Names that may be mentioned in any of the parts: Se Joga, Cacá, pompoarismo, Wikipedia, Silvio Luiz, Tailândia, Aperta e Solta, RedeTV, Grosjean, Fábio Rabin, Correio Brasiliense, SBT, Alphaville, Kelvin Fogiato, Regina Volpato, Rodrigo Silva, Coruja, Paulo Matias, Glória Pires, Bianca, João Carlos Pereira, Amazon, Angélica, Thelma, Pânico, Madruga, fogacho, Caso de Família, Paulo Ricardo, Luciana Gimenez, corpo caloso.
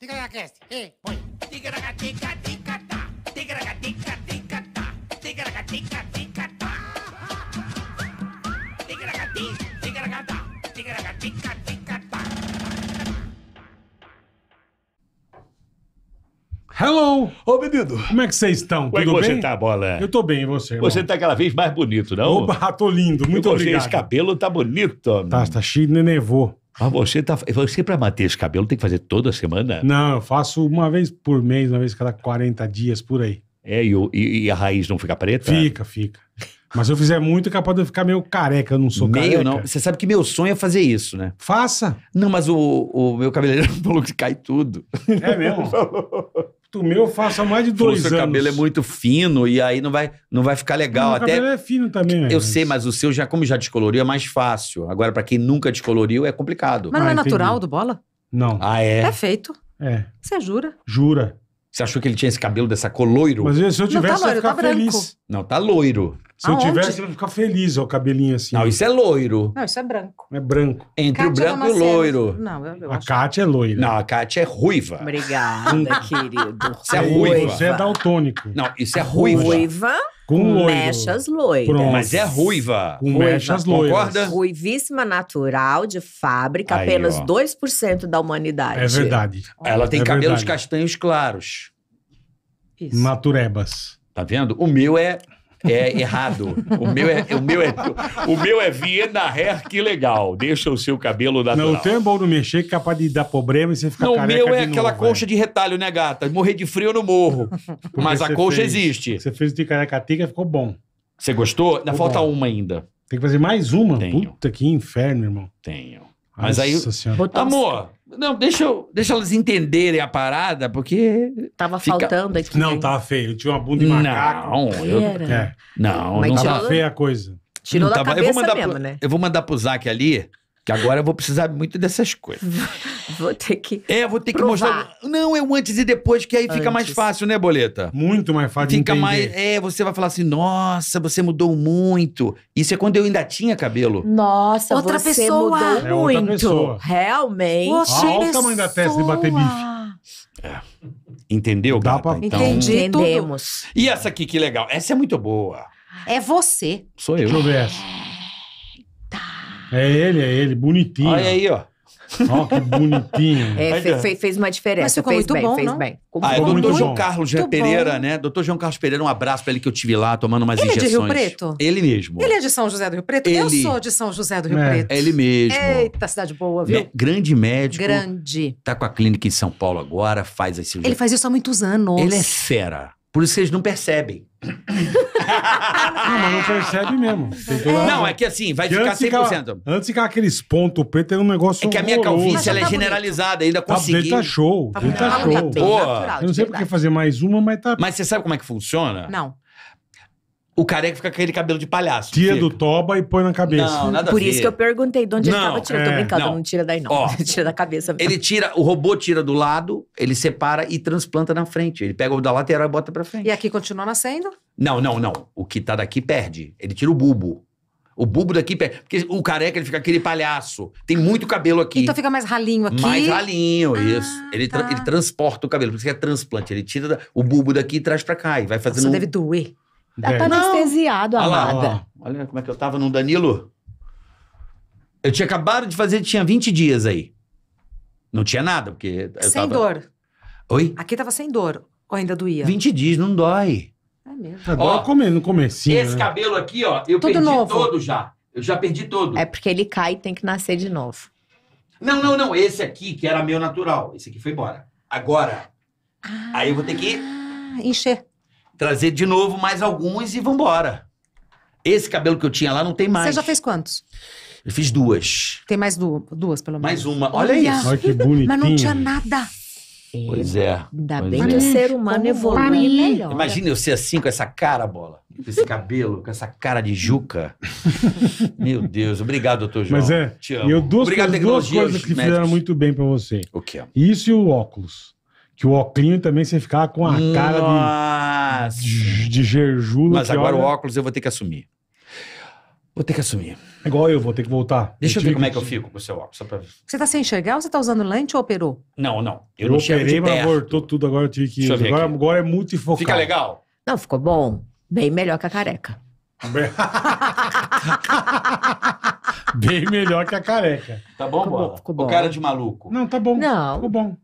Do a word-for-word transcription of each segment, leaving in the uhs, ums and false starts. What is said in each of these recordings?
Ticaracast, ei, põe. Ticaracatica-ticatá, ticaracatica-ticatá, ticaracatica-ticatá. Ticaracati-ticaracatá, ticaracatica-ticatá. Hello! Ô, menino! Como é que vocês estão? Como é que você tá, Bola? Eu tô bem, e você, irmão? Você tá cada vez mais bonito, não? Opa, tô lindo, muito obrigado. Esse cabelo tá bonito. Tá, tá cheio de nenevô. Mas você, tá, você para manter esse cabelo, tem que fazer toda semana? Não, eu faço uma vez por mês, uma vez cada quarenta dias, por aí. É, e, e, e a raiz não fica preta? Fica, fica. Mas se eu fizer muito, é capaz de eu ficar meio careca, eu não sou meio careca. Não. Você sabe que meu sonho é fazer isso, né? Faça! Não, mas o, o meu cabeleireiro falou que cai tudo. É mesmo? O meu faço há mais de dois anos. O seu cabelo é muito fino e aí não vai, não vai ficar legal. O cabelo é fino também. Eu sei, mas o seu, já, como já descoloriu, é mais fácil. Agora, pra quem nunca descoloriu, é complicado. Mas não é natural do Bola? Não. Ah, é? É feito. É. Você jura? Jura. Você achou que ele tinha esse cabelo dessa cor loiro? Mas se eu tivesse, eu ia ficar feliz. Não, tá loiro. Se eu tivesse, eu ia ficar feliz, ó, o cabelinho assim. Não, isso é loiro. Não, isso é branco. É branco. Entre o branco e o loiro. Não, eu, eu a acho... Cátia é loira. Não, a Cátia é ruiva. Obrigada, querido. Isso é ruiva. Você é daltônico. Não, isso é ruiva. Ruiva com loiro. Mechas loiras. Pronto. Mas é ruiva. Com ruiva. Mechas loiras. Concorda? Ruivíssima natural, de fábrica, aí, apenas ó. dois por cento da humanidade. É verdade. Ela tem é cabelos verdade. castanhos claros. Isso. Naturebas. Tá vendo? O meu é... É errado. O meu é, o meu é, o meu é Viena Hair, que legal. Deixa o seu cabelo natural. Não, o teu é bom não mexer, que é capaz de dar problema e você ficar careca de novo. O meu é aquela colcha de retalho, né, gata? Morrer de frio eu não morro. Mas a colcha existe. Você fez o ticaracatica, ficou bom. Você gostou? Ainda falta uma ainda. Tem que fazer mais uma? Tenho. Puta, que inferno, irmão. Tenho. Mas aí... Amor... Não, deixa, eu, deixa elas entenderem a parada, porque... Tava fica... faltando aqui. Não, tava feio. Eu tinha uma bunda de macaco. Não, eu... é. não, não tava tirou... feia a coisa. Tirou não, da tava... cabeça eu vou mandar mesmo, pro... né? Eu vou mandar pro Zac ali, que agora eu vou precisar muito dessas coisas. Vou ter que É, vou ter provar. que mostrar... Não, é o antes e depois, que aí antes. fica mais fácil, né, Boleta? Muito mais fácil fica de entender. Mais... É, você vai falar assim, nossa, você mudou muito. Isso é quando eu ainda tinha cabelo. Nossa, outra você pessoa. mudou é muito. Outra pessoa. Realmente. Poxa, olha pessoa. o tamanho da testa de bater bife. É. Entendeu, Dá pra... então... Entendi. Entendemos. E essa aqui, que legal. Essa é muito boa. É você. Sou eu. Deixa eu ver essa. É ele, é ele. Bonitinho. Olha aí, ó. Ó, oh, que bonitinho. É, fe, fe, fez uma diferença. Mas ficou fez muito bem, bom, fez não? bem. Ah, é doutor João Carlos muito Pereira, bom. né? Doutor João Carlos Pereira, um abraço pra ele que eu tive lá, tomando umas ele injeções. Ele é de Rio Preto? Ele mesmo. Ele é de São José do Rio Preto? Ele... Eu sou de São José do Rio é. Preto. Ele mesmo. Eita, cidade boa, viu? É, grande médico. Grande. Tá com a clínica em São Paulo agora, faz esse... Ele faz isso há muitos anos. Ele é fera. Por isso que eles não percebem. Não, mas não percebe mesmo. Não, é que assim, vai ficar cem por cento. Antes de ficar aqueles pontos pretos, é um negócio É que a minha calvície, ela é generalizada, ainda consegui. Tá show, tá show. Eu não sei por que fazer mais uma, mas tá... Mas você sabe como é que funciona? Não. O careca fica com aquele cabelo de palhaço. Tira do toba e põe na cabeça. Não, nada a ver. Por isso que eu perguntei de onde ele estava tirando. Tô brincando, não tira daí não. Ele tira da cabeça mesmo. Ele tira, o robô tira do lado, ele separa e transplanta na frente. Ele pega o da lateral e bota pra frente. E aqui continua nascendo? Não, não, não. O que tá daqui perde. Ele tira o bulbo. O bulbo daqui perde. Porque o careca, ele fica aquele palhaço. Tem muito cabelo aqui. Então fica mais ralinho aqui? Mais ralinho, ah, isso. Ele, tá. tra ele transporta o cabelo. Por isso que é transplante. Ele tira da, o bulbo daqui e traz pra cá. E vai fazendo... Nossa, um... deve doer. Ela tá anestesiado, amada. Olha, olha como é que eu tava no Danilo. Eu tinha acabado de fazer, tinha vinte dias aí. Não tinha nada, porque... Eu sem tava... dor. Oi? Aqui tava sem dor, ou ainda doía? vinte dias, não dói. É mesmo. Ó, come, no comecinho, esse né? cabelo aqui, ó, eu Tudo perdi novo. todo já. Eu já perdi todo. É porque ele cai e tem que nascer de novo. Não, não, não. Esse aqui, que era meu natural. Esse aqui foi embora. Agora. Ah, aí eu vou ter que... encher. Trazer de novo mais alguns e vambora. Esse cabelo que eu tinha lá não tem mais. Você já fez quantos? Eu fiz duas. Tem mais du duas, pelo menos. Mais uma. Olha, Olha isso. Olha que bonitinho. Mas não tinha nada. Pois é. Ainda pois bem é. que o ser humano evolui melhor. Imagina eu ser assim, com essa cara, Bola. Com esse cabelo, com essa cara de juca. Meu Deus. Obrigado, doutor João. Mas é. Te amo. Eu duas Obrigado, coisas, duas coisas que médicos. fizeram muito bem pra você. O quê? Isso e o óculos. Que o óculinho também você ficava com a cara Nossa. de, de gerjula. Mas agora olha... o óculos eu vou ter que assumir. Vou ter que assumir. Igual eu, vou ter que voltar. Deixa eu, eu ver como que... é que eu fico com o seu óculos. Só pra... Você tá sem enxergar ou você tá usando lente ou operou? Não, não. Eu, eu não operei, mas abortou tudo. Agora eu tive que ir. Agora, agora é multifocal. Fica legal? Não, ficou bom. Bem melhor que a careca. Bem melhor que a careca. Tá bom, Bola? Ficou bom. O cara de maluco. Não, tá bom. Não. Ficou bom.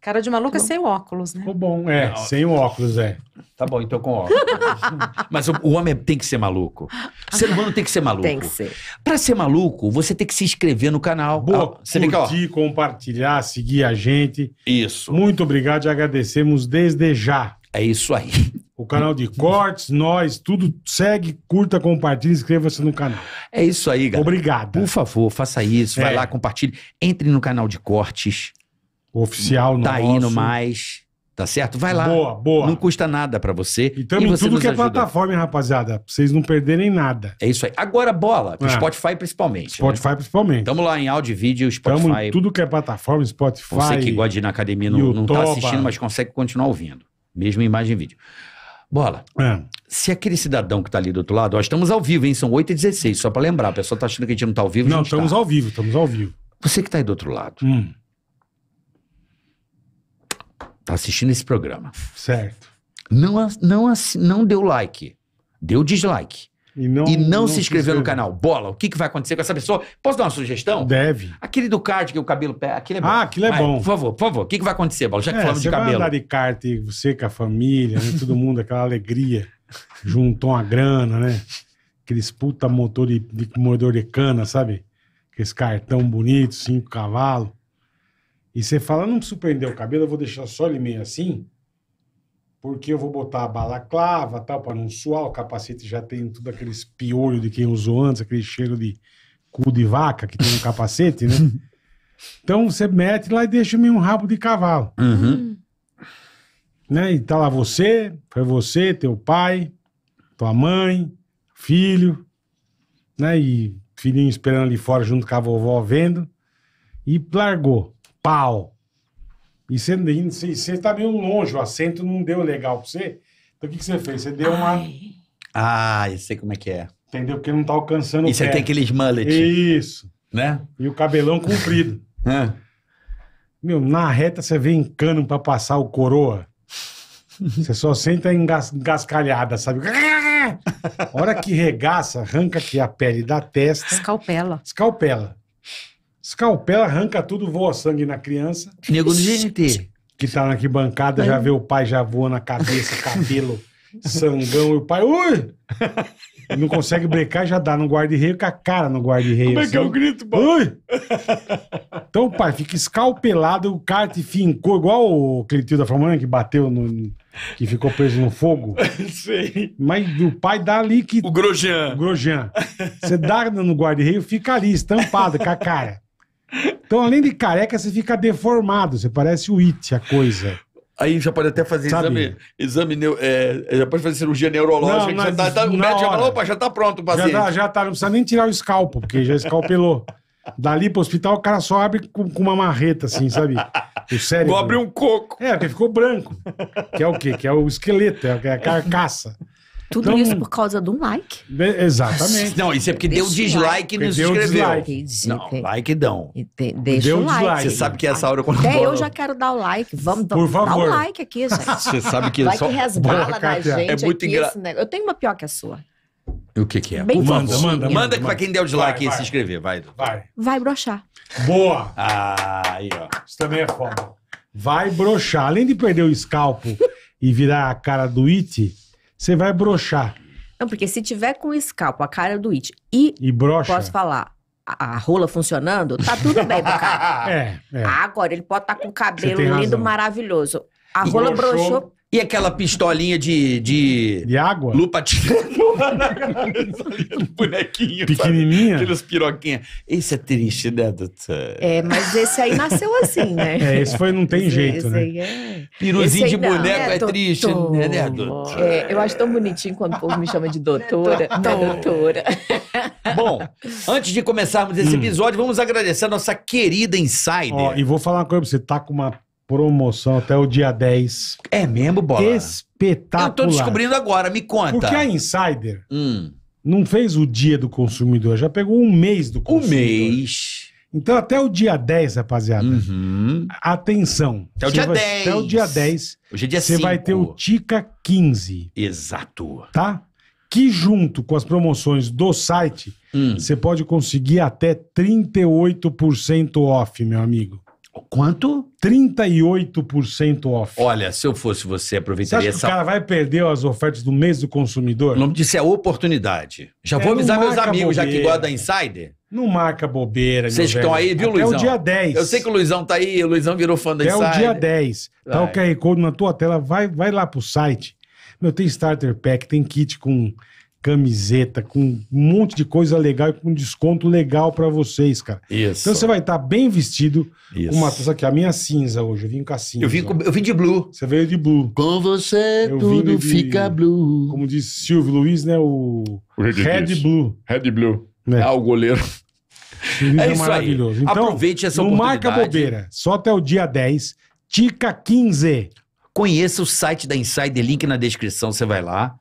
Cara de maluco é sem o óculos, né? Ficou bom, é. Não. Sem o óculos, é. Tá bom, então com óculos. Mas o, o homem tem que ser maluco. O ser humano tem que ser maluco. Tem que ser. Pra ser maluco, você tem que se inscrever no canal. Boa, ah, você curtir, fica, compartilhar, seguir a gente. Isso. Muito obrigado e agradecemos desde já. É isso aí. O canal de cortes, nós, tudo. Segue, curta, compartilha, inscreva-se no canal. É isso aí, galera. Obrigado. Por favor, faça isso. Vai é. lá, compartilhe. Entre no canal de cortes. Oficial nosso. Tá indo mais. Tá certo? Vai lá. Boa, boa. Não custa nada pra você. E também tudo que é plataforma, hein, rapaziada. Pra vocês não perderem nada. É isso aí. Agora, Bola. Pro é. Spotify, principalmente. Spotify, né? Principalmente. Tamo lá em áudio e vídeo, Spotify. Tamo em tudo que é plataforma, Spotify. Você que gosta de ir na academia, não, não tá assistindo, mas consegue continuar ouvindo. Mesmo em imagem e vídeo. Bola, é. se aquele cidadão que tá ali do outro lado... Nós estamos ao vivo, hein? São oito e dezesseis, só pra lembrar. A pessoa tá achando que a gente não tá ao vivo. Não, estamos tá. ao vivo, estamos ao vivo. Você que tá aí do outro lado... Hum. Tá assistindo esse programa. Certo. Não, não, não deu like. Deu dislike. E não, e não, não se inscreveu no canal. Bola, o que, que vai acontecer com essa pessoa? Posso dar uma sugestão? Deve. Aquele do kart que o cabelo pega. Aquele é bom. Ah, aquilo é vai, bom. Por favor, por favor. O que, que vai acontecer, Bola? Já que é, falamos de cabelo. Você vai andar de kart, você com a família, né? Todo mundo, aquela alegria. Juntou uma grana, né? Aqueles puta motor de, de motor de cana, sabe? Aqueles cartão bonito, cinco cavalos. E você fala, não preciso prender o cabelo, eu vou deixar só ele meio assim, porque eu vou botar a balaclava, tal, para não suar, o capacete já tem tudo aqueles piolho de quem usou antes, aquele cheiro de cu de vaca que tem no capacete, né? Então você mete lá e deixa meio um rabo de cavalo. Uhum. Né? E tá lá você, foi você, teu pai, tua mãe, filho, né? E filhinho esperando ali fora junto com a vovó vendo, e largou. Pau. E você tá meio longe, o assento não deu legal pra você. Então o que você fez? Você deu uma... Ah, eu sei como é que é. Entendeu? Porque não tá alcançando o pé. E você tem aqueles mullet. Isso. Né? E o cabelão comprido. É. Meu, na reta você vem cano pra passar o coroa. Você só senta engascalhada, sabe? A hora que regaça, arranca aqui a pele da testa. Escalpela. Escalpela. Escalpela, arranca tudo, voa sangue na criança. Nego do G N T. Que tá na arquibancada, já vê o pai, já voa na cabeça, cabelo, sangão. E o pai, ui! Não consegue brecar, já dá no guarda-reio com a cara no guarda-reio. Como assim. É que eu grito, pai? Ui! Então o pai fica escalpelado, o kart fincou, igual o Cleitinho da Fórmula um que bateu no... Que ficou preso no fogo. Sei. Mas o pai dá ali que... O Grosjean. O Grosjean. Você dá no guarda-reio, fica ali, estampado com a cara. Então, além de careca, você fica deformado. Você parece o It, a coisa. Aí já pode até fazer Sabe? exame... exame é, já pode fazer cirurgia neurológica. Não, mas, já tá, tá, o médico já falou, opa, já tá pronto o paciente. Já tá, já tá, não precisa nem tirar o escalpo, porque já escalpelou. Dali pro hospital, o cara só abre com, com uma marreta, assim, sabe? O cérebro. Vou abrir um coco. É, porque ficou branco. Que é o quê? Que é o esqueleto, é a carcaça. Tudo então, isso por causa de um like. Exatamente. Não, isso é porque deixa deu dislike e não se inscreveu. Dislike. Não, like não. De, deixa deu o like. Dislike. Você sabe que essa hora... Quando Até eu bola... já quero dar o like. Vamos por favor. Dar um like aqui, gente. Você sabe que... Vai só... que resbala Boa, da gente é muito aqui, engra... esse negócio. Eu tenho uma pior que a sua. O que que é? Bem manda, manda, manda, manda. Manda pra quem deu dislike e se inscrever. Vai, vai. Vai broxar. Boa. Ah, aí, ó. Isso também é foda. Vai broxar. Além de perder o escalpo e virar a cara do It... Você vai broxar. Não, porque se tiver com o escalpo, a cara do It e, e broxa. Posso falar, a, a rola funcionando, tá tudo bem pro cara. É, é. Agora, ele pode estar tá com o cabelo lindo, razão. Maravilhoso. A e rola broxou. broxou. E aquela pistolinha de... De, de água? Lupa na cabeça do bonequinho. Pequenininha? Aquelas piroquinhas. Esse é triste, né, doutor? É, mas esse aí nasceu assim, né? É, esse foi não tem esse, jeito, esse né? Aí é... Piruzinho de boneco é, é triste, né, né, doutor? É, eu acho tão bonitinho quando o povo me chama de doutora. Não, doutora. Bom, antes de começarmos esse episódio, vamos agradecer a nossa querida Insider. Ó, e vou falar uma coisa pra você. Tá com uma... promoção até o dia dez. É mesmo, Bola? Espetacular. Eu tô descobrindo agora, me conta. Porque a Insider, hum. não fez o dia do consumidor, já pegou um mês do consumidor. Um mês. Então até o dia dez, rapaziada, uhum. atenção. Até o dia vai, dez. Até o dia dez. Hoje é dia cinco. Você vai ter o Tica quinze. Exato. Tá? Que junto com as promoções do site, você hum. pode conseguir até trinta e oito por cento off, meu amigo. Quanto? trinta e oito por cento off. Olha, se eu fosse você, aproveitaria essa... Você acha que essa... o cara vai perder as ofertas do mês do consumidor? O nome disso é oportunidade. Já é, vou avisar meus amigos, bobeira. Já que gosta da Insider. Não marca bobeira, vocês estão velho. Aí, viu, até Luizão? É o dia dez. Eu sei que o Luizão tá aí, o Luizão virou fã da até Insider. É o dia dez. Tá o Q R Code na tua tela, vai, vai lá pro site. Meu, tem starter pack, tem kit com camiseta, com um monte de coisa legal e com desconto legal pra vocês, cara. Isso. Então você vai estar tá bem vestido Isso. com uma coisa aqui, a minha cinza hoje, eu vim com a cinza. Eu vim, com, eu vim de blue. Você veio de blue. Com você eu tudo de, fica blue. Como disse Silvio Luiz, né, o, o Red, Red Blue. Red Blue. Né? Ah, o goleiro. Isso é, é isso maravilhoso. Aí. Então, aproveite essa oportunidade. Não marca bobeira, só até o dia dez, Tica quinze. Conheça o site da Insider, link na descrição, você vai lá.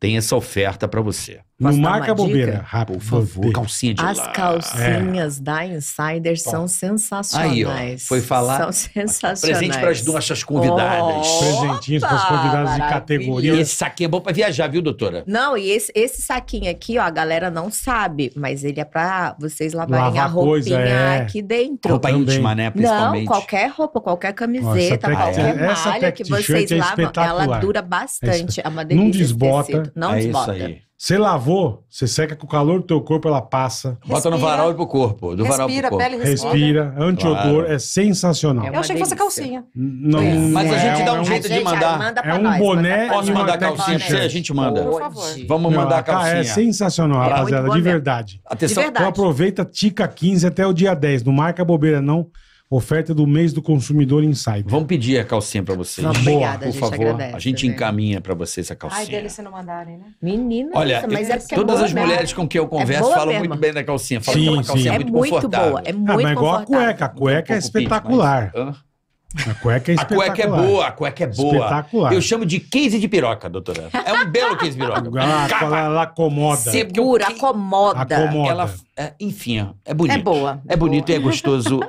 Tem essa oferta pra você. Não marca bobeira. Rápido, por favor. Calcinha de lã. As calcinhas é. da Insider Bom. são sensacionais. Aí, ó, foi falar. São sensacionais. Presente para as nossas convidadas. Oh, presentinhos para as convidadas maravilha. de categoria. E esse saquinho é bom pra viajar, viu, doutora? Não, e esse, esse saquinho aqui, ó, a galera não sabe, mas ele é pra vocês lavarem Lavar a roupinha coisa, é. aqui dentro. Roupa Também. íntima, né, principalmente. Não, qualquer roupa, qualquer camiseta, Nossa, qualquer é. malha que vocês é lavam, ela dura bastante. É uma delícia. Não desbota. Não é desbota. Isso aí. Você lavou, você seca com o calor do teu corpo, ela passa. Respira. Bota no varal e pro corpo. Do respira, varal pro corpo. Pele respira, anti-odor, claro. é sensacional. É Eu achei delícia. que fosse calcinha. Não, é. Mas a gente é, dá um jeito é um, de mandar. Manda é um nós, boné manda Posso mandar calcinha pra você? A gente manda. Por favor. Vamos Não, mandar a calcinha. É sensacional, é rapaziada, bom, de verdade. Atenção. Então aproveita, Tica quinze até o dia dez. Não marca bobeira, não. Oferta do mês do consumidor Insider. Vamos pedir a calcinha pra vocês. Não, obrigada, por a favor. Agradece, a gente né? encaminha pra vocês a calcinha. Ai, deles se não mandarem, né? Menina, olha, nossa, mas eu, é porque todas é boa as mesmo. mulheres com quem eu converso é falam mesmo. muito bem da calcinha. Falam sim, que é uma calcinha sim. muito confortável. É muito boa, é muito ah, mas confortável. Mas igual a cueca, a cueca um é espetacular. Pinte, mas... A cueca é espetacular. A cueca é boa, a cueca é boa. Espetacular. Eu chamo de case de piroca, doutora. É um belo case de piroca. Ela, ela acomoda. Segura, acomoda. acomoda. Ela, é, enfim, é bonito. É boa. É bonito boa. e é gostoso.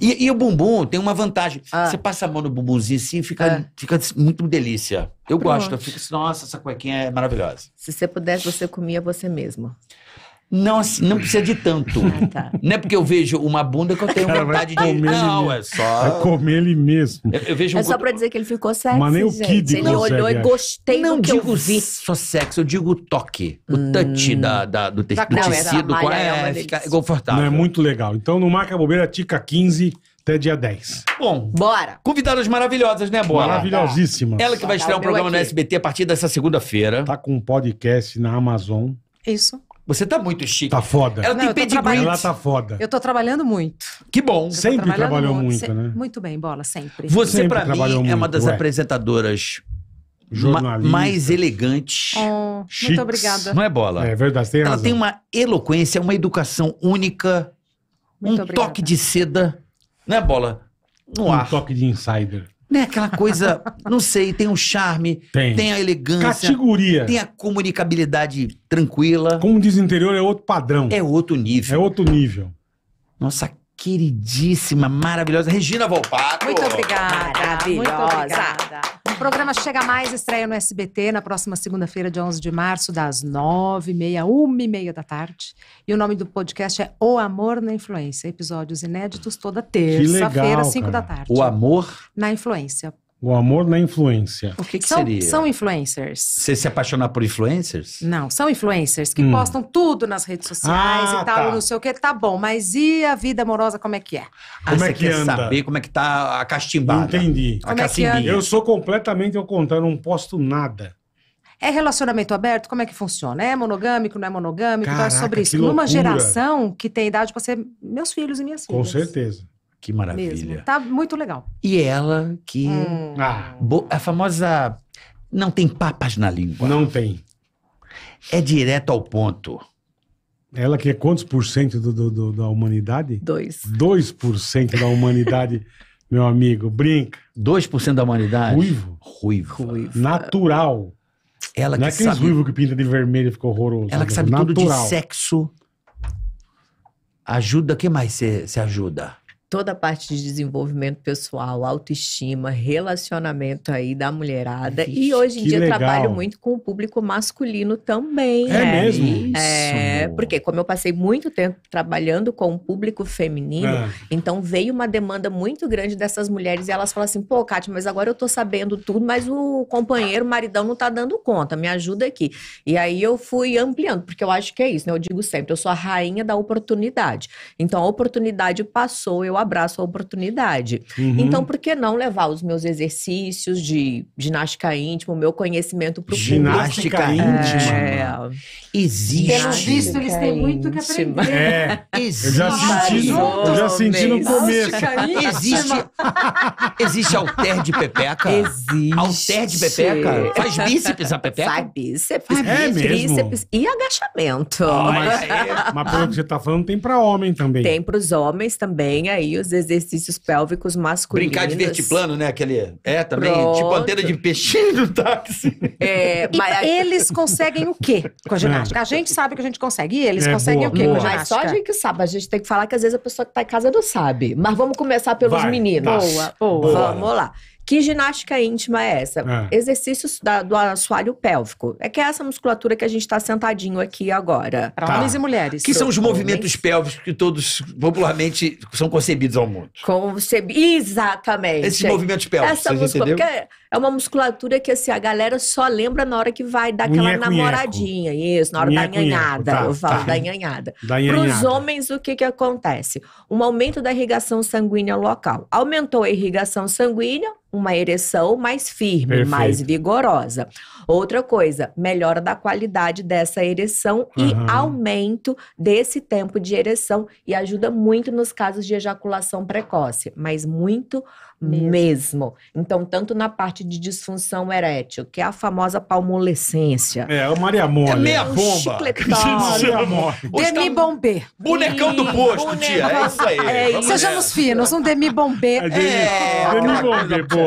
E, e o bumbum tem uma vantagem. Ah. Você passa a mão no bumbumzinho assim, fica, ah. fica muito delícia. Eu Pronto. gosto. Eu fico assim, nossa, essa cuequinha é maravilhosa. Se você pudesse, você comia você mesmo. Não, não precisa de tanto. Ah, tá. Não é porque eu vejo uma bunda que eu tenho Cara, vontade de... Não, é só... Vai comer ele mesmo. Eu, eu vejo um... É só pra dizer que ele ficou sexy, Mas nem o Kid Ele olhou e gostei não do que eu vi. Não digo só sexo, eu digo o toque. O hum. touch da, da, do, te... não, do tecido. Não, é, é fica confortável. Não, é muito legal. Então, no Marca Bobeira, Tica quinze... Até dia dez. Bom, bora. Convidadas maravilhosas, né, Bora? Maravilhosíssimas. Ela que vai estrear um programa aqui. no S B T a partir dessa segunda-feira. Tá com um podcast na Amazon. Isso. Você tá muito chique. Tá foda. Ela não, tem pedigree. Ela tá foda. Eu tô trabalhando muito. Que bom. Eu sempre trabalhou muito, muito se... né? Muito bem, Bola, sempre. Você, sempre pra mim, muito, é uma das ué. apresentadoras ma mais elegantes. Oh, muito obrigada. Não é, Bola? É verdade, tem razão. Ela tem uma eloquência, uma educação única, muito um obrigada. toque de seda, né, Bola? No um ar. Um toque de insider. Né, aquela coisa, não sei, tem um charme, tem, tem a elegância. Categoria. Tem a comunicabilidade tranquila. Como diz o interior, é outro padrão. É outro nível. É outro nível. Nossa queridíssima, maravilhosa Regina Volpato. Muito obrigada, maravilhosa. Muito obrigada. O programa Chega Mais estreia no S B T na próxima segunda-feira, dia onze de março, das nove e meia, uma e meia da tarde. E o nome do podcast é O Amor na Influência. Episódios inéditos toda terça-feira, cinco da tarde. O Amor na Influência. O Amor na Influência. O que, que são, seria? São influencers. Você se apaixonar por influencers? Não, são influencers que hum. postam tudo nas redes sociais ah, e tal, tá. não sei o que, tá bom. Mas e a vida amorosa, como é que é? Ah, como é que anda? Saber como é que tá a castimbada. Entendi. A castimbinha. É Eu sou completamente ao contrário, não posto nada. É relacionamento aberto? Como é que funciona? É monogâmico, não é monogâmico? Caraca, então é sobre isso. Numa geração que tem idade pra ser meus filhos e minhas filhas. Com certeza. Que maravilha. Mesmo. Tá muito legal. E ela que... Hum. Ah. A famosa... Não tem papas na língua. Não tem. É direto ao ponto. Ela que é quantos por cento do, do, do, da humanidade? Dois. Dois por cento da humanidade, meu amigo. Brinca. Dois por cento da humanidade? Ruivo. Ruivo. Natural. Ela não que é aqueles sabe... ruivos que pinta de vermelho, ficou horroroso. Ela que sabe natural. Tudo de sexo. Ajuda, o que mais você ajuda? Toda a parte de desenvolvimento pessoal, autoestima, relacionamento aí da mulherada. Vixe, e hoje em dia legal. Trabalho muito com o público masculino também. É né? mesmo? Isso. É, porque como eu passei muito tempo trabalhando com o público feminino, é. Então veio uma demanda muito grande dessas mulheres. E elas falam assim, pô, Cátia, mas agora eu tô sabendo tudo, mas o companheiro, o maridão não tá dando conta, me ajuda aqui. E aí eu fui ampliando, porque eu acho que é isso, né? Eu digo sempre, eu sou a rainha da oportunidade. Então a oportunidade passou, eu abraço a oportunidade. Uhum. Então, por que não levar os meus exercícios de ginástica íntima, o meu conhecimento para o público? Ginástica íntima? É... Existe. Pelo visto, eles têm muito que aprender. É. Existe. Eu já senti, eu já senti no começo. Existe, existe halter de pepeca? Existe. Halter de pepeca? Faz bíceps a pepeca? Faz bíceps. É bíceps, bíceps e agachamento. Ah, mas, é. mas pelo que você está falando, tem para homem também. Tem para os homens também, aí. Os exercícios pélvicos masculinos. Brincar de vertiplano, né? Aquele... É, também. Pronto. Tipo antena de peixinho do táxi. É, mas... eles conseguem o quê com a ginástica? É. A gente sabe que a gente consegue. E eles é, conseguem boa, o quê boa. Com a ginástica? Mas só a gente que sabe. A gente tem que falar que às vezes a pessoa que tá em casa não sabe. Mas vamos começar pelos Vai. Meninos. Boa, boa. boa. Vamos lá. Que ginástica íntima é essa? É. Exercícios da, do assoalho pélvico. É que é essa musculatura que a gente está sentadinho aqui agora. Para tá. homens e mulheres. Que são os homens. Movimentos pélvicos que todos popularmente são concebidos ao mundo. Concebidos. Exatamente. Esses movimentos pélvicos, essa muscul... É uma musculatura que assim, a galera só lembra na hora que vai dar aquela Unheco, namoradinha. Unheco. Isso, na hora Unheco, da nhanhada. Tá, eu falo tá. da nhanhada. Para os homens, o que, que acontece? Um aumento da irrigação sanguínea local. Aumentou a irrigação sanguínea, uma ereção mais firme, Perfeito. Mais vigorosa. Outra coisa, melhora da qualidade dessa ereção uhum. e aumento desse tempo de ereção e ajuda muito nos casos de ejaculação precoce, mas muito mesmo. mesmo. Então, tanto na parte de disfunção erétil, que é a famosa palmolescência. É, o Maria Mole. É meia bomba. O Demi Bomber. Bonecão do posto, boneca... tia. É isso aí. É isso. Sejamos finos, um Demi Bomber. É, é, Demi é, Bomber, pô.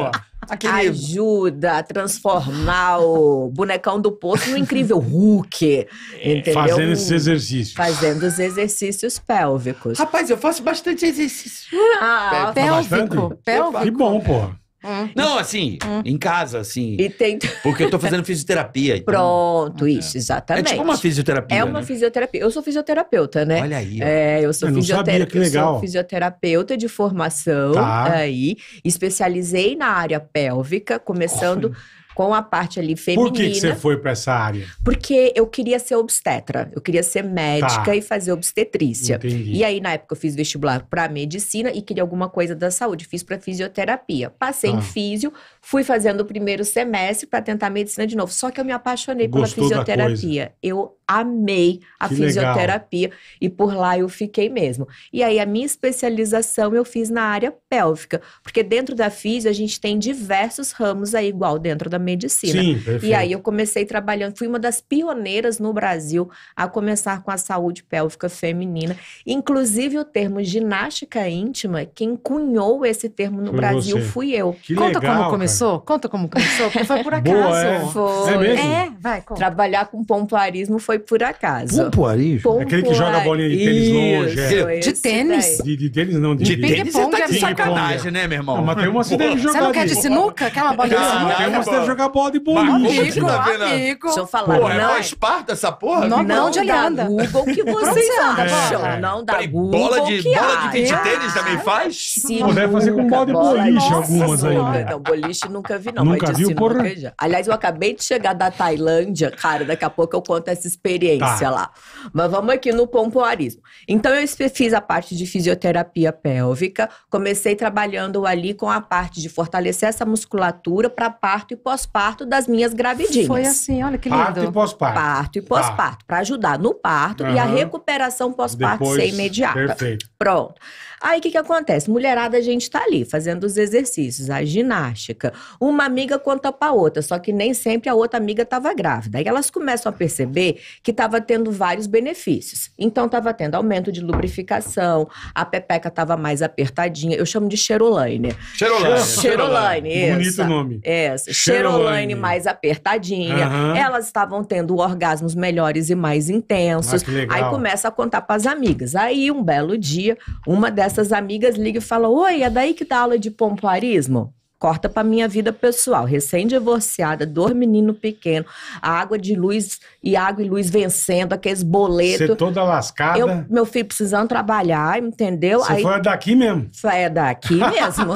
Aquele... Ajuda a transformar o bonecão do poço no incrível Hulk, entendeu? Fazendo esses exercícios. Fazendo os exercícios pélvicos. Rapaz, eu faço bastante exercício. Ah, pélvico. Pélvico. Que bom, porra. Hum. Não, assim, hum. em casa, assim. E tem... Porque eu tô fazendo fisioterapia. Então... Pronto, isso, exatamente. É tipo uma fisioterapia. É uma né? fisioterapia. Eu sou fisioterapeuta, né? Olha aí. Ó. É, eu sou eu fisiotera... sabia, que legal. Eu sou fisioterapeuta de formação. Tá. Aí, especializei na área pélvica, começando. Nossa. Com a parte ali feminina. Por que que você foi pra essa área? Porque eu queria ser obstetra. Eu queria ser médica tá. e fazer obstetrícia. Entendi. E aí, na época, eu fiz vestibular pra medicina e queria alguma coisa da saúde. Fiz pra fisioterapia. Passei ah. em físio, fui fazendo o primeiro semestre pra tentar medicina de novo. Só que eu me apaixonei Gostou pela fisioterapia. Eu amei a que fisioterapia. Legal. E por lá eu fiquei mesmo. E aí, a minha especialização eu fiz na área pélvica. Porque dentro da físio, a gente tem diversos ramos aí, igual dentro da medicina. Sim, perfeito. E aí eu comecei trabalhando, fui uma das pioneiras no Brasil a começar com a saúde pélvica feminina, inclusive o termo ginástica íntima, quem cunhou esse termo no Foi Brasil você. Fui eu. Que Conta legal, como começou? Cara. Conta como começou, porque foi por acaso. Boa, é. Foi. É mesmo? É, vai, conta. Trabalhar com pompoarismo foi por acaso. Pompoarismo? Pompoarismo. É aquele que joga a bolinha de tênis longe. É. De tênis? De, de tênis não, de, de tênis. Você tá de sacanagem, né, meu irmão? Não, mas tem uma você deve jogar. Você não quer de sinuca? Aquela bolinha de sinuca? Tem uma você jogar bola de bolinha. Amigo, amigo. Deixa eu falar. Pô, é mais parta essa porra? Não, não de Eliana. Google que vocês acham. É. Não dá Google bola de, que bola de beach tênis também faz? Sinuca, não, deve fazer com bola de boliche bola. Algumas Nossa, aí, né? Não, boliche nunca vi, não. Nunca viu, porra? Aliás, eu acabei de chegar da Tailândia, cara, daqui a pouco eu conto essa experiência tá. lá. Mas vamos aqui no pompoarismo. Então, eu fiz a parte de fisioterapia pélvica, comecei trabalhando ali com a parte de fortalecer essa musculatura para parto e pós pós-parto das minhas gravidinhas. Foi assim, olha que lindo. Parto e pós-parto. Parto e pós-parto, para ajudar no parto uhum. e a recuperação pós-parto ser imediata. Perfeito. Pronto. Aí, o que que acontece? Mulherada, a gente tá ali, fazendo os exercícios, a ginástica. Uma amiga conta pra outra, só que nem sempre a outra amiga tava grávida. Aí elas começam a perceber que tava tendo vários benefícios. Então, tava tendo aumento de lubrificação, a pepeca tava mais apertadinha. Eu chamo de Cherulaine. Cherulaine. Cherulaine, isso. Bonito nome. Essa. Cherulaine. Elaine mais apertadinha. Uhum. Elas estavam tendo orgasmos melhores e mais intensos. Ah, aí começa a contar para as amigas. Aí, um belo dia, uma dessas amigas liga e fala: oi, é daí que dá aula de pompoarismo? Corta para minha vida pessoal, recém-divorciada, dois meninos pequenos, a água de luz e água e luz vencendo, aqueles boletos. Você toda lascada. Eu, meu filho precisando trabalhar, entendeu? Você aí, foi daqui mesmo? Foi daqui mesmo.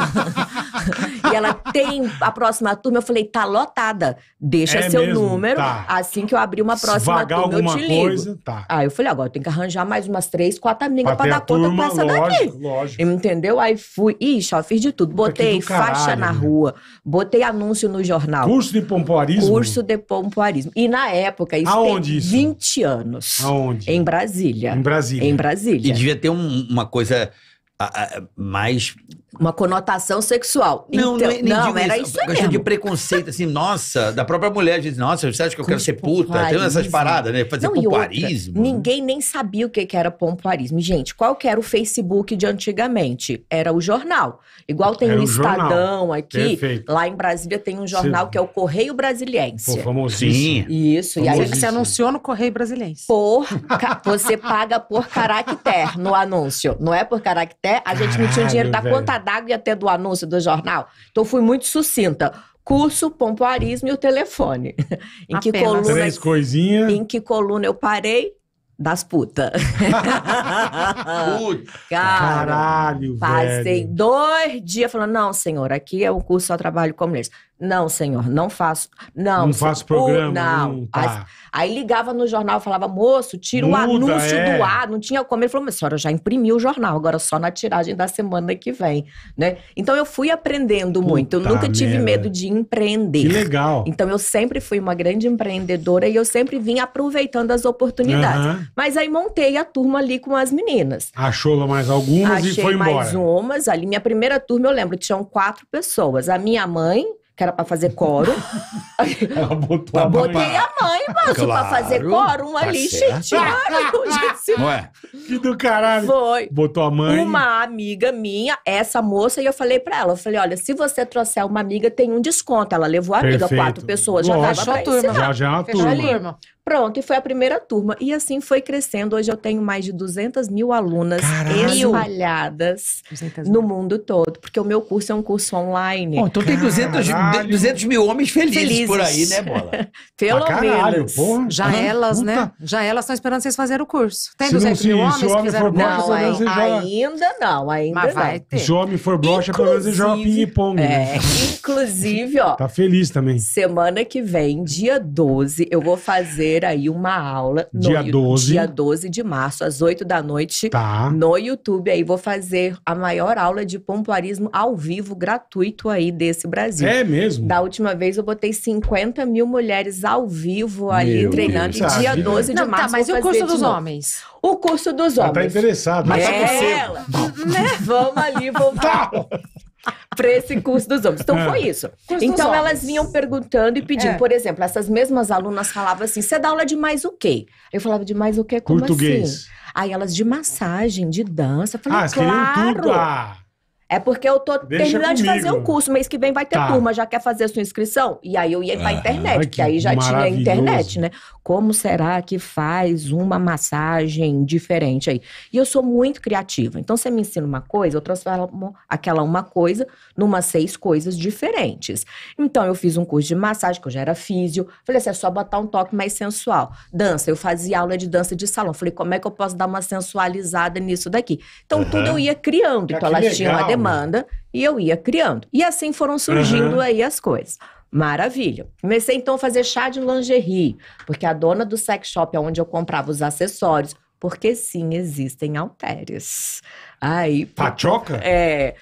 E ela tem a próxima turma, eu falei, tá lotada, deixa é seu mesmo? número, tá. Assim que eu abrir uma próxima turma, eu te ligo. Coisa, tá. Aí eu falei, agora tem que arranjar mais umas três, quatro amigas pra, pra dar turma, conta com essa daqui. Lógico. Entendeu? Aí fui, ixi, ó, fiz de tudo, botei caralho, faixa na né? rua, botei anúncio no jornal. Curso de pompoarismo? Curso de pompoarismo. E na época, isso Aonde tem isso? vinte anos. Aonde? Em Brasília. Em Brasília. Em Brasília. E devia ter um, uma coisa... A, a, mais... Uma conotação sexual. Não, então, nem, nem não digo era isso, isso é mesmo. De preconceito, assim, nossa, da própria mulher. Diz, nossa, você acha que eu quero ser puta? Tem essas paradas, né? Fazer não, pompoarismo. Outra, ninguém nem sabia o que era pompoarismo. Gente, qual que era o Facebook de antigamente? Era o jornal. Igual tem um o Estadão jornal. aqui. Perfeito. Lá em Brasília tem um jornal você... que é o Correio Brasiliense. Pô, famosíssimo. Isso. Famosíssimo. E aí você anunciou no Correio Brasiliense. Por... você paga por caractere no anúncio. Não é por caractere. A gente Caralho, não tinha dinheiro da velho. conta d'água e até do anúncio do jornal. Então, fui muito sucinta. Curso, pompoarismo e o telefone. em, que coluna, Três coisinhas. em que coluna eu parei? Das putas. Puta. Caralho, Passei velho. dois dias falando, não, senhor, aqui é um curso, só trabalho com mulheres. Não, senhor, não faço. Não, não faço programa. Não. não tá. Aí ligava no jornal, falava, moço, tira o um anúncio é. do ar. Não tinha como. Ele falou, mas a senhora já imprimiu o jornal, agora só na tiragem da semana que vem. Né? Então eu fui aprendendo Puta muito. Eu nunca tive merda. medo de empreender. Que legal. Então eu sempre fui uma grande empreendedora e eu sempre vim aproveitando as oportunidades. Uhum. Mas aí montei a turma ali com as meninas. Achou lá mais algumas Achei e foi embora. mais umas ali. Minha primeira turma, eu lembro, tinham quatro pessoas. A minha mãe... que era pra fazer coro. Ela botou a Botei mãe. a mãe, mas claro, pra fazer coro, uma tá ali, xixi. Que do caralho. Foi. Botou a mãe. Uma amiga minha, essa moça, e eu falei pra ela, eu falei, olha, se você trouxer uma amiga, tem um desconto. Ela levou a amiga, Perfeito. quatro pessoas, já Lógico, dava pra turma. Já, já é uma Fechou turma. turma. Pronto, e foi a primeira turma. E assim foi crescendo. Hoje eu tenho mais de duzentas mil alunas Caralho. espalhadas duzentas mil. No mundo todo. Porque o meu curso é um curso online. Bom, então tem duzentos mil homens felizes, felizes por aí, né, Bola? Pelo ah, caralho, menos. Porra, já ah, elas, puta. né? Já elas estão esperando vocês fazerem o curso. Tem duzentos mil homens que quiseram... Não, aí, joga... ainda não, ainda Mas vai não. Ter. Se o homem for broxa, pelo menos ele joga ping-pong. É, inclusive, ó... Tá feliz também. Semana que vem, dia doze, eu vou fazer... aí uma aula no dia doze. dia doze de março, às oito da noite, tá. no YouTube. Aí vou fazer a maior aula de pompoarismo ao vivo, gratuito aí desse Brasil. É mesmo? Da última vez eu botei cinquenta mil mulheres ao vivo ali Meu treinando. Deus. E dia doze de março. Tá, mas e o curso dos homens? O curso dos homens. Ela tá interessado, mas é ela. Né? Vamos ali, vamos. Para esse curso dos homens. Então, é. foi isso. Curso então, elas homens. vinham perguntando e pedindo. É. Por exemplo, essas mesmas alunas falavam assim, você dá aula de mais o quê? Eu falava, de mais o quê? Como Português. assim? Aí elas, de massagem, de dança. Eu falei, ah, claro. Tudo, ah. É porque eu tô Deixa terminando comigo. de fazer o curso. Mês que vem vai ter tá. turma, já quer fazer a sua inscrição? E aí eu ia pra ah, internet, porque aí já tinha internet, né? Como será que faz uma massagem diferente aí? E eu sou muito criativa. Então, você me ensina uma coisa, eu transformo aquela uma coisa numa seis coisas diferentes. Então, eu fiz um curso de massagem, que eu já era físio. Falei assim, é só botar um toque mais sensual. Dança, eu fazia aula de dança de salão. Falei, como é que eu posso dar uma sensualizada nisso daqui? Então, uhum. tudo eu ia criando. Então, elas tinham a demanda. demanda e eu ia criando. E assim foram surgindo uhum. aí as coisas. Maravilha. Comecei então a fazer chá de lingerie, porque a dona do sex shop é onde eu comprava os acessórios, porque sim, existem halteres. Aí... Pachoca? É...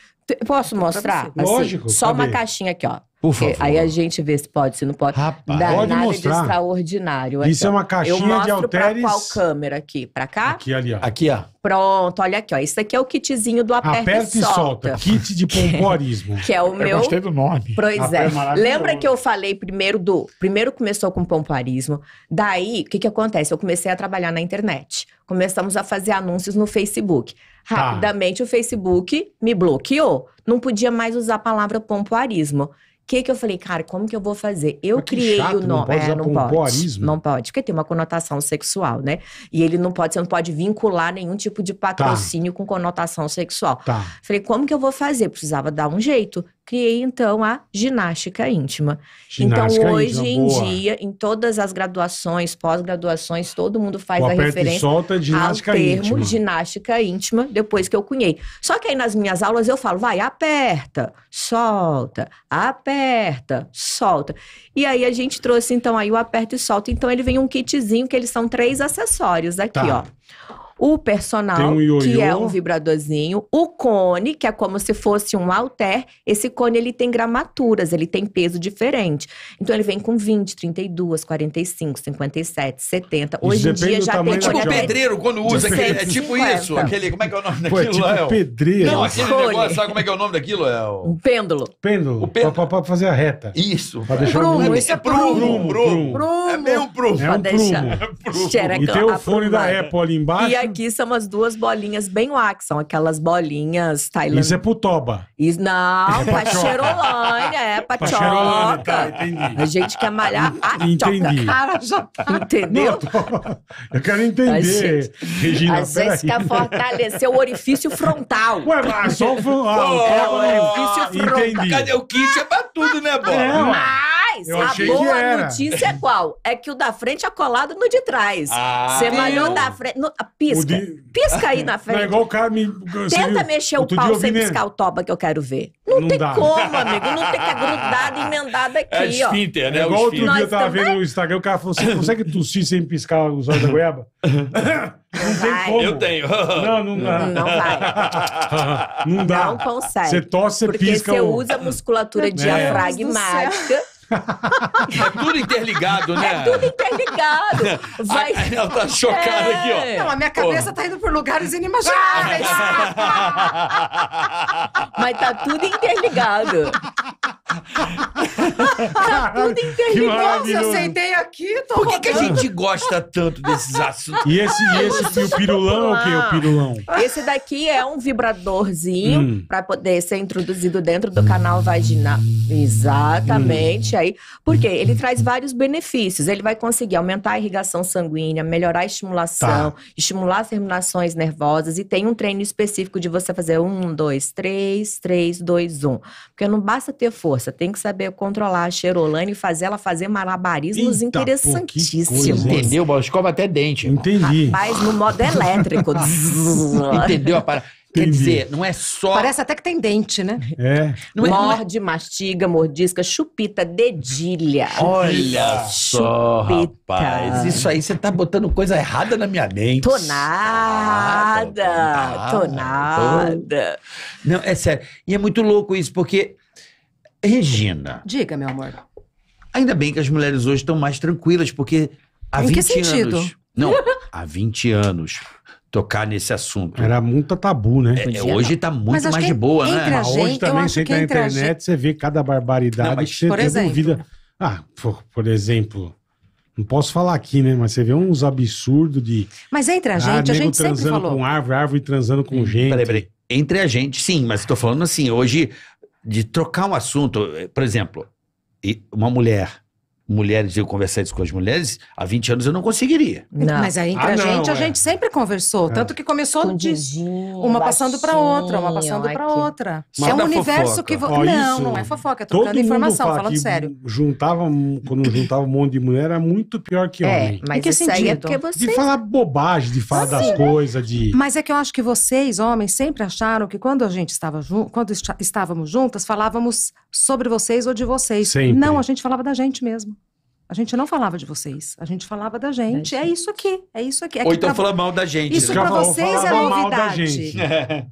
Posso mostrar? Lógico. Assim, só cadê? Uma caixinha aqui, ó. Por favor. Aí a gente vê se pode, se não pode. Rapaz, da, pode nada mostrar. De extraordinário. Aqui, isso ó. é uma caixinha de halteres. Eu mostro pra qual câmera aqui? Pra cá? Aqui, ali, ó. Aqui, ó. Pronto, olha aqui, ó. Isso aqui é o kitzinho do Aperta, Aperta e, solta. e Solta. Kit de pompoarismo. que é o eu meu... Eu gostei do nome. Pois Aperta é. Lembra que eu falei primeiro do... Primeiro começou com pompoarismo. Daí, o que que acontece? Eu comecei a trabalhar na internet. Começamos a fazer anúncios no Facebook. Rapidamente, tá. o Facebook me bloqueou. Não podia mais usar a palavra pompoarismo. que que eu falei, cara, como que eu vou fazer? Eu Mas criei chato, o nome. Não pode, é, não, pode, não pode, porque tem uma conotação sexual, né? E ele não pode, você não pode vincular nenhum tipo de patrocínio tá. com conotação sexual. Tá. Falei, como que eu vou fazer? Precisava dar um jeito. Criei, então, a ginástica íntima. Ginástica então, hoje íntima, em boa. dia, em todas as graduações, pós-graduações, todo mundo faz o a referência solta, ginástica ao termo íntima. ginástica íntima, depois que eu cunhei. Só que aí, nas minhas aulas, eu falo, vai, aperta, solta, aperta, solta. E aí, a gente trouxe, então, aí o aperta e solta. Então, ele vem um kitzinho, que eles são três acessórios aqui, tá. ó. O personal, um que é um vibradorzinho. O cone, que é como se fosse um halter. Esse cone, ele tem gramaturas, ele tem peso diferente. Então, ele vem com vinte, trinta e dois, quarenta e cinco, cinquenta e sete, setenta. Hoje em dia já tem... Tipo o pedreiro, quando usa aquele... É tipo isso, aquele... Como é que é o nome daquilo? Pô, é tipo é o... pedreiro. Não, aquele cone. Negócio, sabe como é que é o nome daquilo? É o... Um pêndulo. Pêndulo. O pêndulo. Pra, pra fazer a reta. Isso. Pra deixar prumo, um... Isso é prumo. Prumo, prumo. prumo. É meio prumo. É um prumo. É prumo. E tem o fone da Apple ali embaixo. E aqui são as duas bolinhas bem wax, são aquelas bolinhas tailandesas. Isso é putoba. Isso, não, pacherolânia, é pachoca. Tá, entendi. A gente quer malhar a entendi. Cara, já entendeu? Não, tô... Eu quero entender, a gente, Regina. A gente quer fortalecer o orifício frontal. Ué, mas só o frontal. Oh, é o orifício frontal. Entendi. Cadê o kit? É pra tudo, né, bola? É, mas... Eu a boa notícia é qual? É que o da frente é colado no de trás. Ah, você malhou da frente. No, pisca. De... Pisca aí na frente. Não, é igual o cara me... Tenta eu... mexer o pau sem piscar nem... o toba que eu quero ver. Não, não tem dá. como, amigo. Não tem que é grudado, emendado aqui, é esfínter, ó. Né? É igual outro dia eu tava também... vendo no Instagram, o cara falou, você consegue tossir sem piscar os olhos da goiaba? Não tem como. Eu tenho. Não, não dá. Não, não vai. Não dá. Não consegue. Você tosse, você porque pisca. Porque você o... usa a musculatura é. diafragmática. É tudo interligado, né? É tudo interligado. Vai... A, ela tá chocada é. aqui, ó. Não, a minha cabeça oh. tá indo por lugares inimagináveis. Mas tá tudo interligado. Tá tudo interligado. Eu sentei aqui, tô Por que, que a gente gosta tanto desses assuntos? E esse, e esse o pirulão é o quê? O pirulão? Esse daqui é um vibradorzinho hum. pra poder ser introduzido dentro do canal vaginal. Exatamente. Hum. Aí, porque ele traz vários benefícios. Ele vai conseguir aumentar a irrigação sanguínea, melhorar a estimulação, tá. estimular as terminações nervosas. E tem um treino específico de você fazer um, dois, três, três, dois, um. Porque não basta ter força, tem que saber controlar a cheirolânia e fazer ela fazer malabarismos Eita, interessantíssimos. Pô, entendeu? Escova até dente. Irmão. Entendi. Mas no modo elétrico. Entendeu a parada? Quer dizer, não é só... Parece até que tem dente, né? É. Não é, Morde, não é... mastiga, mordisca, chupita, dedilha. Olha chupita. só, rapaz. Isso aí, você tá botando coisa errada na minha mente. Tô nada. Ah, tô, tô, tô, tô, tô, tô, tô nada. Não, é sério. E é muito louco isso, porque... Regina. Diga, meu amor. Ainda bem que as mulheres hoje estão mais tranquilas, porque há em vinte que sentido? anos... Não, há vinte anos... tocar nesse assunto. Era muito tabu, né? É, hoje tá muito mais de boa, né? Mas hoje também, você entra na internet, você vê cada barbaridade. Não, mas, que você por exemplo... Vida... Ah, por, por exemplo... Não posso falar aqui, né? Mas você vê uns absurdos de... Mas entre a gente, ah, a gente sempre falou. Transando com árvore, árvore transando com gente. Peraí, peraí. Entre a gente, sim. Mas tô falando assim, hoje, de trocar um assunto. Por exemplo, uma mulher... Mulheres, eu conversei isso com as mulheres, há vinte anos eu não conseguiria. Não. Mas aí entre ah, a gente, não, a é. gente sempre conversou. É. Tanto que começou de uma passando pra outra, uma passando pra outra. Mas é um universo fofoca. que... Vo... Ó, não, isso, não é fofoca, é trocando informação, fala falando sério. Juntava, quando juntava um monte de mulher, era muito pior que homem. É, mas em que sentido? É porque vocês... De falar bobagem, de falar assim, das coisas, de... Mas é que eu acho que vocês, homens, sempre acharam que quando a gente estava junto, quando estávamos juntas, falávamos sobre vocês ou de vocês. Sempre. Não, a gente falava da gente mesmo. A gente não falava de vocês, a gente falava da gente. É isso aqui, é isso aqui. É Ou então pra... falar mal da gente. Isso pra vocês é novidade.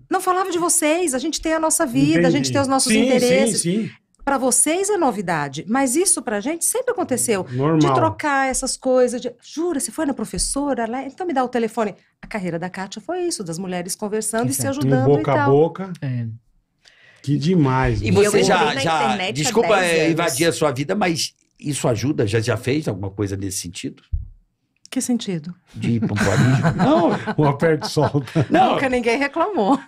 Não falava de vocês, a gente tem a nossa vida, Entendi. a gente tem os nossos sim, interesses. Sim, sim. Pra vocês é novidade, mas isso pra gente sempre aconteceu. Normal. De trocar essas coisas, de... Jura, você foi na professora? Lá... Então me dá o telefone. A carreira da Kátia foi isso, das mulheres conversando Exato. e se ajudando um boca e tal. boca a boca. É. Que demais. E você eu já, já... Desculpa é, invadir a sua vida, mas... Isso ajuda? Já, já fez alguma coisa nesse sentido? Que sentido? De pompoarismo? Não, o aperto e solta. Não. Nunca ninguém reclamou.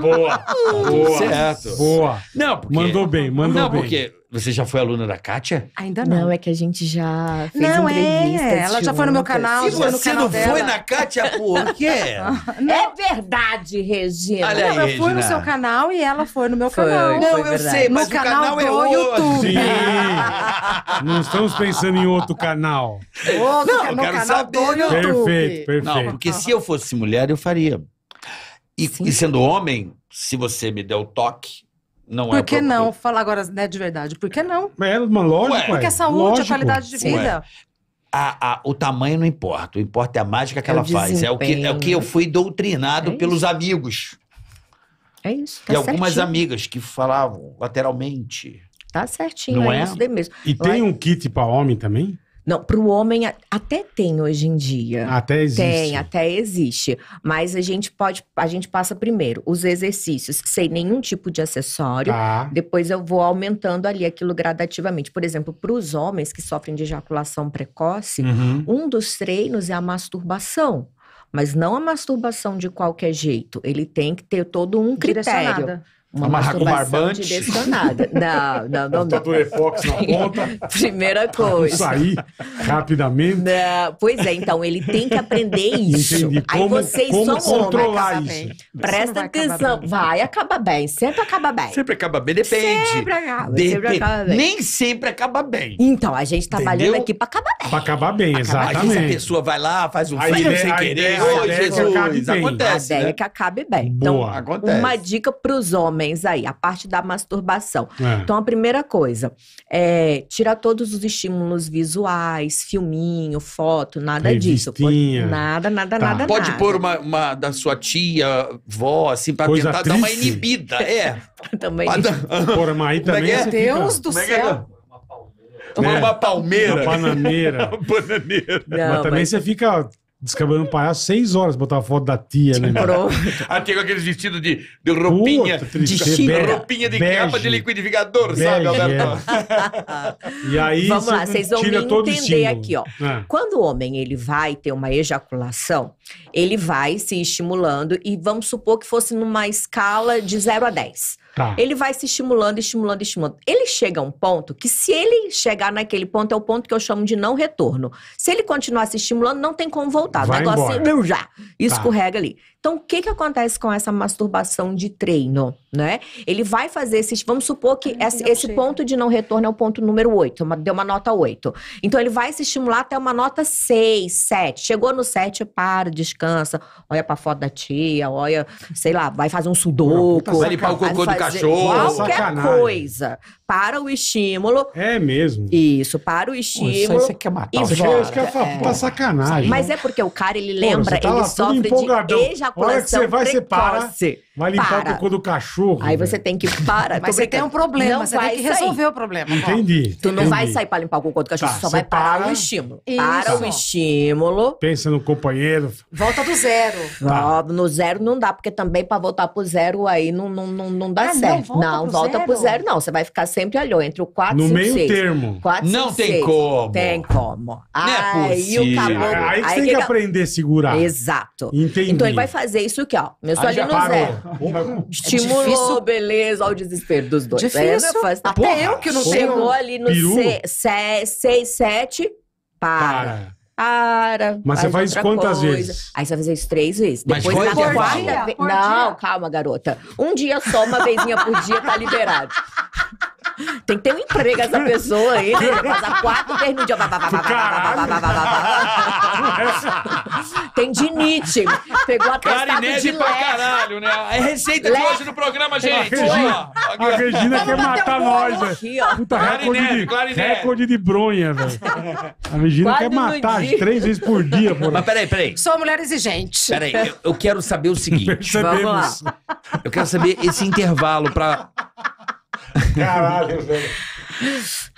Boa, boa, certo. Boa. Não, porque... Mandou bem, mandou bem. Não, porque Você já foi aluna da Cátia? Ainda não. Não, é que a gente já fez não, entrevista. É. Ela já foi no meu canal. Se você não foi na Cátia, por quê? É verdade, Regina. Olha aí, eu Regina. fui no seu canal e ela foi no meu foi, canal. Não, eu verdade. sei, mas no o canal, canal é o YouTube. Sim. Não estamos pensando em outro canal. Outro não, eu quero canal saber. Do perfeito, perfeito. Não, porque se eu fosse mulher, eu faria. E, e sendo homem, se você me der o toque... Não Por que é não? Falar agora né, de verdade. Por que não? É, mas lógico, ué, porque a saúde, lógico. a qualidade de vida. A, a, o tamanho não importa. O importa é a mágica que é ela faz. É o que, é o que eu fui doutrinado é pelos amigos. É isso. Tá e algumas certinho. amigas que falavam lateralmente. Tá certinho. Não é, é? Isso daí mesmo. E Olha. tem um kit para homem também? Não, para o homem até tem hoje em dia. Até existe. Tem, até existe. Mas a gente pode, a gente passa primeiro os exercícios sem nenhum tipo de acessório. Tá. Depois eu vou aumentando ali aquilo gradativamente. Por exemplo, para os homens que sofrem de ejaculação precoce, uhum. um dos treinos é a masturbação. Mas não a masturbação de qualquer jeito. Ele tem que ter todo um critério. Uma Amarrar com barbante. Direcionada. Não, não, não. Botar do E-Fox na ponta. Primeira coisa. Sair rapidamente. Não, pois é, então ele tem que aprender isso. Entendi. Aí como, vocês como só controlar isso. Bem. Presta vai atenção. Bem. Vai acabar bem. Sempre acaba bem. Sempre acaba bem, depende. Sempre acaba, depende. Sempre acaba bem. Nem sempre acaba bem. Então, a gente tá trabalhando aqui pra acabar bem. Pra acabar bem, exatamente. Às vezes a pessoa vai lá, faz um filho sem querer. Acontece. A ideia é que acabe bem. Então, uma dica pros homens. Aí, a parte da masturbação. É. Então, a primeira coisa é tirar todos os estímulos visuais, filminho, foto, nada Revistinha. disso. Pode, nada, nada, tá. nada. Pode nada. pôr uma, uma da sua tia, vó, assim, pra coisa tentar triste. dar uma inibida. É. Também. Pôr uma aí também. Meu Deus do céu. Uma, é. uma palmeira. Uma bananeira. uma bananeira. Não, mas também mas... você fica. Descabando para seis horas, botar a foto da tia, né? Até com aqueles vestidos de, de roupinha. Puta, triste, de bege, roupinha de bege, capa de liquidificador, bege, sabe, Alberto? É. E aí, vamos lá, vocês vão me entender aqui, ó. É. Quando o homem ele vai ter uma ejaculação, ele vai se estimulando e vamos supor que fosse numa escala de zero a dez. Tá. Ele vai se estimulando, estimulando, estimulando. Ele chega a um ponto que se ele chegar naquele ponto, é o ponto que eu chamo de não retorno. Se ele continuar se estimulando, não tem como voltar. Vai o negócio assim, já, escorrega tá. ali. Então, o que, que acontece com essa masturbação de treino, né? Ele vai fazer esses... Vamos supor que Ai, esse, esse ponto de não retorno é o ponto número oito. Uma, deu uma nota oito. Então, ele vai se estimular até uma nota seis, sete. Chegou no sete, para, descansa. Olha pra foto da tia, olha... Sei lá, vai fazer um sudoku. Vai limpar o cocô do cachorro. Qualquer Sacanagem. coisa. Para o estímulo. É mesmo. Isso, para o estímulo. Isso quer matar. E volta. Isso que é pra sacanagem. Mas é porque o cara, ele lembra, Pô, tá ele sofre de ejaculação. Olha que você vai, precoce. você para, vai limpar para. o cocô do cachorro. Aí você tem que parar. Mas você tem um problema, não você vai tem que resolver sair. o problema. Entendi. Tu entendi. não vai sair para limpar o cocô do cachorro, tá, você só vai parar para... o estímulo. Isso. Para o estímulo. Pensa no companheiro. Volta do zero. Tá. No zero não dá, porque também para voltar pro zero aí não, não, não, não dá ah, certo. Não, volta, não, pro, volta zero. pro zero não. Você vai ficar sempre olhando entre o quatro e o seis. No meio seis. termo. Quatro, não cinco, tem seis. como. Tem como. Aí o cabelo. Aí você tem que aprender a segurar. Exato. Entendi. Então ele vai fazer. fazer isso aqui, ó. Meu só ali no zero. Estimulou, é beleza, ao desespero dos dois. Difícil. É, Até Porra, eu que não chegou ali no seis, sete, para. Para. Mas você faz quantas coisa. vezes? Aí você vai fazer isso três vezes. Mas Depois na quarta vez. Não, calma, garota. Um dia só, uma vezinha por dia, tá liberado. Tem que ter um emprego essa pessoa aí, né? Vai passar quatro vezes no dia. Tem dinite. Pegou atestado de pra caralho, né? É receita de hoje no programa, gente. A Regina quer matar nós, velho. Puta, recorde de bronha, velho. A Regina quer matar três vezes por dia. Mas peraí, peraí. Sou mulher exigente. Peraí, eu quero saber o seguinte. Vamos lá. Eu quero saber esse intervalo pra... Caralho, velho.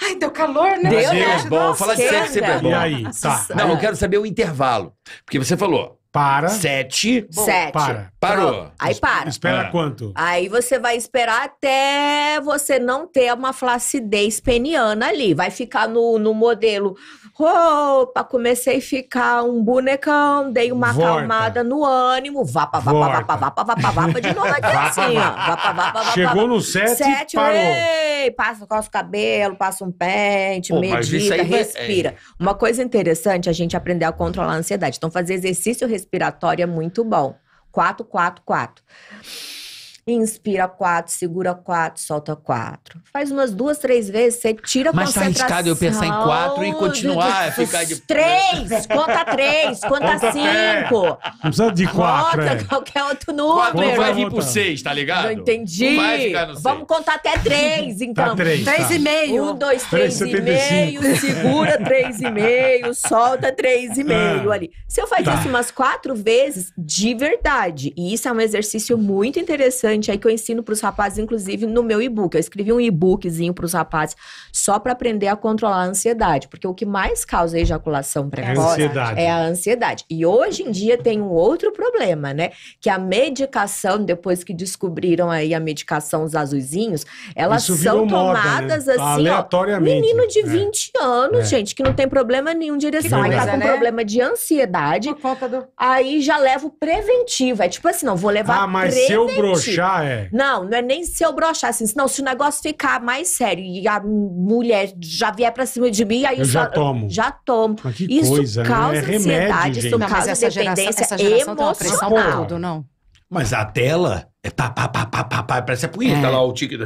Ai, deu calor, né? Deu, né? Bom, fala de sexo sempre é bom. E aí? Tá. Não, eu quero saber o intervalo. Porque você falou, Para. Sete. Bom, Sete. Para. Parou. Aí para. Espera quanto? Aí você vai esperar até você não ter uma flacidez peniana ali. Vai ficar no, no modelo. Opa, comecei a ficar um bonecão, dei uma Volta. acalmada no ânimo. Vapa, vapa, vapa, vapa, vapa, vapa, de novo aqui assim, ó. Vapa, vapa, vapa, Chegou no sete, sete parou. Ei, passa, coça o cabelo, passa um pente, Pô, medita, respira. Vai... É. Uma coisa interessante, a gente aprender a controlar a ansiedade. Então, fazer exercício respiratório é muito bom. Quatro, quatro, quatro. Inspira quatro, segura quatro, solta quatro. Faz umas duas, três vezes, você tira a Mas concentração. Mas tá arriscado eu pensar em quatro e continuar, de, de, ficar de... Três, conta três, conta, conta cinco. É. Não precisa de quatro, Conta é. qualquer outro número. Quatro vai vir pro seis, tá ligado? Não entendi. Não vai ficar no seis. Vamos contar até três, então. Tá três, três tá. e meio. Um, dois, três, três e meio. Segura três e meio, solta três e meio ah. ali. Se eu fazer tá. isso umas quatro vezes, de verdade. E isso é um exercício muito interessante. Aí que eu ensino pros rapazes, inclusive no meu e-book. Eu escrevi um e-bookzinho pros rapazes só pra aprender a controlar a ansiedade. Porque o que mais causa ejaculação precoce é a ansiedade. E hoje em dia tem um outro problema, né? Que a medicação, depois que descobriram aí a medicação, os azuizinhos, elas são tomadas moda, né? assim, aleatoriamente. Ó, menino de vinte é. anos, é. gente, que não tem problema nenhum de ereção. Aí tá com né? problema de ansiedade. Por conta do... Aí já leva o preventivo. É tipo assim, não, vou levar ah, mas preventivo. Seu broxo. É. Não, não é nem se eu broxar assim. Senão, se o negócio ficar mais sério e a mulher já vier pra cima de mim, aí eu já, já tomo. Já tomo. Mas que isso coisa, causa né? é ansiedade, remédio, isso gente. Não, causa essa dependência essa geração emocional. Tem uma tudo, não. Mas a tela é pá, pá, pá, pá, pá, pá, parece a punheta é. lá, o tique,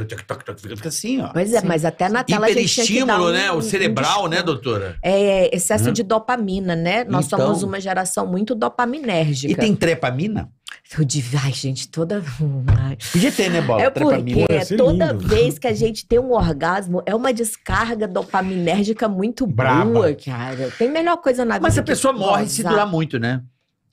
fica assim, ó. Pois é, Sim. mas até na tela a gente tinha que dar um, né? O cerebral, um né, doutora? É, excesso hum. de dopamina, né? Nós então... somos uma geração muito dopaminérgica. E tem trepamina? Eu digo, ai, gente, toda... Ai. Podia ter, né, Bola? É porque é toda vez que a gente tem um orgasmo, é uma descarga dopaminérgica muito Brava. boa, cara. Tem melhor coisa na vida. Mas a pessoa morre se durar muito, né?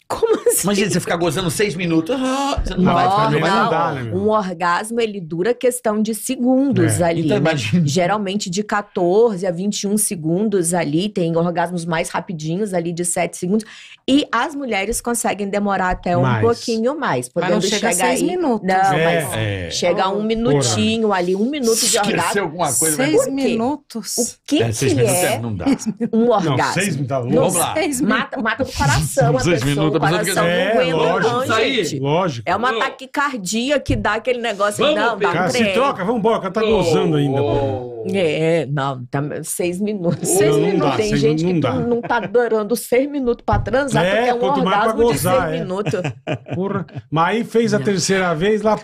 Como assim? Imagina você ficar gozando seis minutos. Você não, não vai ficar não, não dá, né, meu? Um orgasmo, ele dura questão de segundos é. ali. Então, né? Geralmente de quatorze a vinte e um segundos ali. Tem orgasmos mais rapidinhos ali de sete segundos. E as mulheres conseguem demorar até um mais. pouquinho mais. Podendo mas não chega chegar seis aí, minutos. Não, é, mas é. chega um minutinho Porra. ali. Um minuto de orgasmo. Esqueceu alguma coisa. Seis minutos. O que é, seis que minutos é não dá. um orgasmo? Não, seis, tá louco. Vamos lá. Mata, mata do coração a seis pessoa. Minutos. O coração é, não aguenta lógico, não, gente. Lógico. É uma taquicardia que dá aquele negócio. Vamos, não, dá cara, um trem. Se troca, vamos embora, que ela tá oh, gozando ainda. Oh. É, não, tá, seis minutos. Oh, seis não, minutos. Não dá, Tem seis, gente não que dá. não tá durando seis minutos pra transar, é, porque é um orgasmo gozar, de seis é. minutos. Porra. Mas aí fez a terceira vez lá...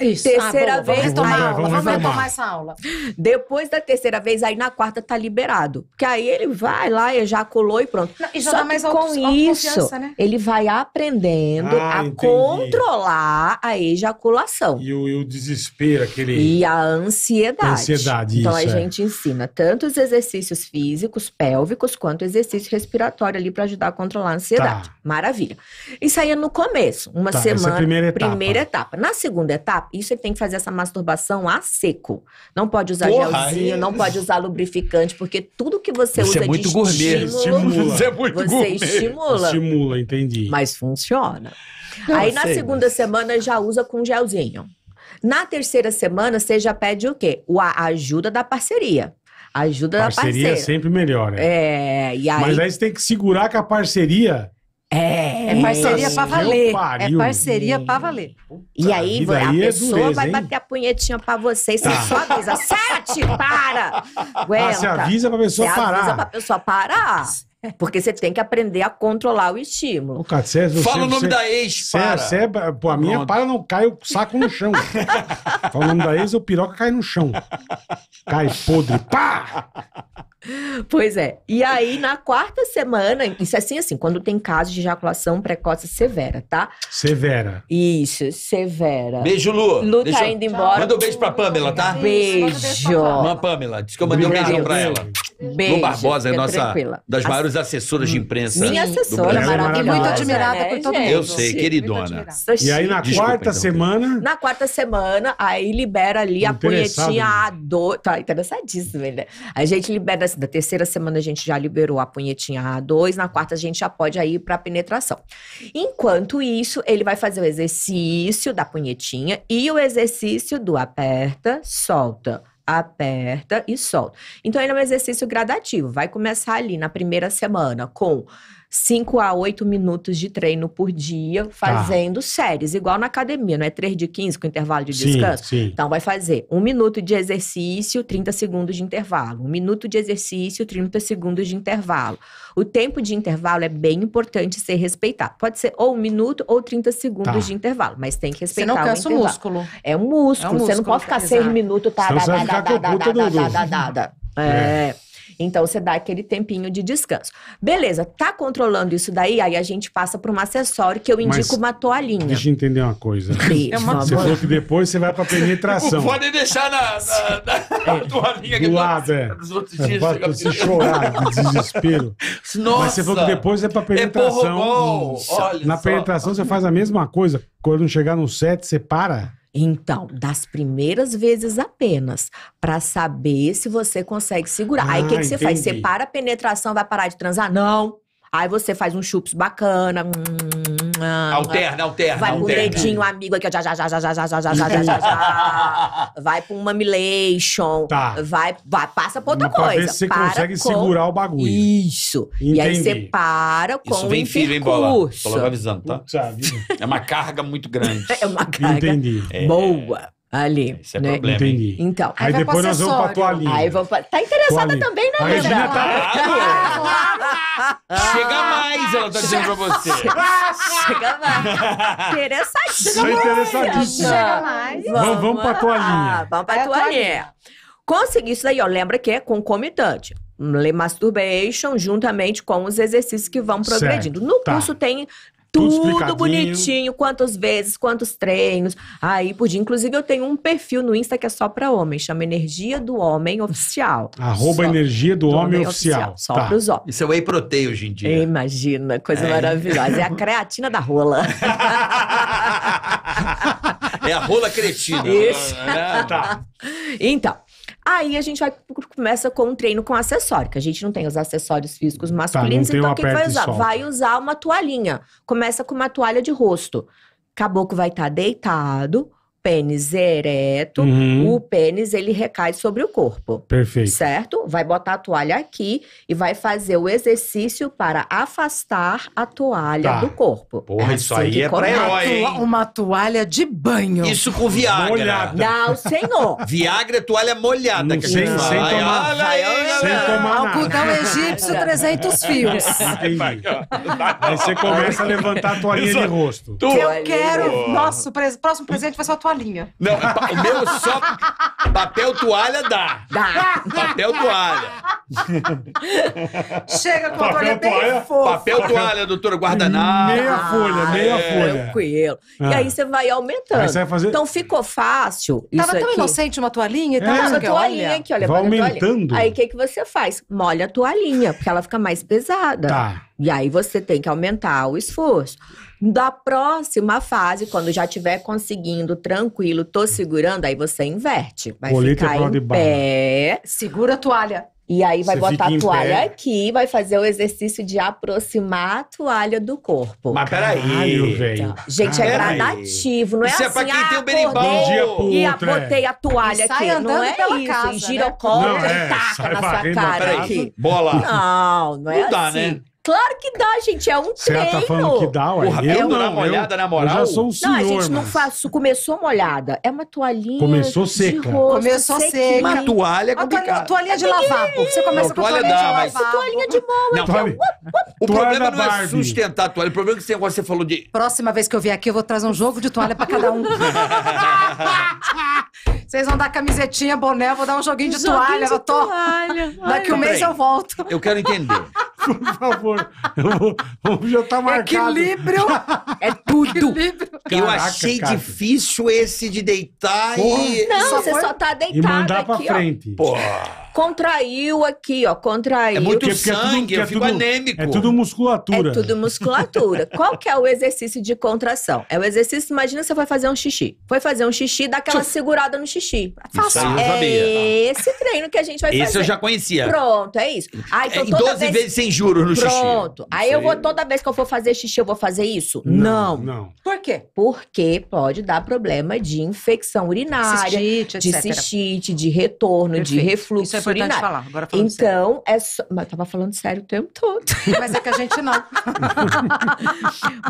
Isso. Terceira ah, vez, vamos tomar aula, vamos, vamos tomar essa aula. Depois da terceira vez, aí na quarta tá liberado. Porque aí ele vai lá, ejaculou e pronto. Não, e já Só dá mais que com isso, né? ele vai aprendendo ah, a entendi. controlar a ejaculação. E o, e o desespero, aquele... E a ansiedade. ansiedade então isso, a é. gente ensina tanto os exercícios físicos, pélvicos, quanto o exercício respiratório ali pra ajudar a controlar a ansiedade. Tá. Maravilha. Isso aí é no começo, uma tá, semana, essa é a primeira etapa. primeira etapa. Na segunda etapa, isso ele tem que fazer essa masturbação a seco. Não pode usar Porra, gelzinho, isso. não pode usar lubrificante, porque tudo que você, você usa é muito de gourmet. estímulo, você, é muito você gourmet. estimula. Estimula, entendi. Mas funciona. Eu Aí na sei, segunda mas... semana já usa com gelzinho. Na terceira semana você já pede o quê? A ajuda da parceria. Ajuda parceria da parceira. Parceria sempre melhor, né? É, e aí... Mas aí você tem que segurar que a parceria... É, é parceria pra valer. É parceria pra valer. E aí, e a pessoa é dureza, vai hein? bater a punhetinha pra você e você tá. só avisa. Sete, para! Aguenta. Ah, você avisa pra pessoa você parar. Você avisa pra pessoa parar. Porque você tem que aprender a controlar o estímulo. Ô, cara, você, você, Fala você, o nome você, da ex, para. Você, você, pô, a minha Pronto. para, não cai o saco no chão. Fala o nome da ex, o piroca cai no chão. Cai podre, pá! Pois é. E aí, na quarta semana, isso é assim, assim, quando tem casos de ejaculação precoce severa, tá? Severa. Isso, severa. Beijo, Lu. Lu Deixa tá indo eu... embora. Manda um beijo pra Pamela, tá? Beijo. Manda Pamela, diz que eu mandei um beijão pra ela. Beijo. Lu Barbosa é nossa tranquila. das maiores assessoras de imprensa. Minha assessora, maravilhosa. E muito admirada é, por todo mundo. Eu sei, queridona. E aí na Desculpa, quarta então, semana... Na quarta semana, aí libera ali a punhetinha a dois. Tá interessadíssimo, né? A gente libera, assim, da terceira semana a gente já liberou a punhetinha A dois. Na quarta a gente já pode ir pra penetração. Enquanto isso, ele vai fazer o exercício da punhetinha e o exercício do aperta, solta. Aperta e solta. Então, ele é um exercício gradativo. Vai começar ali na primeira semana com cinco a oito minutos de treino por dia, fazendo ah. séries, igual na academia, não é três de quinze com intervalo de descanso? Sim, sim. Então, vai fazer um minuto de exercício, trinta segundos de intervalo. um minuto de exercício, trinta segundos de intervalo. O tempo de intervalo é bem importante ser respeitado. Pode ser ou um minuto ou trinta segundos tá. de intervalo, mas tem que respeitar o intervalo. Você não cansa o músculo. É um músculo. É um músculo. Você não pode ficar seis minutos... Tá, dá, dá, dá, dá, dá, dá, É... Então, você dá aquele tempinho de descanso. Beleza, tá controlando isso daí? Aí a gente passa para um acessório que eu indico. Mas uma toalhinha. Deixa eu entender uma coisa. Isso, é uma... Você falou que depois você vai para penetração. Pode deixar na, na, na é. toalhinha. Do lado, é. Dos outros dias. É, pra você chorar de desespero. Nossa. Mas você falou que depois é para penetração. É Olha na só. penetração você faz a mesma coisa. Quando chegar no set, você para... Então, das primeiras vezes apenas, pra saber se você consegue segurar. Ah, aí o que, que você faz? Você para a penetração, vai parar de transar? Não. Aí você faz um chups bacana. Alterna, alterna. Vai pro dedinho amigo aqui, ó. Já, já, já, já, já, já, já, já, já, já. Vai pro mamilation. Tá. Vai, vai, passa pra outra coisa. Pra ver se você consegue segurar o bagulho. Isso. E aí você para com o percurso. Isso, vem filho, vem bola. Coloca avisando, tá? É uma carga muito grande. É uma carga boa. Ali. Isso é né? problema. Entendi. Então, aí, aí depois nós vamos pra toalhinha. Aí vou pra... Tá interessada toalhinha. também, né, Regina? Regina tá... Chega mais, ela tá dizendo pra você. Chega mais. Interessadíssima. Interessadíssima. Chega mais. Vamos, vamos pra toalhinha. Vamos pra é toalhinha. Consegui isso daí, ó. Lembra que é concomitante. Masturbation juntamente com os exercícios que vão progredindo. Certo. No curso tá. tem... Tudo, Tudo bonitinho, quantas vezes, quantos treinos. Aí, por dia. Inclusive, eu tenho um perfil no Insta que é só pra homem. Chama Energia do Homem Oficial. Arroba só. Energia do, do Homem, homem Oficial. Oficial. Só tá. pros homens. Isso é whey protein hoje em dia. Imagina, coisa é. maravilhosa. É a creatina da rola. É a rola creatina. Isso. É, tá. Então... Aí a gente vai, começa com um treino com acessório, que a gente não tem os acessórios físicos masculinos, tá, então o que vai usar? Vai usar uma toalhinha. Começa com uma toalha de rosto. Caboclo vai estar tá deitado, pênis ereto, uhum. o pênis ele recai sobre o corpo. Perfeito. Certo? Vai botar a toalha aqui e vai fazer o exercício para afastar a toalha tá. do corpo. Porra, é isso assim aí é pra herói, uma, uma toalha de banho. Isso com Viagra. Molhada. Não, senhor. Viagra é toalha molhada. Não, que sem, sem, sem tomar, vai, vai, sem tomar nada. Algodão egípcio, trezentos fios. Aí você começa a levantar a toalhinha isso. de rosto. Tu. Eu quero... Oh. Nosso pre... próximo presente vai ser a toalha. Não, o meu só papel toalha dá. Dá. Papel toalha. Chega com a toalha bem fofa. Papel toalha, doutora, guardanapo. Meia folha, meia ah, folha. Tranquilo. Ah. E aí você vai aumentando. Aí você vai fazer... Então ficou fácil. Tava isso tão aqui. inocente uma toalhinha. Tava é. uma toalhinha aqui, olha. Vai aumentando. Aí o que, que você faz? Molha a toalhinha, porque ela fica mais pesada. Tá. E aí você tem que aumentar o esforço. Da próxima fase, quando já estiver conseguindo, tranquilo, tô segurando, aí você inverte. Vai Bolita ficar em pé. Segura a toalha. E aí vai você botar a toalha pé. aqui, vai fazer o exercício de aproximar a toalha do corpo. Mas peraí, velho. Gente, é gradativo, não é isso assim, é pra quem ah, tem o berimbau. E botei a toalha e aqui, não é pela isso. Casa, e gira né? o colo é, e taca na sua cara peraí. aqui. Bola. Não, não é não dá, assim. Né? Claro que dá, gente. É um Cê treino. Você tá falando que dá, ué. Porra, eu não, molhada, na moral. Eu já sou um senhor, Não, a gente mas... não faz... Começou molhada. É uma toalhinha Começou seca. De rosto, Começou seca. Uma toalha complicada. Uma toalhinha de lavar, pô. Você começa não, com toalha, toalha dá, de lavar. Mas... Toalhinha de mão. Não, toalha... O problema não é sustentar a toalha. O problema é que você falou de... Próxima vez que eu vier aqui, eu vou trazer um jogo de toalha pra cada um. Vocês vão dar camisetinha, boné, eu vou dar um joguinho de joguinho toalha. De eu tô... toalha. Daqui um Peraí. mês eu volto. Eu quero entender. Por favor, vou, já tá marcado. Equilíbrio é tudo. Equilíbrio. Eu Caraca, achei cara. difícil esse de deitar Porra. e... Não, só você foi... só tá deitado aqui, ó. E mandar pra aqui, frente. Porra. Contraiu aqui, ó, contraiu. É muito sangue, é tudo, eu fico é tudo, anêmico. É tudo musculatura. É tudo musculatura. Qual que é o exercício de contração? É o exercício, imagina você vai fazer um xixi. Foi fazer um xixi, dá aquela Tchuf. segurada no xixi. Faça. Isso aí eu sabia. É esse treino que a gente vai esse fazer. Esse eu já conhecia. Pronto, é isso. Aí, então, é, toda doze vez... vezes sem juros no Pronto. xixi. Pronto. Aí eu vou, toda vez que eu for fazer xixi, eu vou fazer isso? Não. Não. Não. Por quê? Porque pode dar problema de infecção urinária, cistite, de etcétera. Cistite, de retorno, Perfeito. de refluxo. Isso é importante falar. Agora falando então, sério. é só... Mas eu tava falando sério o tempo todo. Mas é que a gente não.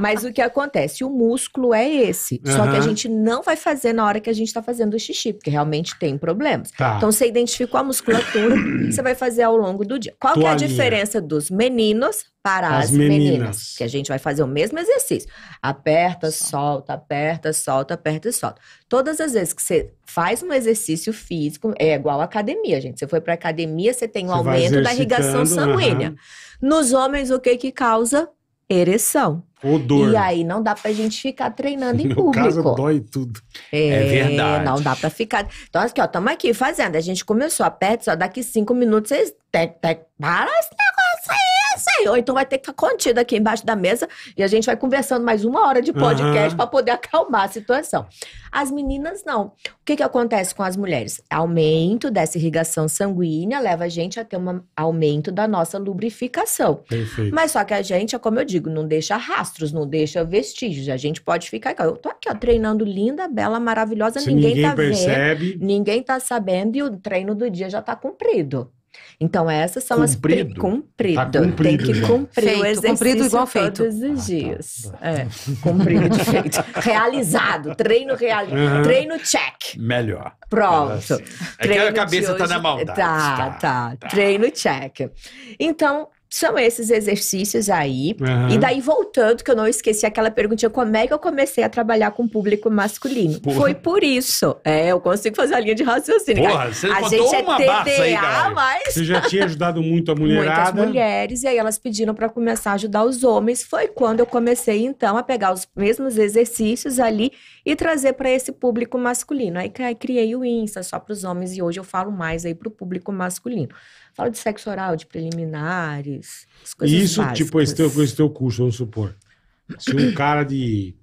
Mas o que acontece? O músculo é esse. Uhum. Só que a gente não vai fazer na hora que a gente tá fazendo o xixi, porque realmente tem problemas. Tá. Então, você identificou a musculatura, você vai fazer ao longo do dia. Qual que é a diferença dos meninos para as, as meninas. meninas? Que a gente vai fazer o mesmo exercício. Aperta, solta, aperta, solta, aperta e solta. Todas as vezes que você faz um exercício físico, é igual à academia, gente. Você foi para academia, você tem um você aumento da irrigação sanguínea. Uhum. Nos homens, o que que causa? Ereção. Odor. E aí não dá pra gente ficar treinando em público. No caso, dói tudo. É, é verdade. Não dá pra ficar. Então, aqui, ó, estamos aqui fazendo. A gente começou, aperta, só daqui cinco minutos vocês. Tec, tec, para esse negócio aí, esse aí. Ou então vai ter que estar contido aqui embaixo da mesa e a gente vai conversando mais uma hora de podcast uhum. pra poder acalmar a situação. As meninas, não. O que que acontece com as mulheres? Aumento dessa irrigação sanguínea leva a gente a ter um aumento da nossa lubrificação. Perfeito. Mas só que a gente, é como eu digo, não deixa rastro. Não deixa vestígios. A gente pode ficar aqui. Eu tô aqui, ó, treinando linda, bela, maravilhosa. Se ninguém, ninguém tá percebe. Vendo, ninguém tá sabendo e o treino do dia já tá cumprido. Então, essas são cumprido? as... Cumprido. Tá cumprido. Tem que cumprir feito, o exercício cumprido igual feito. todos os dias. Ah, tá. É, cumprido, feito. Realizado. Treino realizado. Uhum. Treino check. Melhor. Pronto. Assim. Aquela cabeça tá na maldade. Tá, tá, tá, tá. Treino check. Então... São esses exercícios aí. Uhum. E daí, voltando, que eu não esqueci aquela perguntinha, como é que eu comecei a trabalhar com o público masculino? Porra. Foi por isso. É, eu consigo fazer a linha de raciocínio. Porra, você a gente é T D A, mas... Você já tinha ajudado muito a mulherada. Muitas mulheres, e aí elas pediram pra começar a ajudar os homens. Foi quando eu comecei, então, a pegar os mesmos exercícios ali e trazer pra esse público masculino. Aí criei o Insta só pros homens e hoje eu falo mais aí pro público masculino. Falo de sexo oral, de preliminares, as coisas Isso, básicas. Tipo, esse teu, esse teu curso, vamos supor. Se um cara de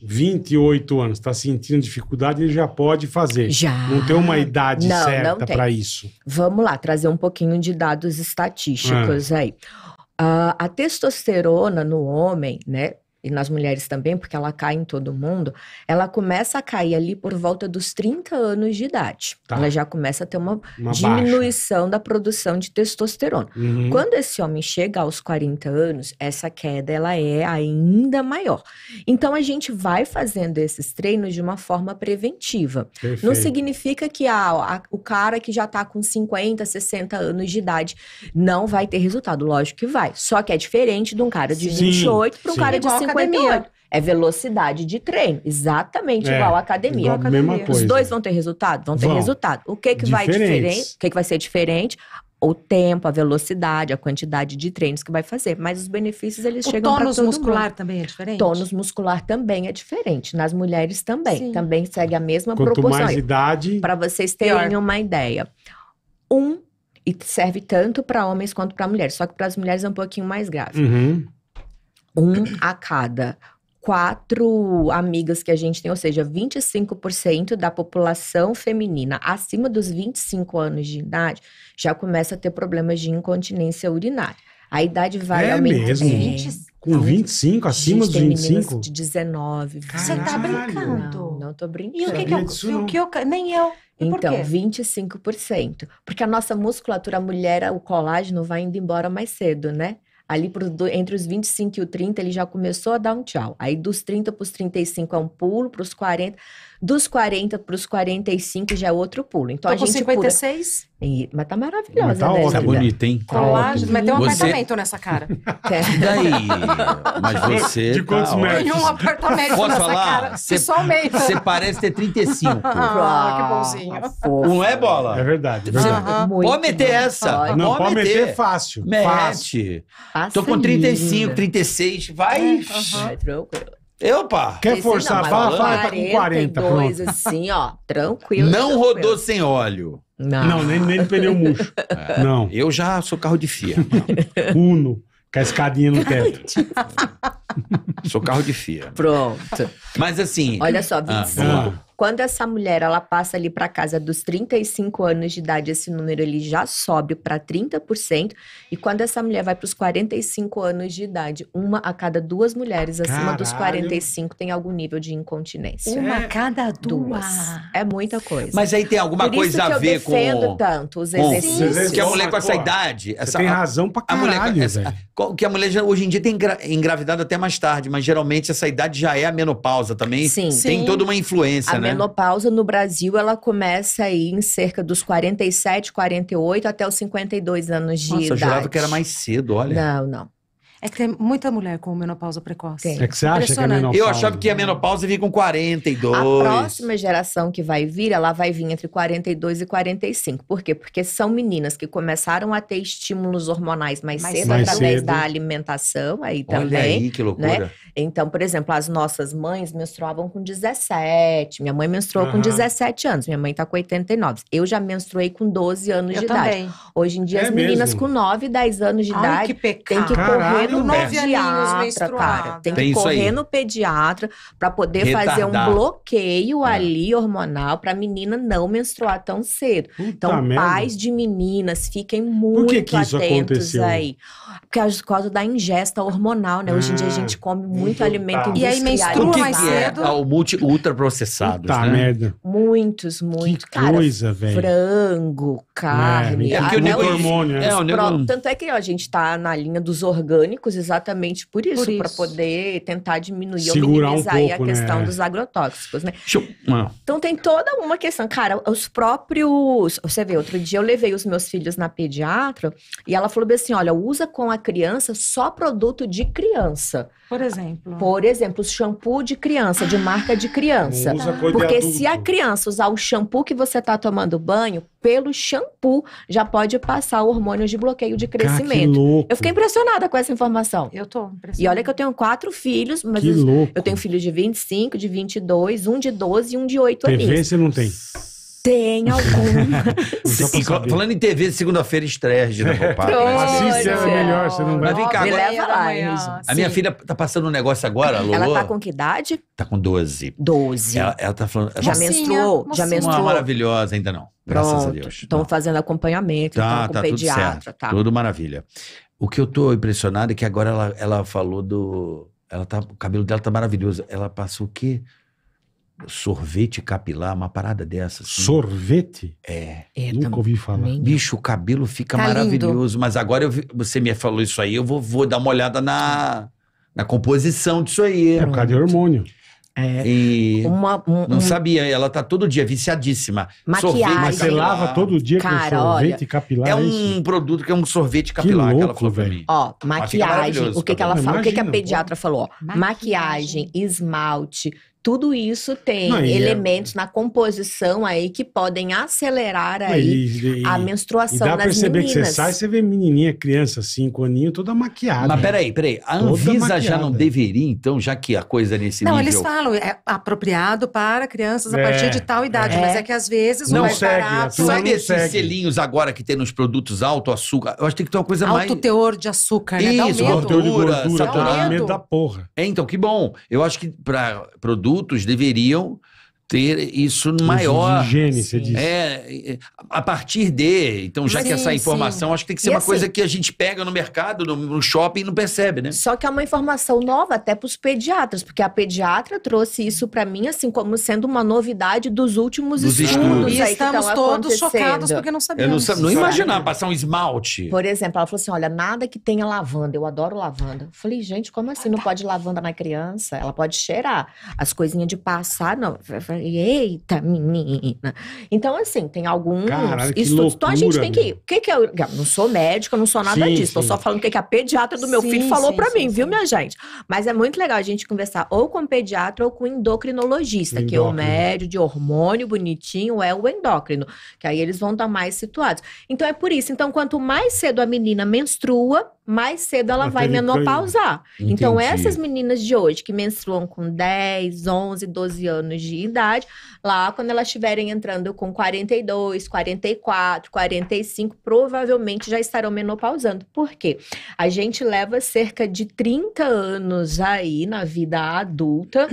vinte e oito anos está sentindo dificuldade, ele já pode fazer. Já. Não tem uma idade não, certa para isso. Vamos lá, trazer um pouquinho de dados estatísticos ah. aí. Uh, a testosterona no homem, né? E nas mulheres também, porque ela cai em todo mundo, ela começa a cair ali por volta dos trinta anos de idade. Tá. Ela já começa a ter uma, uma diminuição baixa. da produção de testosterona. Uhum. Quando esse homem chega aos quarenta anos, essa queda ela é ainda maior. Então, a gente vai fazendo esses treinos de uma forma preventiva. Perfeito. Não significa que a, a, o cara que já está com cinquenta, sessenta anos de idade não vai ter resultado. Lógico que vai. Só que é diferente de um cara de sim, vinte e oito para um sim. cara de cinquenta. Academia. É velocidade de treino, exatamente é, igual à academia. Igual a academia. Mesma coisa. Os dois vão ter resultado? Vão ter vão. resultado. O que, que vai diferente? O que, que vai ser diferente? O tempo, a velocidade, a quantidade de treinos que vai fazer. Mas os benefícios, eles o chegam para todo mundo. O tônus muscular também é diferente? Tônus muscular também é diferente. Nas mulheres também. Sim. Também segue a mesma Quanto proporção. Quanto mais idade... Para vocês terem pior. uma ideia. Um, e serve tanto para homens quanto para mulheres. Só que para as mulheres é um pouquinho mais grave. Uhum. Um a cada quatro amigas que a gente tem, ou seja, vinte e cinco por cento da população feminina acima dos vinte e cinco anos de idade já começa a ter problemas de incontinência urinária. A idade vai é aumentando. Mesmo? É. Com vinte e cinco, acima gente, dos vinte e cinco? De dezenove. Caralho. Você tá brincando? Não, não tô brincando. E o que, que, eu, o que eu... Nem eu. E então, por quê? vinte e cinco por cento. Porque a nossa musculatura, a mulher, o colágeno vai indo embora mais cedo, né? Ali por, entre os vinte e cinco e o trinta, ele já começou a dar um tchau. Aí dos trinta para os trinta e cinco é um pulo, para os quarenta. Dos quarenta para os quarenta e cinco já é outro pulo. Então Tô a gente cinquenta e seis. Pura... E, mas tá maravilhosa, mas tá né? Tá bonita, hein? Colágeno. Tá mas tem um você... apartamento nessa cara. E daí? Mas você... De quantos tá metros? Tem um apartamento Posso nessa falar? cara. Cê, só meio. Você parece ter trinta e cinco. Ah, ah, que bonzinho. Não é, Bola? É verdade. É verdade. Uh-huh. Pode Muito meter bom. essa. Não, pode meter fácil. Mete. Passa Tô com trinta e cinco, trinta e seis. Vai. Vai, tranquilo. Eu, pá. Quer forçar? Fala, fala, tá com quarenta. quarenta e dois, assim, ó. Tranquilo. Não tranquilo. rodou sem óleo. Não, não nem, nem pneu murcho. É, não. Eu já sou carro de Fiat. Uno, com a escadinha no teto. Sou carro de Fiat. Pronto. Mas assim... Olha só, vinte e cinco. Ah, quando essa mulher ela passa ali para casa dos trinta e cinco anos de idade, esse número ele já sobe para trinta por cento. E quando essa mulher vai para os quarenta e cinco anos de idade, uma a cada duas mulheres acima Caralho. Dos quarenta e cinco tem algum nível de incontinência. Uma a é. Cada duas. É muita coisa. Mas aí tem alguma coisa a ver com... Por isso que eu defendo tanto os exercícios. Porque a mulher com essa idade... Você essa, tem razão pra caralho, essa, que a mulher já, hoje em dia tem engravidado até mais tarde, mas geralmente essa idade já é a menopausa também. Sim. Tem Sim. toda uma influência, a né? A menopausa no Brasil, ela começa aí em cerca dos quarenta e sete, quarenta e oito até os cinquenta e dois anos de Nossa, idade. Nossa, eu jurava que era mais cedo, olha. Não, não. É que tem muita mulher com menopausa precoce. Tem. É que você acha que é menopausa? Eu achava que a menopausa vinha com quarenta e dois. A próxima geração que vai vir, ela vai vir entre quarenta e dois e quarenta e cinco. Por quê? Porque são meninas que começaram a ter estímulos hormonais mais, mais cedo, mais através cedo. Da alimentação. Aí Olha também. Aí, que loucura. Né? Então, por exemplo, as nossas mães menstruavam com dezessete. Minha mãe menstruou uhum. com dezessete anos. Minha mãe tá com oitenta e nove. Eu já menstruei com doze anos eu de também. Idade. Hoje em dia, é as meninas mesmo? Com nove, dez anos de Ai, idade... Que pecado. Tem que correr no pediatra, cara. Tem, tem que correr aí. No pediatra pra poder Retardar. Fazer um bloqueio é. Ali hormonal pra menina não menstruar tão cedo. Puta então, merda. Pais de meninas, fiquem muito Por que que atentos isso aconteceu? Aí. Porque é por causa da ingesta hormonal, né? Hoje em dia a gente come muito ah, alimento industrial. E aí menstrua mais cedo. É? O multi ultraprocessados, né? Merda. Muitos, muitos. Que cara, coisa, velho. Frango, carne. É, é porque o nego hormônio. É, o tanto é que ó, a gente tá na linha dos orgânicos exatamente por isso, para poder tentar diminuir Segurar ou minimizar um pouco, aí a questão né? dos agrotóxicos, né? Eu... Então tem toda uma questão, cara, os próprios... Você vê, outro dia eu levei os meus filhos na pediatra e ela falou assim, olha, usa com a criança só produto de criança. Por exemplo? Por exemplo, shampoo de criança, de marca de criança. Usa coisa Porque de adulto. Se a criança usar o shampoo que você tá tomando banho, pelo shampoo já pode passar hormônios de bloqueio de crescimento. Cara, que louco. Eu fiquei impressionada com essa informação. Eu tô impressionada. E olha que eu tenho quatro filhos, mas que louco. Eu tenho filhos de vinte e cinco, de vinte e dois, um de doze e um de oito anos. T V você não tem? Tem alguma. Sim, falando em T V, segunda-feira estreia de Regina Volpato. Assiste ela melhor, você não vai. Mas vem cá, agora, leva lá, amanhã, a minha filha tá passando um negócio agora, Lolo. Ela tá com que idade? Tá com doze. doze. Ela, ela tá falando... Ela já menstruou? Mocinha. Já menstruou. Uma maravilhosa ainda não, Pronto. Graças a Deus. Estão fazendo acompanhamento, tá, estão com tá, pediatra. Tudo certo, tá. Tudo maravilha. O que eu tô impressionado é que agora ela, ela falou do... Ela tá, o cabelo dela tá maravilhoso. Ela passou o quê? Sorvete capilar, uma parada dessa. Assim. Sorvete? É. é Nunca tam... ouvi falar. Bicho, o cabelo fica tá maravilhoso. Lindo. Mas agora eu vi... você me falou isso aí, eu vou, vou dar uma olhada na, na composição disso aí. É por causa de hormônio. É. E uma, um, não um... sabia, ela tá todo dia viciadíssima. Maquiagem. Sorvete, mas você lava todo dia Cara, com sorvete olha, capilar? É um produto que é um sorvete capilar que, louco, que ela falou pra mim. Ó, maquiagem, o que que ela fala? O que que a pediatra falou? Maquiagem, maquiagem esmalte. Tudo isso tem não, elementos é... na composição aí que podem acelerar aí e, e, a menstruação nas meninas. E dá pra perceber meninas. Que você sai, você vê menininha, criança, cinco aninhos, toda maquiada. Mas peraí, peraí. A Anvisa já não deveria, então, já que a coisa é nesse não, nível... Não, eles falam, é apropriado para crianças a é, partir de tal idade, é. Mas é que às vezes... Não, não segue, parar, sai desses segue. Selinhos agora que tem nos produtos alto açúcar, eu acho que tem que ter uma coisa alto mais... Alto teor de açúcar, né? Isso, dá um medo. Teor de gordura, dá um medo da porra. É, então, que bom. Eu acho que para produtos deveriam ter isso maior. De higiene, você diz. É, a partir de. Então, já sim, que essa informação, sim. acho que tem que ser e uma assim, coisa que a gente pega no mercado, no, no shopping e não percebe, né? Só que é uma informação nova até para os pediatras, porque a pediatra trouxe isso para mim, assim, como sendo uma novidade dos últimos dos estudos. estudos. E estamos todos chocados porque não sabíamos. Eu não, não imaginava passar um esmalte. Por exemplo, ela falou assim: olha, nada que tenha lavanda, eu adoro lavanda. Eu falei, gente, como assim? Não pode lavanda na criança? Ela pode cheirar. As coisinhas de passar, não. Eita, menina. Então, assim, tem alguns Caralho, que estudos. Loucura, então, a gente tem que ir. O que que eu... eu não sou médica, não sou nada sim, disso. Estou só falando o que que a pediatra do meu sim, filho falou sim, pra sim, mim, sim. viu, minha gente? Mas é muito legal a gente conversar ou com pediatra ou com endocrinologista, endócrino. Que é o médio de hormônio bonitinho, é o endócrino. Que aí eles vão estar mais situados. Então, é por isso. Então, quanto mais cedo a menina menstrua, mais cedo ela, ela vai menopausar. Entendi. Então, essas meninas de hoje, que menstruam com dez, onze, doze anos de idade, lá quando elas estiverem entrando com quarenta e dois, quarenta e quatro, quarenta e cinco, provavelmente já estarão menopausando. Por quê? A gente leva cerca de trinta anos aí na vida adulta,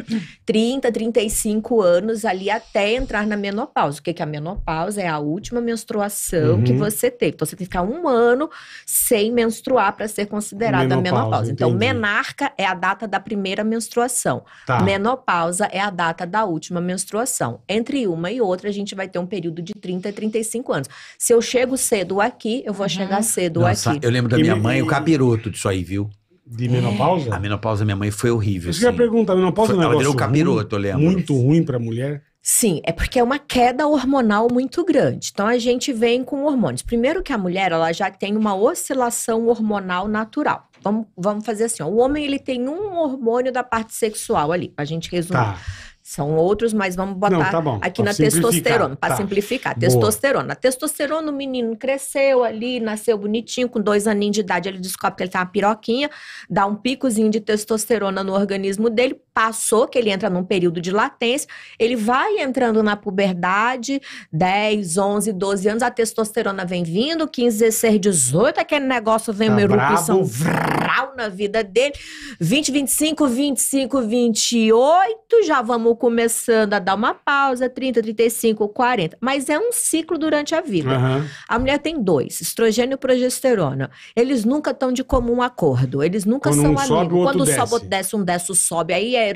trinta, trinta e cinco anos ali até entrar na menopausa. O que é a menopausa? É a última menstruação uhum. que você teve. Então, você tem que ficar um ano sem menstruar para ser considerada menopausa, a menopausa. Então, entendi. Menarca é a data da primeira menstruação. Tá. Menopausa é a data da última menstruação. Entre uma e outra, a gente vai ter um período de trinta a trinta e cinco anos. Se eu chego cedo aqui, eu vou uhum. chegar cedo Nossa, aqui. Eu lembro da minha mãe, o capiroto disso aí, viu? De menopausa? É. A menopausa, minha mãe, foi horrível. Você assim. Pergunta, a menopausa foi, é um negócio capiroto, ruim, eu lembro. Muito ruim para mulher? Sim, é porque é uma queda hormonal muito grande. Então, a gente vem com hormônios. Primeiro que a mulher, ela já tem uma oscilação hormonal natural. Vamos, vamos fazer assim, ó. O homem, ele tem um hormônio da parte sexual ali, pra gente resumir. Tá. São outros, mas vamos botar Não, tá bom. aqui pra na testosterona, para tá. simplificar. Testosterona. Boa. A testosterona, o menino cresceu ali, nasceu bonitinho, com dois aninhos de idade, ele descobre que ele tá uma piroquinha, dá um picozinho de testosterona no organismo dele, passou, que ele entra num período de latência, ele vai entrando na puberdade, dez, onze, doze anos, a testosterona vem vindo, quinze, dezesseis, dezoito, aquele negócio vem tá uma erupção vral na vida dele, vinte, vinte e cinco, vinte e cinco, vinte e oito, já vamos começando a dar uma pausa, trinta, trinta e cinco, quarenta. Mas é um ciclo durante a vida. Uhum. A mulher tem dois, estrogênio e progesterona. Eles nunca estão de comum acordo. Eles nunca Quando são um amigos. Sobe, o Quando um sobe, outro desce, um desce, sobe. Aí é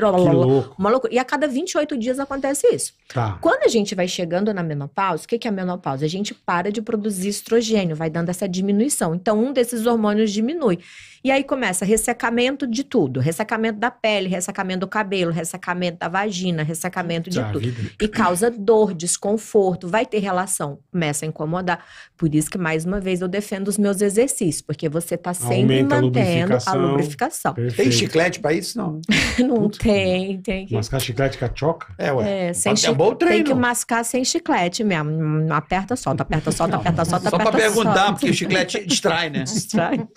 uma loucura. E a cada vinte e oito dias acontece isso. Tá. Quando a gente vai chegando na menopausa, o que que é a menopausa? A gente para de produzir estrogênio, vai dando essa diminuição. Então, um desses hormônios diminui. E aí começa ressecamento de tudo. Ressecamento da pele, ressecamento do cabelo, ressecamento da vagina, ressecamento de tudo. E causa dor, desconforto, vai ter relação, começa a incomodar. Por isso que, mais uma vez, eu defendo os meus exercícios, porque você tá sempre Aumenta mantendo a lubrificação. A lubrificação. Tem chiclete pra isso? Não, não Putz, tem, tem. Que... Mascar chiclete com a choca? É, ué. É, sem chi... é bom treino. Tem que mascar sem chiclete mesmo. Aperta, solta, aperta, solta, não, aperta, solta, só aperta, pra perguntar, solta. Porque o chiclete distrai, né? Distrai.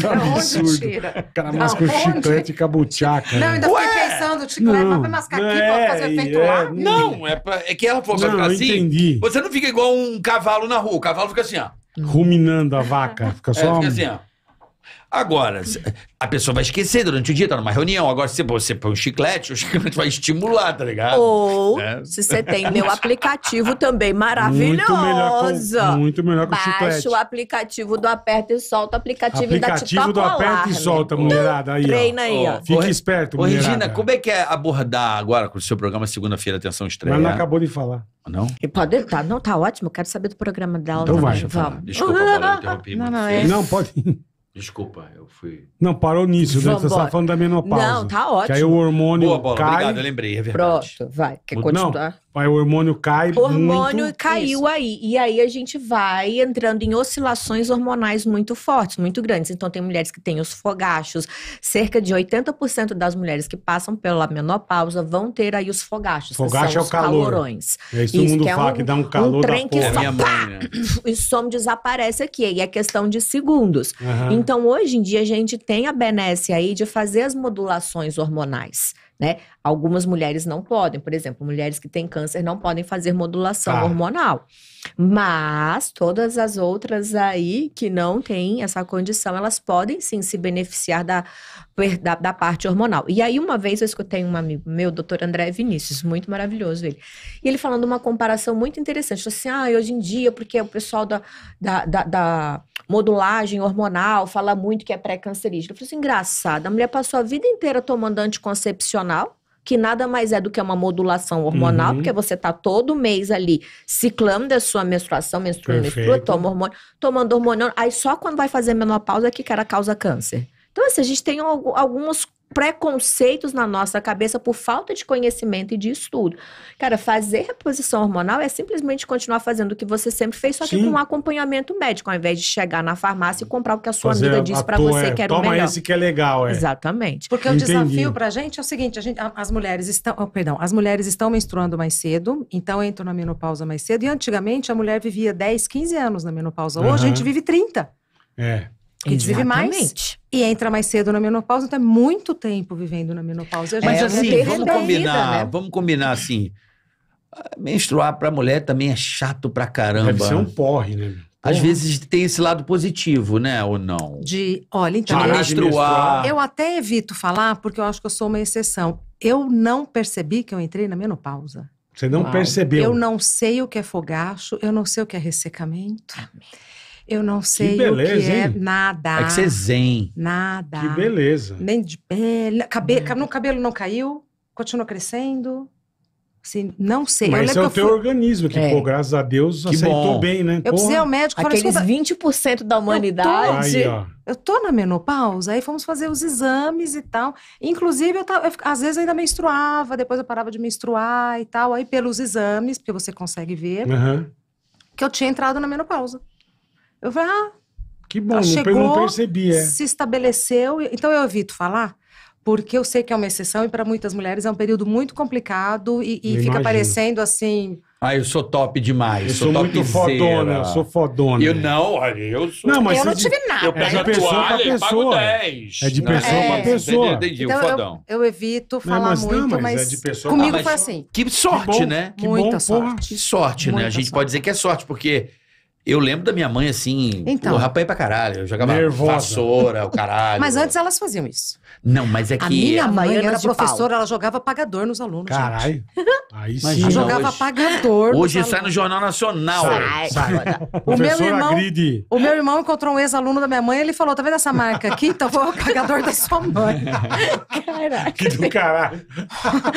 Pra onde tira? O cara masca o chiclete cabuchaca. Não, ainda fiquei pensando, o chiclete não vai mascar aqui, é, pode fazer efeito é, lá. Não, é, pra, é que ela for não, assim. Entendi. Você não fica igual um cavalo na rua, o cavalo fica assim, ó. Ruminando a vaca, fica só... É, fica assim, ó. Agora, a pessoa vai esquecer durante o dia, tá numa reunião. Agora, se você põe um chiclete, o chiclete vai estimular, tá ligado? Ou, é. se você tem meu aplicativo também, maravilhoso. Muito melhor que o chiclete. Baixa o aplicativo do aperta e solta, o aplicativo, aplicativo da do aperta e solta, né? Mulherada. Aí, treina ó. aí, ó. Fica Oi, esperto, mulherada. Regina, como é que é abordar agora com o seu programa segunda-feira, atenção estreia? Mas ela acabou de falar. Não? E pode, tá, não, tá ótimo, quero saber do programa dela. Então vai. Vamos. Desculpa, Paula, eu interrompi. Não, não, é. não pode ir. Desculpa, eu fui... Não, parou nisso, né? Você está falando da menopausa. Não, tá ótimo. Que aí o hormônio Boa, Bola, cai... obrigado, eu lembrei, é verdade. Pronto, vai. Quer continuar? Não, aí o hormônio cai muito. O hormônio muito... caiu Isso. aí. E aí a gente vai entrando em oscilações hormonais muito fortes, muito grandes. Então tem mulheres que têm os fogachos. Cerca de oitenta por cento das mulheres que passam pela menopausa vão ter aí os fogachos. Fogacho são é o calor. Calorões. É isso, isso mundo que é um, que dá um calor um trem da que porra. Só, é pá, mãe, né? E o som desaparece aqui. E é questão de segundos. Uhum. Então, Então, hoje em dia, a gente tem a benesse aí de fazer as modulações hormonais, né? Algumas mulheres não podem. Por exemplo, mulheres que têm câncer não podem fazer modulação ah. hormonal. Mas todas as outras aí que não têm essa condição, elas podem sim se beneficiar da, da, da parte hormonal. E aí, uma vez, eu escutei um amigo meu, doutor André Vinícius, muito maravilhoso ele. E ele falando uma comparação muito interessante. Falou assim, ah, hoje em dia, porque o pessoal da... da, da, da modulagem hormonal, fala muito que é pré-cancerígena. Eu falei assim, engraçado, a mulher passou a vida inteira tomando anticoncepcional, que nada mais é do que uma modulação hormonal, uhum. porque você tá todo mês ali ciclando a sua menstruação, menstrua, menstrua, toma hormônio, tomando hormônio, aí só quando vai fazer menopausa que ela causa câncer. Então, assim, a gente tem alguns preconceitos na nossa cabeça por falta de conhecimento e de estudo. Cara, fazer reposição hormonal é simplesmente continuar fazendo o que você sempre fez, só que Sim. com um acompanhamento médico, ao invés de chegar na farmácia e comprar o que a sua fazer amiga disse pra tua, você é, que era o melhor. Toma esse que é legal, é. Exatamente. Porque Entendi. o desafio pra gente é o seguinte, a gente, as mulheres estão, oh, perdão, as mulheres estão menstruando mais cedo, então entram na menopausa mais cedo, e antigamente a mulher vivia dez, quinze anos na menopausa. Hoje uhum. a gente vive trinta. É. Porque desvive mais e entra mais cedo na menopausa, então é muito tempo vivendo na menopausa. Mas é, assim, vamos combinar, vida, né? vamos combinar assim, menstruar pra mulher também é chato pra caramba. Deve ser um porre, né? Às Porra. vezes tem esse lado positivo, né? Ou não? De, olha, então... De menstruar. Eu até evito falar, porque eu acho que eu sou uma exceção. Eu não percebi que eu entrei na menopausa. Você não Uau. percebeu? Eu não sei o que é fogacho, eu não sei o que é ressecamento. Eu não sei que beleza, o que é hein? nada. É que você é zen. Nada. Que beleza. Nem de pele. Cabe... Hum. O cabelo não caiu, continuou crescendo. Assim, não sei. Mas esse é o teu fui... organismo, que, é. pô, graças a Deus, que aceitou bom. bem, né? Eu precisei ao médico. Aqueles falando, vinte por cento da humanidade. Eu tô, aí, eu tô na menopausa, aí fomos fazer os exames e tal. Inclusive, eu tava, eu, às vezes eu ainda menstruava, depois eu parava de menstruar e tal. Aí pelos exames, porque você consegue ver, uhum. que eu tinha entrado na menopausa. Eu falei, ah... Que bom, chegou, não percebi, é. se estabeleceu. Então eu evito falar... Porque eu sei que é uma exceção e para muitas mulheres é um período muito complicado e, e fica parecendo assim... Ah, eu sou top demais, eu sou, sou muito fodona, eu sou fodona. Eu não, eu sou... Não, mas eu não tive de, nada. Eu pego é de pessoa para pessoa. É de pessoa é. para pessoa. Entendi, então, eu, fodão. eu evito falar não, mas muito, não, mas... mas é de pessoa comigo mas foi assim. Que sorte, que bom, né? Que Muita bom, sorte. Porra. Que sorte, Muita né? A gente sorte. pode dizer que é sorte, porque... Eu lembro da minha mãe, assim, então, o rapaz ia pra caralho. Eu jogava nervosa. vassoura, o caralho. Mas antes elas faziam isso. Não, mas é que... A minha a mãe era professora, pau. ela jogava apagador nos alunos. Caralho. Aí sim. Ela jogava hoje, apagador nos Hoje alunos. sai no Jornal Nacional. Sai, sai. O, meu irmão, o meu irmão encontrou um ex-aluno da minha mãe e ele falou, tá vendo essa marca aqui? Então foi o apagador da sua mãe. Caralho. Que do caralho.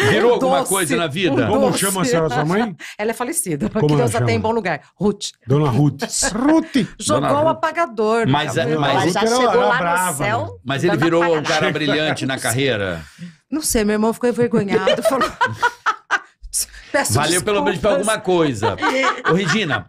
Virou um alguma doce, coisa na vida? Um Como doce. chama a senhora sua mãe? Ela é falecida. Como que Deus a tem em bom lugar. Ruth. Dona Ruth. Ruth. Jogou Dona o apagador. Mas, mas, mas já chegou lá brava, no céu. Mas ele virou um cara brilhante na carreira? Não sei, meu irmão ficou envergonhado. Falou... Peço Valeu desculpas. pelo menos pra alguma coisa. Ô, Regina,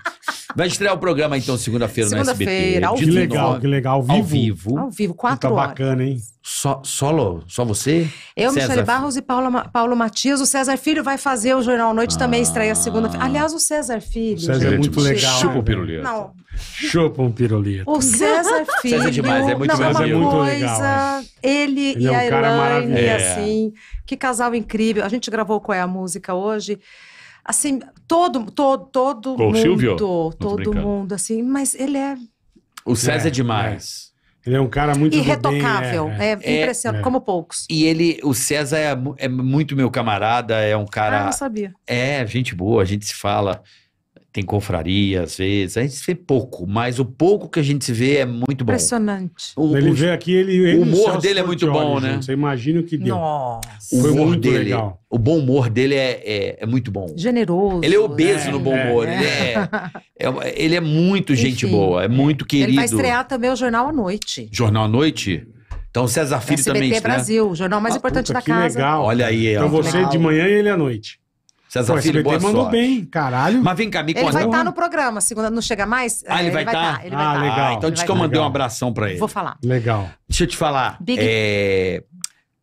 vai estrear o programa então segunda-feira segunda no S B T. Segunda-feira, ao vivo. Que legal, que legal. Ao vivo. Ao vivo, ao vivo quatro tá horas. Tá bacana, hein? So, solo? Só você? Eu, César... Michele Barros e Paula, Paulo Matias. O César Filho vai fazer o Jornal à Noite ah. também, estreia segunda-feira. Aliás, o César Filho... O César gente, é muito legal. Chupa um pirulito. Não. Chupa um pirulito. O César Filho... César é demais, é muito, não, é muito coisa, legal. Mas... Ele, ele e é um a Elaine, é. assim... Que casal incrível. A gente gravou Qual é a Música hoje. Assim, todo, todo, todo Com mundo. Silvio? Todo mundo, assim. Mas ele é... O César é, é demais. É. Ele é um cara muito... Irretocável. Bem, é, é, é impressionante, é. como poucos. E ele, o César é, é muito meu camarada, é um cara... Ah, não sabia. É, gente boa, a gente se fala. Tem confraria, às vezes. A gente se vê pouco, mas o pouco que a gente se vê é muito bom. Impressionante. O, ele o, veio aqui, ele... ele o humor dele é muito bom, né? Você imagina o que deu. Nossa. O humor dele, legal. O bom humor dele é, é, é muito bom. Generoso. Ele é obeso é, no bom humor. É. Ele, é, é, ele é muito gente Enfim, boa, é muito querido. Ele vai estrear também o Jornal à Noite. Jornal à Noite? Então o César Filho S B T também estreia. Brasil, o jornal mais ah, importante puta, da que casa. Legal. Olha aí. Então ó, você legal. de manhã e ele à noite. César Pô, Filho, boa sorte. mandou bem, caralho. Mas vem cá, me conta. Ele vai estar tá no programa, segunda não chega mais. Ah, ele, ele vai estar? Tá? Tá, ah, tá. legal. Ah, então diz que eu mandei legal. um abração pra ele. Vou falar. Legal. Deixa eu te falar. Big... É...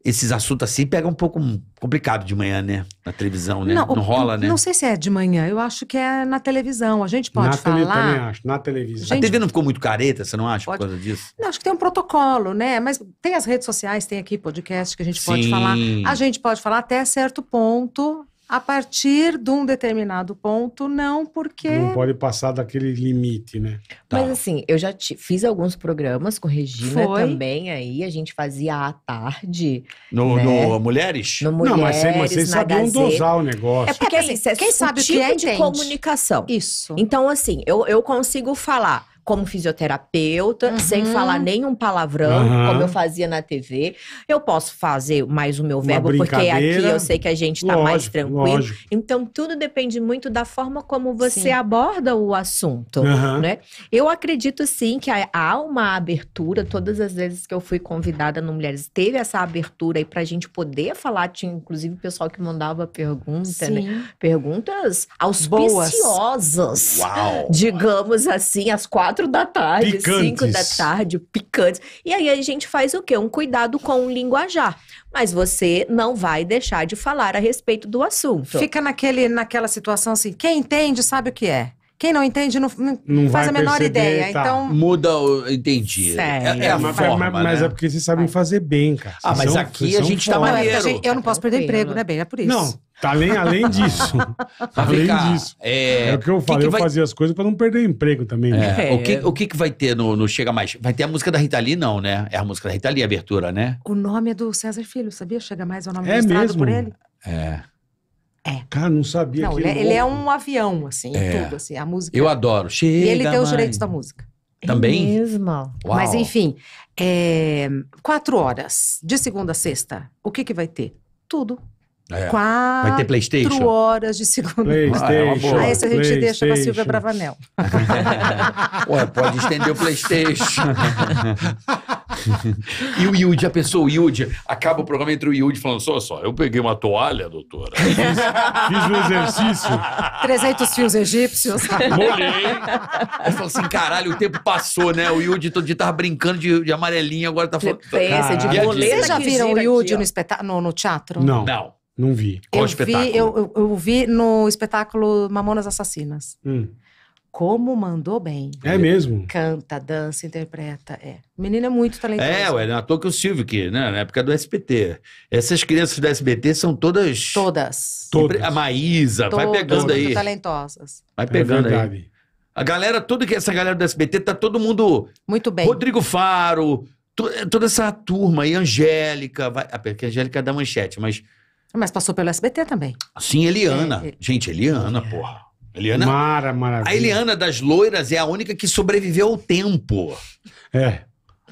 Esses assuntos assim pegam um pouco complicado de manhã, né? Na televisão, né? Não, não rola, né? Não sei se é de manhã. Eu acho que é na televisão. A gente pode na falar... Na televisão, acho. Na televisão. Gente... A T V não ficou muito careta, você não acha, pode... por causa disso? Não, acho que tem um protocolo, né? Mas tem as redes sociais, tem aqui podcast que a gente Sim. pode falar. A gente pode falar até certo ponto... A partir de um determinado ponto, não, porque... Não pode passar daquele limite, né? Mas tá. assim, eu já te, fiz alguns programas com Regina Foi. também aí. A gente fazia à tarde. No, né? no Mulheres? No Mulheres, Não, mas, mas vocês sabiam dosar o negócio. É porque é, assim, quem, quem sabe o tipo que é, de entende. comunicação. Isso. Então assim, eu, eu consigo falar... como fisioterapeuta, uhum. sem falar nenhum palavrão, uhum. como eu fazia na T V. Eu posso fazer mais o meu verbo, porque aqui eu sei que a gente tá lógico, mais tranquilo. Lógico. Então, tudo depende muito da forma como você sim. aborda o assunto, uhum. né? Eu acredito, sim, que há uma abertura. Todas as vezes que eu fui convidada no Mulheres, teve essa abertura aí pra gente poder falar. Tinha, inclusive, o pessoal que mandava pergunta, né? Perguntas auspiciosas, Uau. digamos assim, às quatro da tarde, picantes. cinco da tarde, picantes. E aí a gente faz o quê? Um cuidado com o linguajar. Mas você não vai deixar de falar a respeito do assunto. Fica naquele, naquela situação assim, quem entende sabe o que é. Quem não entende não, não faz vai a menor perceber, ideia. Tá. Então... Muda o... Entendi. Sério, é, é a mas, forma, mas, né? Mas é porque vocês sabem fazer bem, cara. Vocês ah, mas são, aqui a gente tá maneiro. Gente, eu não posso perder emprego, né, bem? É por isso. Não, tá além, além disso. além cá, disso. É... é o que eu falei, que que eu vai... fazia as coisas pra não perder emprego também. Né? É. É. O, que, o que que vai ter no, no Chega Mais? Vai ter a música da Rita Lee, não, né? É a música da Rita Lee, a abertura, né? O nome é do César Filho, sabia? Chega Mais é o nome é registrado mesmo? Por ele. É. É. Cara, não sabia não, que ele... Ele, ele é um avião, assim, é. Tudo, assim, a música... Eu adoro, chega E ele tem mais. Os direitos da música. Também? É mesmo. Uau. Mas, enfim, é... quatro horas, de segunda a sexta, o que que vai ter? Tudo. É. Quatro vai ter PlayStation? Quatro horas de segunda. PlayStation. Ah, esse a gente deixa pra Silvia Bravanel. Ué, pode estender o PlayStation. E o Yudi, já pensou o Yudi? Acaba o programa entre o Yudi falando, só, só, eu peguei uma toalha, doutora. Fiz, fiz um exercício. trezentos fios egípcios. Molhei. Eu falo assim, caralho, o tempo passou, né? O Yudi todo dia tava brincando de, de amarelinha, agora tá falando... Vocês já viram o Yudi no, no, no teatro? Não. Não. Não vi. Qual eu espetáculo? Vi, eu, eu, eu vi no espetáculo Mamonas Assassinas. Hum. Como mandou bem. É mesmo? Canta, dança, interpreta. É. O menino é muito talentoso. É, ué, não é à toa que o Silvio, que, né, na época do S B T. Essas crianças do S B T são todas... Todas. todas. A Maísa, todas, vai pegando todas. Aí. Muito talentosas. Vai pegando é aí. A galera, toda que essa galera do S B T, tá todo mundo... Muito bem. Rodrigo Faro, to, toda essa turma aí, Angélica. Vai, a Angélica é da Manchete, mas... Mas passou pelo S B T também. Sim, Eliana. É, é. Gente, Eliana, é. Porra. Eliana. Mara, maravilha. A Eliana das loiras é a única que sobreviveu ao tempo. É.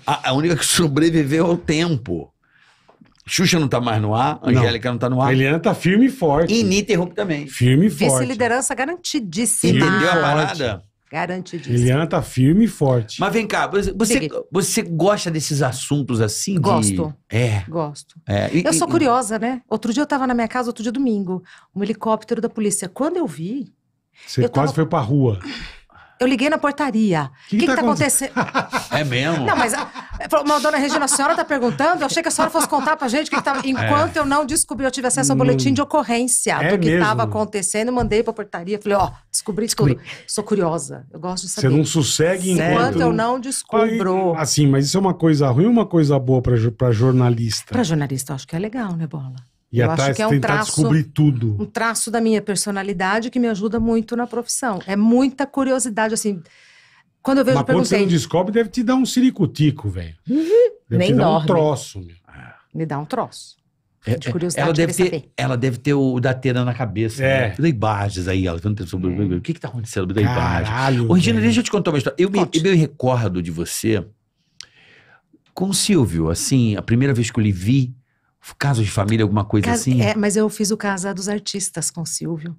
A, a única que sobreviveu ao tempo. Xuxa não tá mais no ar, Angélica não. não tá no ar. A Eliana tá firme e forte. Ininterruptamente. Firme e forte. Vice-liderança garantidíssima. Entendeu a parada? Garantidíssima. Eliana tá firme e forte. Mas vem cá, você, você gosta desses assuntos assim? De... Gosto. É. Gosto. É. E, eu e, sou curiosa, né? Outro dia eu tava na minha casa, outro dia domingo. Um helicóptero da polícia. Quando eu vi... Você eu quase tava... foi pra rua. Eu liguei na portaria. O que, que, que, que tá acontecendo? É mesmo? Não, mas... Uma dona Regina, a senhora tá perguntando? Eu achei que a senhora fosse contar pra gente que, que tava... Enquanto é. eu não descobri, eu tive acesso ao boletim de ocorrência é do que mesmo? tava acontecendo. Mandei pra portaria. Falei, ó, descobri tudo. Descobri. Sou curiosa. Eu gosto de saber. Você não sossegue enquanto... Enquanto eu não descubro. Aí, assim, mas isso é uma coisa ruim ou uma coisa boa pra, pra jornalista? Pra jornalista, eu acho que é legal, né, Bola? E eu atrás acho que é um tentar traço, descobrir tudo. Um traço da minha personalidade que me ajuda muito na profissão. É muita curiosidade, assim. Quando eu vejo, Mas eu perguntei... quando você não descobre, deve te dar um ciricutico, velho. Uhum. Nem dorme. Deve te dar um troço, meu. Me dá um troço. É, de curiosidade, ela deve, ter, saber. ela deve ter o da Atena na cabeça. É. Né? Eu dei bases aí, ela. É. O que que tá acontecendo? Eu dei bases. Ô, Regina, deixa eu te contar uma história. Eu me, eu me recordo de você com o Silvio, assim, a primeira vez que eu lhe vi. Caso de Família, alguma coisa Casa, assim? É, mas eu fiz o Casa dos Artistas com o Silvio.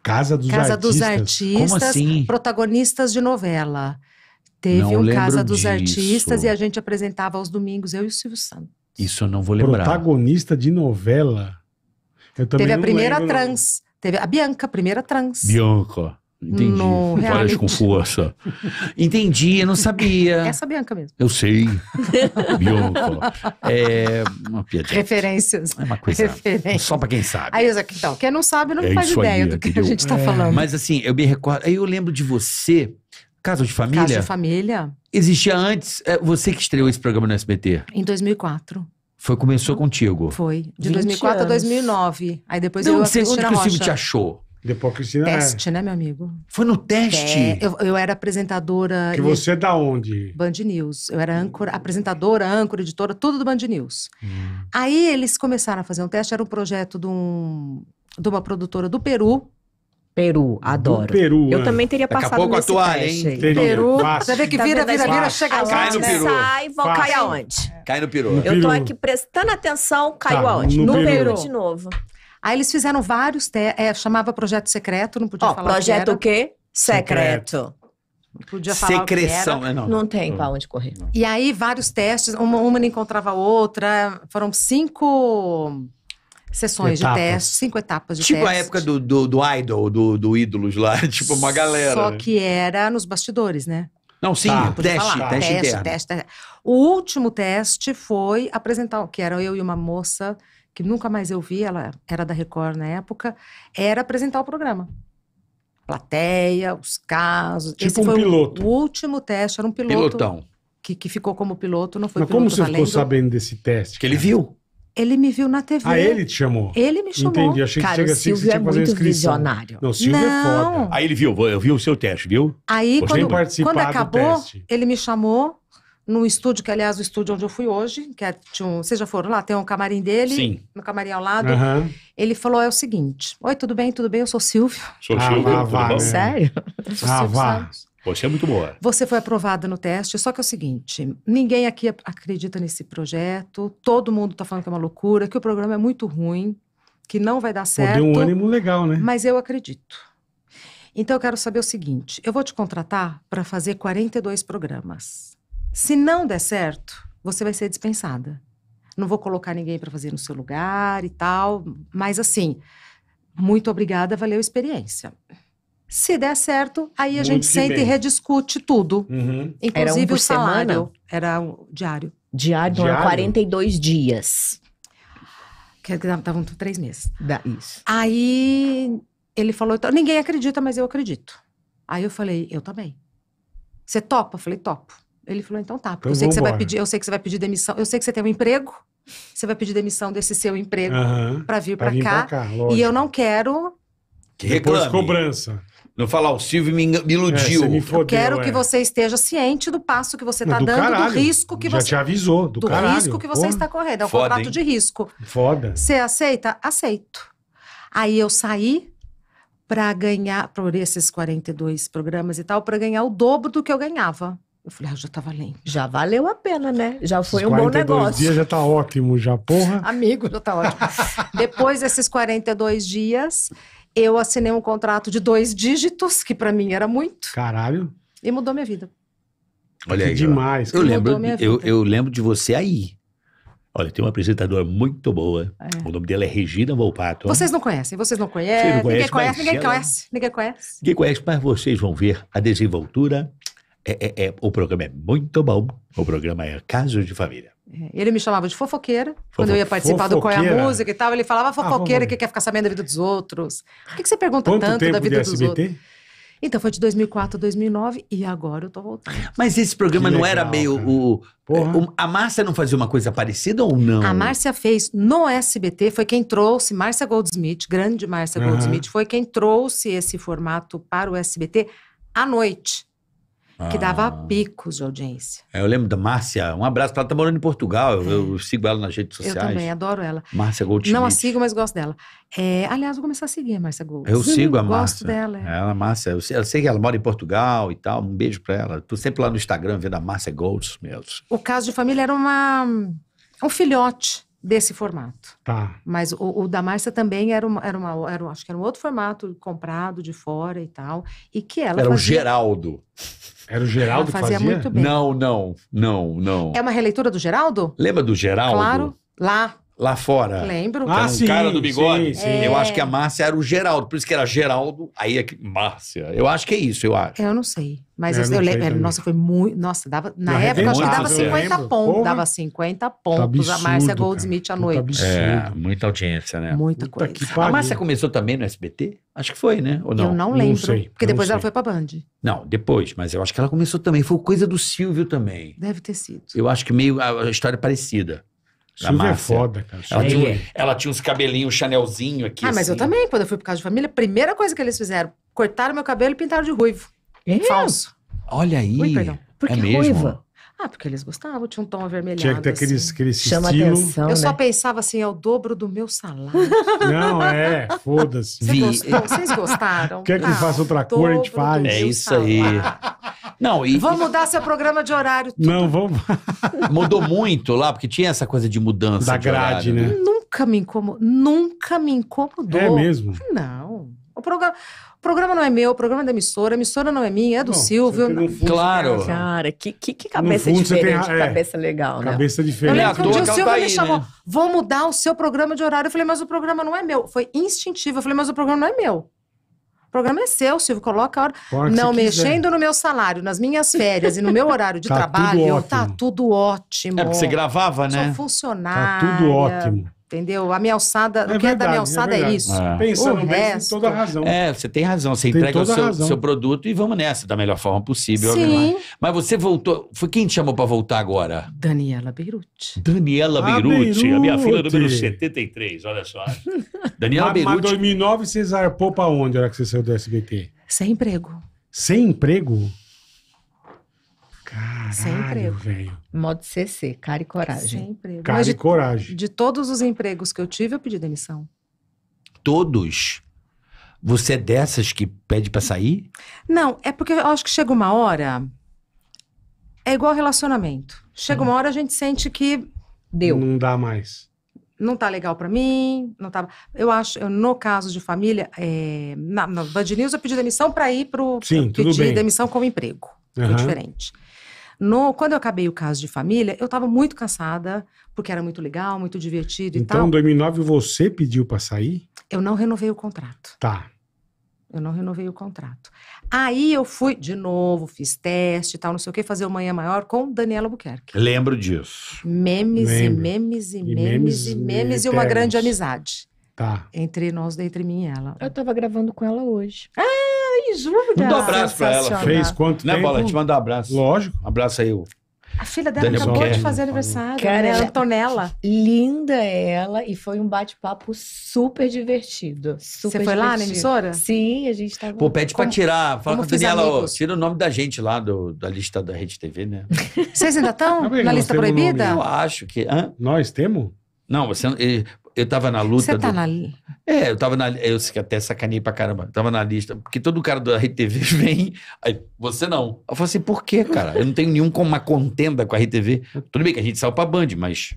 Casa dos Casa Artistas? Casa dos Artistas, Como assim? Protagonistas de novela. Teve não um Casa dos disso. Artistas e a gente apresentava aos domingos, eu e o Silvio Santos. Isso eu não vou lembrar. Protagonista de novela? Eu também Teve a primeira lembro, trans. Não. Teve a Bianca, a primeira trans. Bianca. Entendi. Várias com força. Entendi, eu não sabia. Essa Bianca mesmo. Eu sei. Bianca. É uma piadinha. Referências. É uma coisa. Referência. Só pra quem sabe. Aí, então, quem não sabe não é faz ideia aí, do que, que a gente é. tá falando. Mas assim, eu me recordo. Aí eu lembro de você. Caso de Família. Caso de Família. Existia antes. Você que estreou esse programa no S B T? Em dois mil e quatro. Foi, começou contigo? Foi. De dois mil e quatro anos. A dois mil e nove. Aí depois não, eu assisti na Rocha. Onde que o Silvio te achou? Teste, né, meu amigo? Foi no teste? É, eu, eu era apresentadora... Que você é da onde? Band News. Eu era âncora, apresentadora, âncora, editora, tudo do Band News. Hum. Aí eles começaram a fazer um teste, era um projeto de, um, de uma produtora do Peru. Peru, adoro. Do Peru, eu é. também teria Daqui passado nesse toalha, teste. Hein? Peru, você vê que vira, vira, vira, chega aonde, né? Sai, vão cair aonde? Cai no Peru. Eu tô aqui prestando atenção, caiu tá, aonde? No, no Peru. Peru. De novo. Aí eles fizeram vários testes, é, chamava projeto secreto, não podia oh, falar projeto o que era. O quê? Secreto. Não podia falar Secreção, o que era. Não, não. não tem não. pra onde correr. Não. E aí vários testes, uma, uma não encontrava a outra, foram cinco sessões etapas. de testes, cinco etapas de tipo testes. Tipo a época do, do, do Idol, do, do Ídolos lá, tipo uma galera. Só né? que era nos bastidores, né? Não, sim, tá, teste, tá. teste, teste, teste, teste. O último teste foi apresentar, que era eu e uma moça... que nunca mais eu vi, ela era da Record na época, era apresentar o programa. plateia, os casos. Tipo Esse um foi piloto. O último teste era um piloto. Pilotão. Que, que ficou como piloto, não foi Mas piloto Mas como você valendo. Ficou sabendo desse teste? Que ele viu. Ele me viu na T V. Ah, ele te chamou? Ele me chamou. Entendi, achei que chega assim que você tinha que fazer a inscrição. Cara, o Silvio é muito visionário. Não, o Silvio não. é foda. Aí ele viu, eu vi o seu teste, viu? Aí, quando, quando acabou, ele me chamou num estúdio, que aliás, o estúdio onde eu fui hoje, que é, tinha um, vocês já foram lá, tem um camarim dele, Sim. no camarim ao lado. Uhum. Ele falou, é o seguinte, oi, tudo bem, tudo bem, eu sou o Silvio. Sou o ah, Silvio, ah, tudo vá, bom? Né? Sério? Ah, vá. Você é muito boa. Você foi aprovada no teste, só que é o seguinte, ninguém aqui acredita nesse projeto, todo mundo tá falando que é uma loucura, que o programa é muito ruim, que não vai dar certo. Deu um ânimo legal, né? Mas eu acredito. Então eu quero saber o seguinte, eu vou te contratar para fazer quarenta e dois programas. Se não der certo, você vai ser dispensada. Não vou colocar ninguém para fazer no seu lugar e tal, mas assim, muito obrigada, valeu a experiência. Se der certo, aí a Muito gente senta bem. E rediscute tudo. Uhum. Inclusive era um o salário. Semana? Era o diário. Diário, diário? Era quarenta e dois dias. Que estavam três meses. Da, isso. Aí ele falou, ninguém acredita, mas eu acredito. Aí eu falei, eu também. Você topa? Eu falei, topo. Ele falou, então tá. Porque então eu, sei que você vai pedir, eu sei que você vai pedir demissão. Eu sei que você tem um emprego. Você vai pedir demissão desse seu emprego uhum. pra vir pra, pra cá. Pra cá e eu não quero... Que Depois reclame. cobrança. Não falar, o Silvio me, me iludiu. É, me fodeu, eu quero é. que você esteja ciente do passo que você está dando, caralho. do risco que Já você... Já te avisou, do, do caralho. Do risco que Porra. você está correndo, é um Foda, contrato hein? de risco. Foda. Você aceita? Aceito. Aí eu saí para ganhar, por esses quarenta e dois programas e tal, para ganhar o dobro do que eu ganhava. Eu falei, ah, já tá valendo. Já valeu a pena, né? Já foi um bom negócio. quarenta e dois dias já tá ótimo, já, porra. Amigo, já tá ótimo. Depois desses quarenta e dois dias, eu assinei um contrato de dois dígitos, que pra mim era muito. Caralho. E mudou minha vida. Olha aí. Que demais. Eu lembro, eu, eu lembro de você aí. Olha, tem uma apresentadora muito boa. É. O nome dela é Regina Volpato. Vocês não conhecem, vocês não conhecem. Vocês não conhecem ninguém conhece, ninguém ela... conhece, ninguém conhece. Ninguém conhece, mas vocês vão ver a desenvoltura... É, é, é, o programa é muito bom. O programa é Caso de Família. Ele me chamava de fofoqueira. Fofo... Quando eu ia participar fofoqueira. do Qual é a Música e tal, ele falava fofoqueira ah, que quer ficar sabendo da vida dos outros. Por que, que você pergunta Quanto tanto da vida dos S B T? Outros? Então, foi de dois mil e quatro a dois mil e nove e agora eu tô voltando. Mas esse programa legal, não era meio... O, o, a Márcia não fazia uma coisa parecida ou não? A Márcia fez no S B T, foi quem trouxe Márcia Goldschmidt, grande Márcia uhum. Goldschmidt, foi quem trouxe esse formato para o S B T à noite. Que dava ah. picos de audiência. É, eu lembro da Márcia. Um abraço pra ela. Tá morando em Portugal. Eu, eu sigo ela nas redes sociais. Eu também, adoro ela. Márcia Goldschmidt. Não a sigo, mas gosto dela. É, aliás, vou começar a seguir a Márcia Goldschmidt. Eu sigo a Márcia. Gosto dela. É. Ela, Márcia. Eu sei, eu sei que ela mora em Portugal e tal. Um beijo pra ela. Tô sempre lá no Instagram vendo a Márcia Goldschmidt. O Caso de Família era uma, um filhote desse formato. Tá. Mas o, o da Márcia também era uma, era uma era, acho que era um outro formato comprado de fora e tal, e que ela Era fazia... o Geraldo. Era o Geraldo ela fazia que fazia? Muito bem. Não, não, não, não. É uma releitura do Geraldo? Lembra do Geraldo? Claro, lá. Lá fora. Lembro. Ah, um sim, cara do bigode. Sim, sim. É... Eu acho que a Márcia era o Geraldo, por isso que era Geraldo, aí é que... Márcia. Eu acho que é isso, eu acho. Eu não sei. Mas é, eu, eu lembro. Nossa, foi muito... Nossa, dava... Na não, época, eu acho que dava cinquenta pontos. Porra. Dava cinquenta pontos tá absurdo, a Márcia Goldschmidt à noite. É, muita audiência, né? Muita coisa. A Márcia começou também no S B T? Acho que foi, né? Ou não? Eu não lembro. Não sei, porque não depois sei. Ela foi pra Band. Não, depois. Mas eu acho que ela começou também. Foi coisa do Silvio também. Deve ter sido. Eu acho que meio a história é parecida. Silvia é foda, cara. Ela, é. Tinha, ela tinha uns cabelinhos, um chanelzinho aqui. Ah, assim. Mas eu também, quando eu fui pro Caso de Família, a primeira coisa que eles fizeram, cortaram meu cabelo e pintaram de ruivo. É? Falso. Olha aí. Ui, perdão. Por que é ruiva? Mesmo? Ah, porque eles gostavam, tinha um tom avermelhado. Tinha que ter aquele assim. Aquele Chama atenção, Eu né? só pensava assim, é o dobro do meu salário. Não, é, foda-se. Vocês gostaram? Quer que eu faça outra cor, a gente faz. É isso aí. Não, e... Vamos mudar seu programa de horário. Tudo. Não, vamos... Mudou muito lá, porque tinha essa coisa de mudança da grade, de horário, né? Nunca me incomodou. Nunca me incomodou. É mesmo? Não. O programa... O programa não é meu, o programa é da emissora, a emissora não é minha, é do não, Silvio. Claro. Cara, cara que, que, que cabeça diferente, tem, é, cabeça legal, né? Cabeça diferente. Eu lembro que um dia o Silvio tá me aí, chamou, né? Vou mudar o seu programa de horário. Eu falei, mas o programa não é meu. Foi instintivo, eu falei, mas o programa não é meu. O programa é seu, Silvio, coloca a hora. Porra, não mexendo quiser. No meu salário, nas minhas férias e no meu horário de tá trabalho, tudo tá tudo ótimo. É porque você gravava, né? Sou funcionária. Tá tudo ótimo. Entendeu? A minha alçada, é o que verdade, é da minha alçada é, é isso. É. Pensando o resto, tem toda a razão. É, você tem razão. Você tem entrega o seu, seu produto e vamos nessa, da melhor forma possível. Sim. Mas você voltou... Foi quem te chamou para voltar agora? Daniela Beirutti. Daniela ah, Beirutti, Beirutti. A minha filha número setenta e três, olha só. Daniela Beirutti. Mas em dois mil e nove você zarpou para onde, era que você saiu do S B T? Sem emprego. Sem emprego? Caralho, sem emprego. Véio. Modo C C, cara e coragem. Sem emprego. Cara de, e coragem. De todos os empregos que eu tive, eu pedi demissão. Todos? Você é dessas que pede pra sair? Não, é porque eu acho que chega uma hora... É igual relacionamento. Chega hum. uma hora, a gente sente que deu. Não dá mais. Não tá legal pra mim, não tá... Eu acho, eu, no caso de família, é... na, na Band News eu pedi demissão pra ir pro... Sim, tudo bem. Pedi demissão como emprego. Uhum. É diferente. No, quando eu acabei o Caso de Família, eu tava muito cansada, porque era muito legal, muito divertido e então, tal. Então, em dois mil e nove, você pediu pra sair? Eu não renovei o contrato. Tá. Eu não renovei o contrato. Aí eu fui, de novo, fiz teste e tal, não sei o que, fazer o Manhã Maior com Daniela Albuquerque. Lembro disso. Memes Lembro. e memes e, e memes, memes e memes e uma eternos. grande amizade. Tá. Entre nós, entre mim e ela. Eu tava gravando com ela hoje. Ah! Júlia. Manda um abraço pra ela. Fez quanto né, tempo? Né, Bola? Te manda um abraço. Lógico. Um abraço aí. Ó. A filha dela Daniel acabou de fazer aniversário. Cara, ela, Antonella. Linda ela. E foi um bate-papo super divertido. Super Você foi divertido. lá na emissora? Sim, a gente tava... Pô, pede como, pra tirar. Fala com a Daniela. Ó, tira o nome da gente lá do, da lista da RedeTV, né? Vocês ainda estão na lista proibida? Eu acho que... Hã? Nós temos? Não, você... Ele, eu tava na luta... Você tá do... na... É, eu tava na... Eu até sacaneei pra caramba. Eu tava na lista. Porque todo cara da RedeTV vem... Aí, você não. Eu falei assim, por quê, cara? Eu não tenho nenhum como uma contenda com a RedeTV. Tudo bem que a gente saiu pra Band, mas...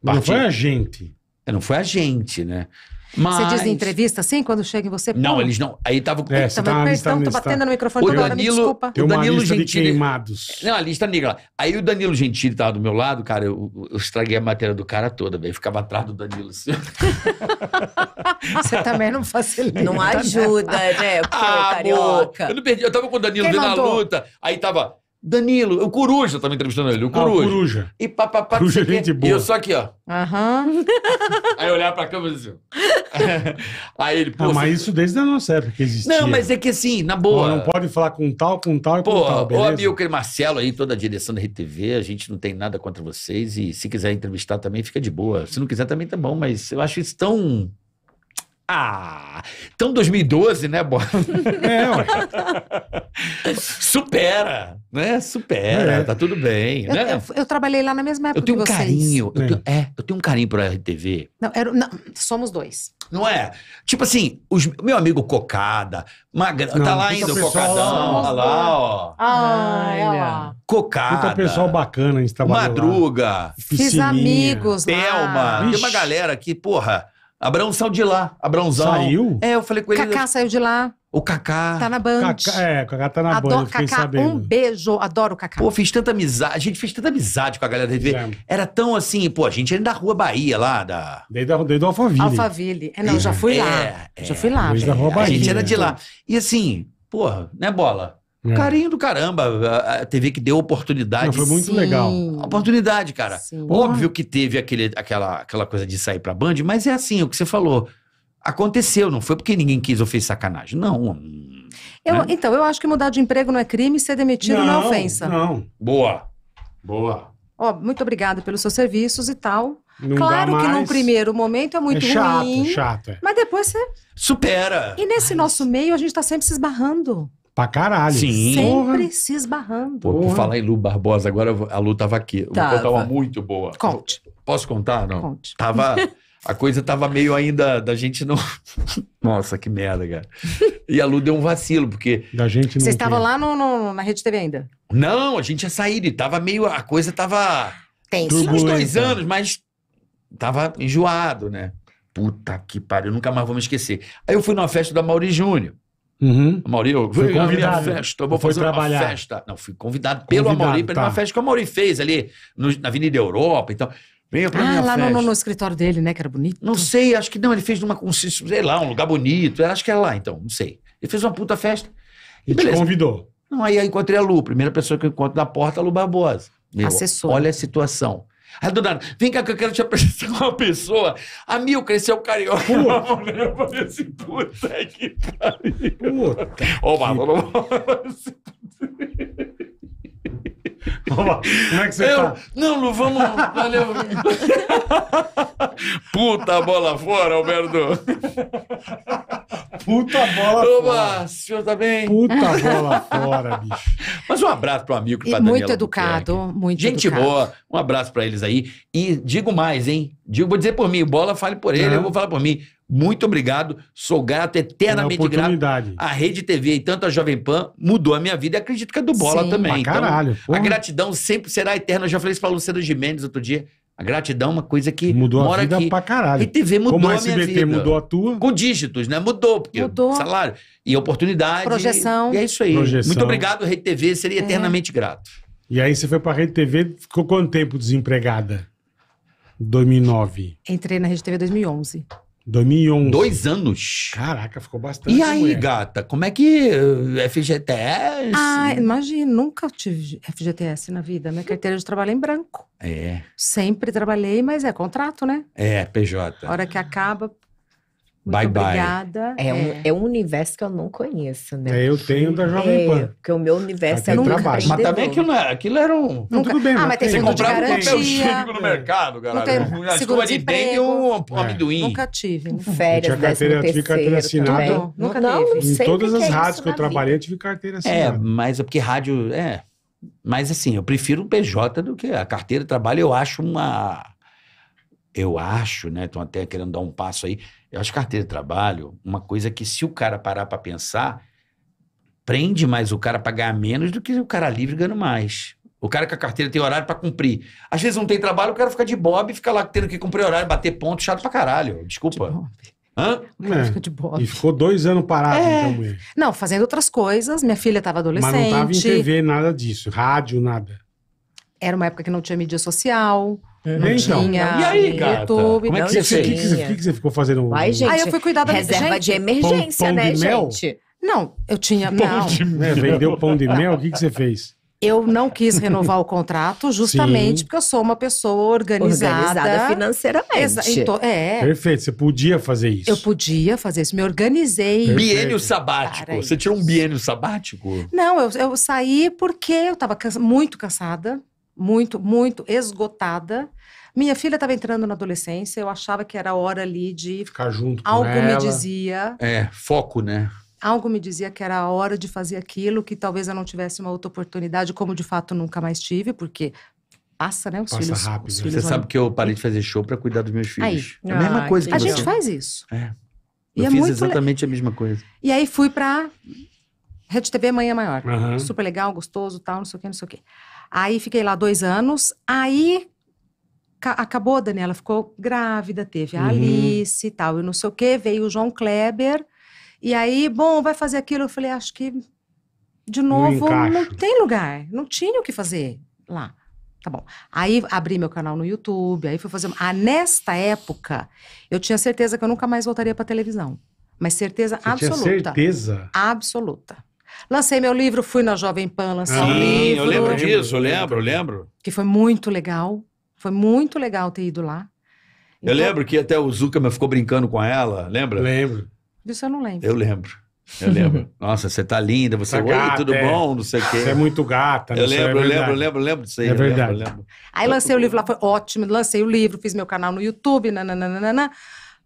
Não foi a gente. É, não foi a gente, né? Mas... Você diz em entrevista assim, quando chega em você? Pô, não, eles não... Aí tava... É, tá, perdão, lista, tô lista. batendo no microfone toda hora, me desculpa. Tem uma lista Gentili... de queimados. Não, a lista negra. Aí o Danilo Gentili tava do meu lado, cara, eu, eu estraguei a matéria do cara toda, velho. Ficava atrás do Danilo assim. Você também não facilita. Não ajuda, né? Porque ah, é carioca. Amor, eu não perdi. Eu tava com o Danilo na luta, aí tava... Danilo, o Coruja, tava entrevistando ele, o Coruja. Ah, o Coruja. E papapá, Coruja é gente boa. E eu só aqui, ó. Aham. Uhum. Aí eu olhava pra câmera e dizia... Aí ele... Pô, não, mas você... isso desde a nossa época que existia. Não, mas é que assim, na boa... Não, não pode falar com tal, com tal e com tal, beleza? Pô, ó, Bianca e Marcelo aí, toda a direção da RedeTV, a gente não tem nada contra vocês e se quiser entrevistar também, fica de boa. Se não quiser também tá bom, mas eu acho isso tão... Ah, então dois mil e doze, né, Bola? É, ué. Supera, né? Supera, é. Tá tudo bem, eu, né? Eu, eu trabalhei lá na mesma época que vocês. Eu tenho um carinho, eu é. Tenho, é, eu tenho um carinho pro RedeTV. Não, era, não, somos dois. Não é? Tipo assim, os, meu amigo Cocada, Magra, não, tá lá ainda o Cocadão, olha lá, ó. Ai, olha lá. Cocada. Muita pessoal bacana, a gente trabalhou Madruga. Lá. Fiz amigos lá. Thelma, tem uma galera aqui, porra. Abraão saiu de lá. Abraãozão. Saiu? É, eu falei com ele. Cacá saiu de lá. O Cacá. Tá na Band. Cacá, é, o Cacá tá na Adoro, Band, eu fiquei Cacá, sabendo. Um beijo, adoro o Cacá. Pô, fiz tanta amizade, a gente fez tanta amizade com a galera da T V. É. Era tão assim, pô, a gente era da Rua Bahia lá, da... Desde a, desde a Alphaville. Alphaville. É, não, é. já fui é, lá. É, já fui lá. Desde é. da Rua Bahia. A gente era de é. lá. E assim, porra, né, Bola? É. Carinho do caramba, a T V que deu oportunidade. Não, foi muito Sim. legal. Oportunidade, cara. Sim. Óbvio que teve aquele, aquela, aquela coisa de sair pra Band, mas é assim, o que você falou. Aconteceu, não foi porque ninguém quis ou fez sacanagem. Não. Eu, né? Então, eu acho que mudar de emprego não é crime, ser demitido não, não é ofensa. Não, boa, boa. Ó, muito obrigada pelos seus serviços e tal. Não claro que num primeiro momento é muito é chato, ruim. chato, é. Mas depois você... Supera. E nesse Ai. nosso meio, a gente tá sempre se esbarrando. Pra caralho. Sim. Sempre Porra. se esbarrando. Pô, por falar em Lu Barbosa, agora a Lu tava aqui. Tava. Eu vou contar uma muito boa. Conte. Posso contar? Não. Conte. Tava... A coisa tava meio ainda da gente não... Nossa, que merda, cara. E a Lu deu um vacilo, porque... Da gente não... Vocês estavam lá no, no, na RedeTV ainda? Não, a gente tinha saído e tava meio... A coisa tava... Tem uns dois anos, mas... Tava enjoado, né? Puta que pariu, nunca mais vou me esquecer. Aí eu fui numa festa da Maurício Júnior. Uhum. Amaury, eu fui convidado. Festa, eu vou fazer uma festa. Não, fui convidado, convidado pelo Amaury para tá. uma festa que o Amaury fez ali no, na Avenida Europa. Então, veio pra ah, minha lá festa. No, no escritório dele, né? Que era bonito. Não sei, acho que não. Ele fez numa, sei lá, um lugar bonito. Acho que era lá, então, não sei. Ele fez uma puta festa. E, e te convidou. Não, aí eu encontrei a Lu, primeira pessoa que eu encontro na porta, a Lu Barbosa. Meu, assessor. Olha a situação. Aí do nada, vem cá que eu quero te apresentar uma pessoa. A Mil cresceu carioca. Puta. Eu falei assim, puta que pariu. Puta. Ô, Marlon, como é que você eu... tá? Não, não vamos... Valeu. Puta bola fora, Alberto. Puta bola Oba, fora. O senhor tá bem? Puta bola fora, bicho. Mas um abraço pro amigo que tá Daniela. Muito educado, muito gente educado. Boa. Um abraço pra eles aí. E digo mais, hein? Digo, vou dizer por mim. Bola, fale por ele. Não. Eu vou falar por mim. Muito obrigado. Sou grato, eternamente grato. A RedeTV e tanto a Jovem Pan mudou a minha vida. E acredito que é do Bola Sim. também. Então, caralho. Porra. A gratidão sempre será eterna. Eu já falei isso pra Luciana Gimenez outro dia. A gratidão é uma coisa que mudou mora a vida aqui. Pra caralho. E T V mudou Como a S B T minha vida. Mudou a tua? Com dígitos, né? Mudou, porque mudou. Salário e oportunidade. Projeção. E é isso aí. Projeção. Muito obrigado, RedeTV. Seria é. eternamente grato. E aí você foi pra RedeTV, ficou quanto tempo desempregada? dois mil e nove. Entrei na RedeTV em dois mil e onze. dois mil e onze. Dois anos. Caraca, ficou bastante. E aí, mulher. Gata, como é que F G T S? Ah, imagina, nunca tive F G T S na vida. Minha carteira de trabalho é em branco. É. Sempre trabalhei, mas é contrato, né? É, P J. A hora que acaba... Muito bye, obrigada. Bye. É, é. Um, é um universo que eu não conheço, né? É, eu tenho da Jovem Pan. É, porque o meu universo é nunca trabalho. Mas também aquilo, aquilo era um... Nunca... Tudo bem, ah, mas tem você fundo de garantia. Você comprava um papel químico no mercado, galera. Tem... Seguro de bem e um, um é. amendoim. Nunca tive. Né? Férias, décimo terceiro, assinada. Nunca não, teve. Não, não sei em todas que as que é rádios que eu trabalhei, eu tive carteira assinada. É, mas é porque rádio... É, mas assim, eu prefiro o P J do que a carteira de trabalho. Eu acho uma... Eu acho, né? Estão até querendo dar um passo aí. Eu acho carteira de trabalho uma coisa que, se o cara parar para pensar, prende mais o cara a pagar menos do que o cara livre ganhando mais. O cara com a carteira tem horário para cumprir. Às vezes não tem trabalho, o cara fica de bob e fica lá tendo que cumprir horário, bater ponto, chato pra caralho. Desculpa. De bob. Hã? É. Fica de bob. E ficou dois anos parado, é. então. Ele. Não, fazendo outras coisas. Minha filha estava adolescente. Mas não tava em T V, nada disso. Rádio, nada. Era uma época que não tinha mídia social. Não então, tinha, e aí, cara? YouTube, como é que você fez? O que, que, que você ficou fazendo? Ai, gente, aí eu fui cuidar da reserva gente, de emergência, pão, pão né, de gente? Mel? Não, eu tinha... Pão não. De mel. Vendeu pão de mel? O que, que você fez? Eu não quis renovar o contrato justamente Sim. porque eu sou uma pessoa organizada. Organizada financeiramente. Exa é. Perfeito, você podia fazer isso. Eu podia fazer isso, me organizei. Perfeito. Biênio sabático. Cara, você tirou um biênio sabático? Não, eu, eu saí porque eu estava cansa muito cansada. Muito, muito esgotada. Minha filha estava entrando na adolescência, eu achava que era hora ali de... Ficar junto com ela. Algo me dizia... É, foco, né? Algo me dizia que era a hora de fazer aquilo, que talvez eu não tivesse uma outra oportunidade, como de fato nunca mais tive, porque... Passa, né? Os Passa filhos, rápido. Os filhos você vão... sabe que eu parei de fazer show para cuidar dos meus filhos. Aí. É a ah, mesma coisa que A você. gente faz isso. É. Eu e fiz é muito exatamente le... a mesma coisa. E aí fui pra RedeTV Manhã Maior. Uhum. Super legal, gostoso, tal, não sei o quê, não sei o quê. Aí fiquei lá dois anos, aí acabou a Daniela, ficou grávida, teve a uhum. Alice e tal, e não sei o quê, veio o João Kleber, e aí, bom, vai fazer aquilo, eu falei, acho que de novo não, não tem lugar, não tinha o que fazer lá, tá bom. Aí abri meu canal no YouTube, aí fui fazer, ah, nesta época eu tinha certeza que eu nunca mais voltaria pra televisão, mas certeza Você absoluta. Tinha certeza? Absoluta. Lancei meu livro, fui na Jovem Pan, lancei ah, um livro. Eu lembro disso, eu lembro, eu lembro. Que foi muito legal, foi muito legal ter ido lá. Então, eu lembro que até o Zuckerman ficou brincando com ela, lembra? Lembro. Disso eu não lembro. Eu lembro, eu lembro. Nossa, você tá linda, você... Tá Oi, gata, tudo é. bom, não sei o quê. Você é muito gata. Eu lembro, é eu lembro, eu lembro, lembro disso aí. É verdade. Eu lembro, eu lembro. Aí lancei o livro lá, foi ótimo, lancei o livro, fiz meu canal no YouTube, nananana.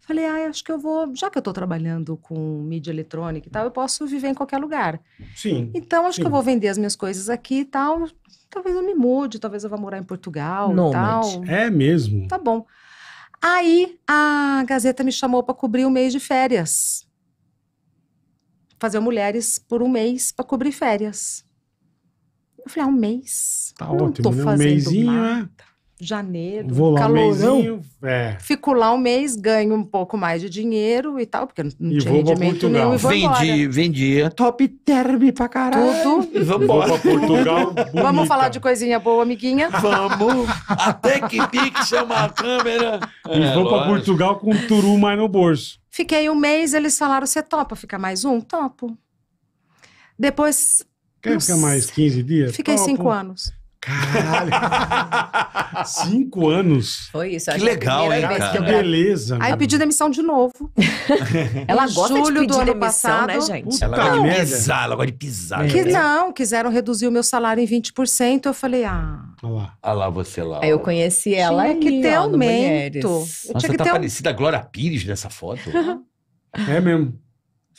Falei, ah, acho que eu vou... Já que eu tô trabalhando com mídia eletrônica e tal, eu posso viver em qualquer lugar. Sim. Então, acho sim. que eu vou vender as minhas coisas aqui e tal. Talvez eu me mude, talvez eu vá morar em Portugal e tal. É mesmo. Tá bom. Aí, a Gazeta me chamou pra cobrir um mês de férias. Fazer Mulheres por um mês pra cobrir férias. Eu falei, ah, um mês? Tá Não ótimo, tô né? fazendo um mêsinho, nada. É... Janeiro, Vou lá, calorão, um mêsinho, é. Fico lá um mês, ganho um pouco mais de dinheiro e tal, porque não tinha rendimento nenhum e vou embora. Vendi, vendi, top term pra caralho. Tudo. Vamos embora. Portugal, Vamos falar de coisinha boa, amiguinha? Vamos. Até que pique, chama a câmera. E é, vou pra Portugal com um turu mais no bolso. Fiquei um mês, eles falaram, você topa ficar mais um? Topo. Depois... Quer uns... ficar mais quinze dias? Fiquei topo. cinco anos. Caralho! Cinco anos! Foi isso. Que acho legal, hein, cara? Que beleza! Aí eu pedi demissão de novo. Ela gosta de pedir demissão, passado, né, gente? Ela gosta de pisar, ela gosta de pisar. Que né? Não, quiseram reduzir o meu salário em vinte por cento. Eu falei, ah... Olha lá, olha lá você lá. Aí eu conheci ela tinha que ter aumento. Nossa, tinha que tá ter parecida um... a Glória Pires nessa foto. É mesmo.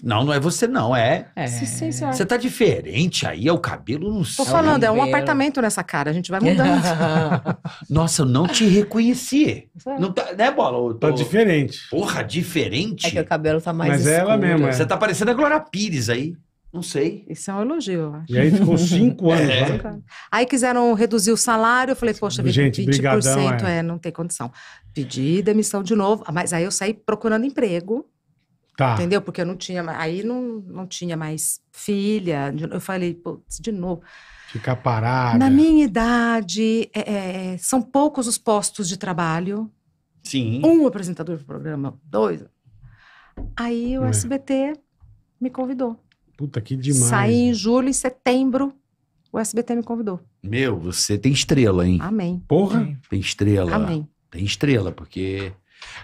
Não, não é você não, é... é. Sim, sim, sim. Você tá diferente aí, é o cabelo, não sei. Tô falando, é um apartamento nessa cara, a gente vai mudando. Nossa, eu não te reconheci. Não tá, né, Bola? Eu tô... Tá diferente. Porra, diferente? É que o cabelo tá mais Mas escuro. É ela mesmo, é. Você tá parecendo a Glória Pires aí. Não sei. Isso é um elogio, eu acho. E aí ficou cinco anos, é. Né? Aí quiseram reduzir o salário, eu falei, poxa, gente, vinte por cento brigadão, é. É, não tem condição. Pedi demissão de novo, mas aí eu saí procurando emprego. Tá. Entendeu? Porque eu não tinha... Aí não, não tinha mais filha. Eu falei, putz, de novo... Ficar parada. Na minha idade, é, é, são poucos os postos de trabalho. Sim. Um apresentador do programa, dois. Aí o é. S B T me convidou. Puta, que demais. Saí em julho, em setembro, o S B T me convidou. Meu, você tem estrela, hein? Amém. Porra. É. Tem estrela. Amém. Tem estrela, porque...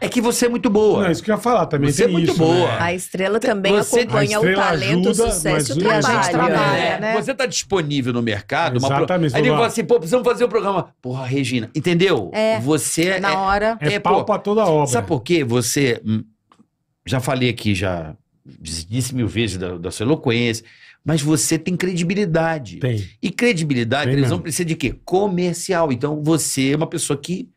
É que você é muito boa. Não, isso que eu ia falar também. Você é muito isso, boa. Né? A estrela também você acompanha o talento, ajuda, o sucesso e o trabalho. A gente trabalha, é, né? Você tá disponível no mercado. Exatamente. Pro... Aí ele fala assim, pô, precisamos fazer o um programa. Porra, Regina, entendeu? É, você na é, hora. É, é pau pra toda a obra. Sabe por quê? Você... Já falei aqui, já disse mil vezes da, da sua eloquência, mas você tem credibilidade. Tem. E credibilidade, tem eles vão precisar de quê? Comercial. Então, você é uma pessoa que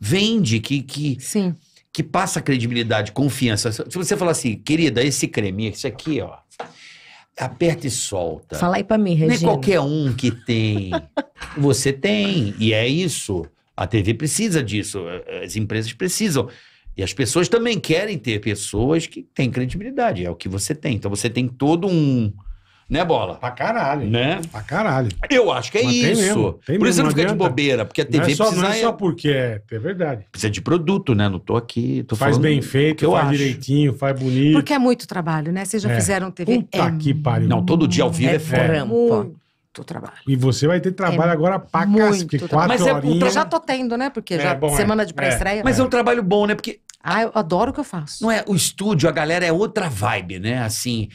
vende, que... que... Sim. Que passa credibilidade, confiança. Se você falar assim, querida, esse creme, esse aqui, ó, aperta e solta. Fala aí pra mim, Regina. Nem qualquer um que tem. Você tem, e é isso. A T V precisa disso, as empresas precisam. E as pessoas também querem ter pessoas que têm credibilidade, é o que você tem. Então você tem todo um... Né, Bola? Pra caralho. Né? Pra caralho. Eu acho que é mas isso. Tem mesmo, tem por isso eu não fica de bobeira, porque a T V não é só, precisa... Não é só porque é, é verdade. Precisa de produto, né? Não tô aqui... Tô faz bem feito, faz acho. Direitinho, faz bonito. Porque é muito trabalho, né? Vocês já é. Fizeram T V... Puta é. Que pariu. Não, todo dia ao vivo é, é foda. É muito trabalho. E você vai ter trabalho é agora pra casa, porque quatro horinhas... É, já tô tendo, né? Porque é, já bom, semana é. De pré-estreia... É. Mas é um trabalho bom, né? Porque... Ah, eu adoro o que eu faço. Não é? O estúdio, a galera é outra vibe, né? Assim...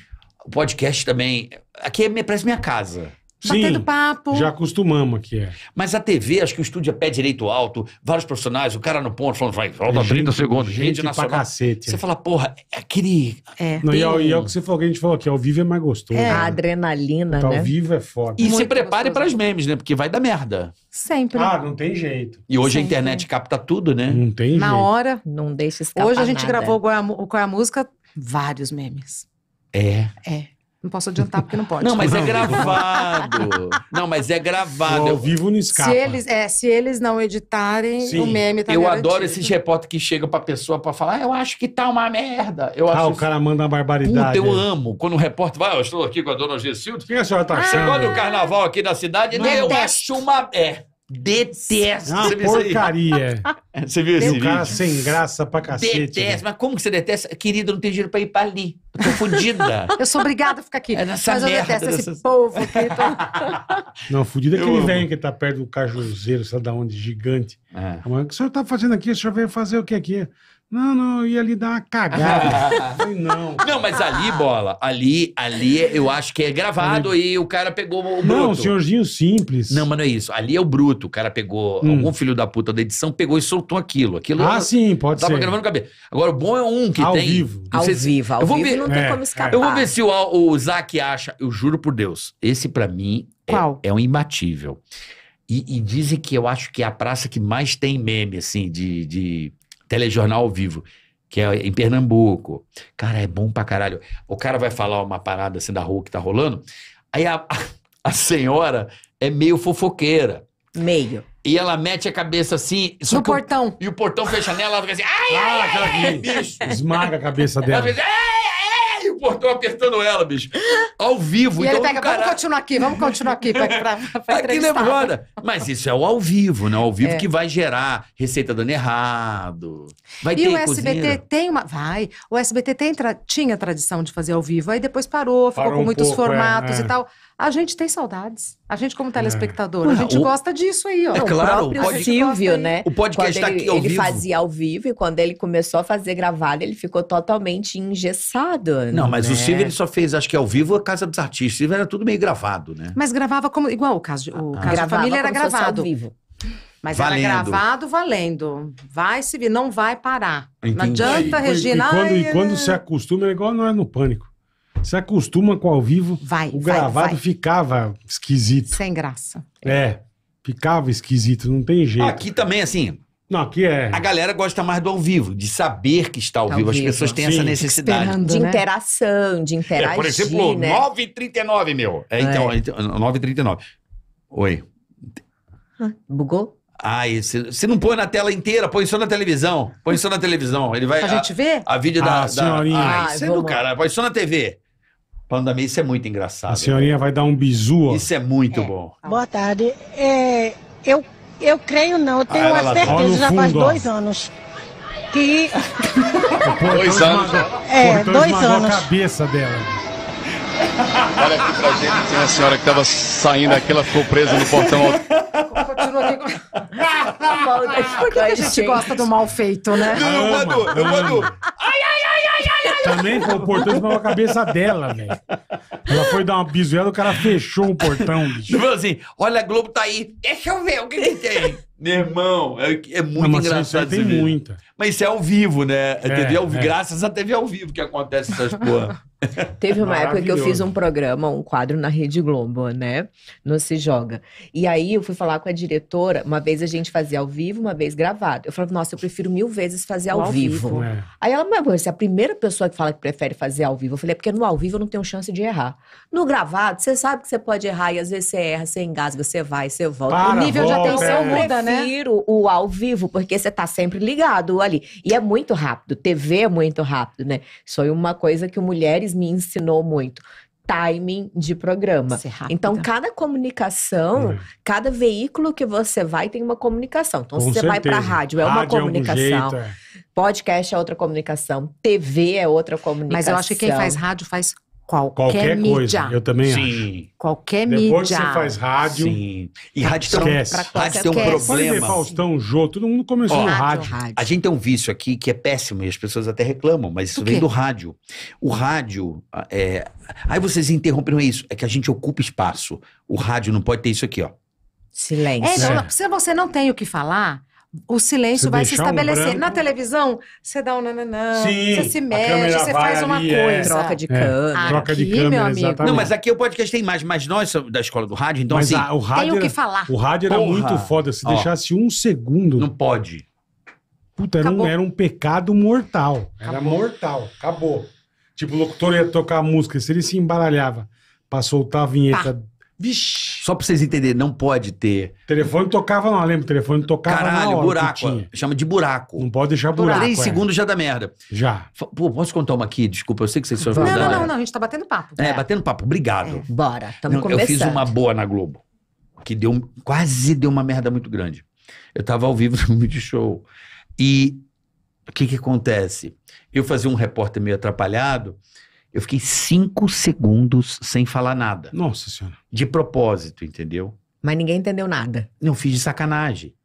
O podcast também... Aqui é, parece minha casa. Sim, batendo papo. Já acostumamos aqui, é. Mas a T V, acho que o estúdio é pé direito alto, vários profissionais, o cara no ponto falando, vai, volta trinta segundos, rede nacional. Pra cacete. Você é. Fala, porra, é aquele... É. Não, e, é, e é o que você falou, que a gente falou aqui, ao vivo é mais gostoso. É, né? A adrenalina, então, né? Ao vivo é foda. E muito se prepare para as memes, né? Porque vai dar merda. Sempre. Ah, não tem jeito. E hoje sempre. A internet capta tudo, né? Não tem jeito. Na hora, não deixa escapar hoje a gente nada. Gravou o Qual é a Música, vários memes. É. É. Não posso adiantar porque não pode. Não, mas não, é gravado. Não, mas é gravado. Ao vivo não escapa. Se eles, é, se eles não editarem, sim. O meme tá eu garantido. Adoro esses repórter que chega pra pessoa pra falar, ah, eu acho que tá uma merda. Eu ah, acho o isso... cara manda uma barbaridade. Puta, eu é. Amo. Quando o repórter vai, ah, eu estou aqui com a dona Gessilda. Quem a senhora tá achando? Chegou no carnaval aqui na cidade, não, eu acho uma... É. Detesto. Ah, você porcaria. Você viu esse vídeo? Um cara sem graça pra cacete. Detesto. Né? Mas como que você detesta? Querido, não tem dinheiro pra ir pra ali. Eu tô fodida. Eu sou obrigada a ficar aqui. É nessa mas merda, eu detesto nessa... esse povo aqui. Tô... Não, fodido é aquele velho que tá perto do cajuzeiro, sabe da onde, gigante. É. O que o senhor tá fazendo aqui? O senhor veio fazer o que aqui? Não, não, eu ia ali dar uma cagada. Não. Não, mas ali, Bola, ali, ali eu acho que é gravado ali... E o cara pegou o bruto. Não, o senhorzinho simples. Não, mas não é isso. Ali é o bruto. O cara pegou, hum. Algum filho da puta da edição pegou e soltou aquilo. Aquilo ah, era... sim, pode tava ser. Tava gravando o cabelo. Agora, o bom é um que ao tem... Vivo. Ao se... vivo. Ao eu vou vivo ver... não tem é, como escapar. Eu vou ver se o, o Zac acha. Eu juro por Deus. Esse pra mim é, é um imbatível. E, e dizem que eu acho que é a praça que mais tem meme, assim, de... de... telejornal ao vivo, que é em Pernambuco. Cara, é bom pra caralho. O cara vai falar uma parada assim da rua que tá rolando, aí a, a, a senhora é meio fofoqueira. Meio. E ela mete a cabeça assim... No que, portão. E o portão fecha nela, ela fica assim... Ai, ah, ai, ai, ai, bicho. Esmaga a cabeça dela. Ela fica assim... Ai, ai, ai, e o portão apertando ela, bicho. Ao vivo. E então, ele pega... Cara... Vamos continuar aqui, vamos continuar aqui. Pra, pra, pra aqui não é moda. Mas isso é o ao vivo, né? O ao vivo é. Que vai gerar receita dando errado. Vai e ter o S B T cozinha. Tem uma... Vai. O S B T tem tra... tinha tradição de fazer ao vivo. Aí depois parou, ficou parou com um muitos pouco, formatos é, é. E tal... A gente tem saudades. A gente, como telespectador, é. a gente o... gosta disso aí, ó. É claro. O próprio o Silvio, né? O podcast está aqui ao ele vivo. Ele fazia ao vivo e quando ele começou a fazer gravado, ele ficou totalmente engessado. Não, né? Mas o Silvio, ele só fez, acho que ao vivo, a Casa dos Artistas. O Silvio era tudo meio gravado, né? Mas gravava como... Igual o Caso, o ah, Caso de Família era gravado. Ao vivo. Mas valendo. Era gravado valendo. Vai se vir, não vai parar. Entendi. Não adianta, e, Regina... E quando, ai, e quando é... se acostuma, é igual nós no Pânico. Se acostuma com ao vivo, vai, o gravado vai, vai. ficava esquisito. Sem graça. É, ficava esquisito, não tem jeito. Aqui também, assim... Não, aqui é... A galera gosta mais do ao vivo, de saber que está ao tá vivo. As vivo. pessoas têm Sim. essa necessidade. De né? interação, de interagir, é, por exemplo, né? nove e trinta e nove, meu. É, então, é. nove e trinta e nove. Oi. Ah, bugou? Ai, você não põe na tela inteira, põe só na televisão. Põe só na televisão. Ele vai, a, a gente vê? A vídeo da... Ah, senhorinha. Da, ai, sendo, cara, põe só na T V. Panda Meia, isso é muito engraçado. A senhorinha né? vai dar um bizu. Ó. Isso é muito é. bom. Boa tarde. É, eu, eu creio não, eu tenho ah, uma certeza, já fundo, faz dois ó. anos. Que... dois anos? É, dois anos. A cabeça dela. Olha aqui pra gente, tinha a senhora que tava saindo aqui, ela ficou presa no portão. Continua aqui com... Por que a gente gosta do mal feito, né? Não, Madu, não, Madu. Ai, ai, ai, ai, ai. Também foi o portão com a cabeça dela, velho. Ela foi dar uma bizuela, o cara fechou o portão, bicho. Falou assim, olha, a Globo tá aí, deixa eu ver o que que tem. Meu irmão, é, é muito não, engraçado. Tem muita. Mas isso é ao vivo, né? É, T V ao, é. Graças a T V ao vivo que acontece essas porra. Teve uma época que eu fiz um programa, um quadro na Rede Globo, né? No Se Joga. E aí eu fui falar com a diretora, uma vez a gente fazia ao vivo, uma vez gravado. Eu falava, nossa, eu prefiro mil vezes fazer ao, ao vivo. vivo né? Aí ela, mas você é a primeira pessoa que fala que prefere fazer ao vivo. Eu falei, é porque no ao vivo eu não tenho chance de errar. No gravado, você sabe que você pode errar e às vezes você erra, você engasga, você vai, você volta. Para, o nível de atenção muda, né? Eu prefiro o ao vivo, porque você tá sempre ligado ali. E é muito rápido, T V é muito rápido, né? Isso é uma coisa que o Mulheres me ensinou muito. Timing de programa. Então, cada comunicação, é. cada veículo que você vai tem uma comunicação. Então, com se você certeza. vai pra rádio, é rádio uma comunicação. É um jeito, é. Podcast é outra comunicação. T V é outra comunicação. Mas eu acho que quem faz rádio faz Qualquer, Qualquer mídia. Coisa, eu também Sim. acho. Qualquer Depois mídia. Depois você faz rádio. Sim. E rádio tem, rádio tem um problema. Pode ver Faustão, Jô, todo mundo começou Ó, no rádio. rádio. A gente tem um vício aqui que é péssimo e as pessoas até reclamam, mas isso vem do rádio. O rádio... É... Aí vocês interromperam isso. É que a gente ocupa espaço. O rádio não pode ter isso aqui, ó. Silêncio. É, não, é. Se você não tem o que falar... O silêncio você vai se estabelecer. Um Na televisão, você dá um nananã, Sim, você se mexe, você faz uma ali, coisa. É. Troca de câmera. É. Troca de aqui, câmera, meu amigo. Exatamente. Não, mas aqui o podcast tem imagem, mas nós da escola do rádio, então mas, assim, a, o rádio tem o que era, falar. O rádio Porra. era muito foda, se Ó, deixasse um segundo... Não pode. Puta, era um, era um pecado mortal. Acabou. Era mortal, acabou. Tipo, o locutor ia tocar a música, se ele se embaralhava pra soltar a vinheta... Pá. Vixe. Só pra vocês entenderem, não pode ter. Telefone tocava, não lembro. Telefone tocava. Caralho, na hora buraco. Chama de buraco. Não pode deixar buraco. Três é. segundos já dá merda. Já. Pô, posso contar uma aqui? Desculpa, eu sei que vocês são. Não, não, não, não, a gente tá batendo papo. É, é. batendo papo. Obrigado. É. Bora. Tamo começando. Eu fiz uma boa na Globo. Que deu. Quase deu uma merda muito grande. Eu tava ao vivo no vídeo show. E o que que acontece? Eu fazia um repórter meio atrapalhado. Eu fiquei cinco segundos sem falar nada. Nossa Senhora. De propósito, entendeu? Mas ninguém entendeu nada. Não, fiz de sacanagem.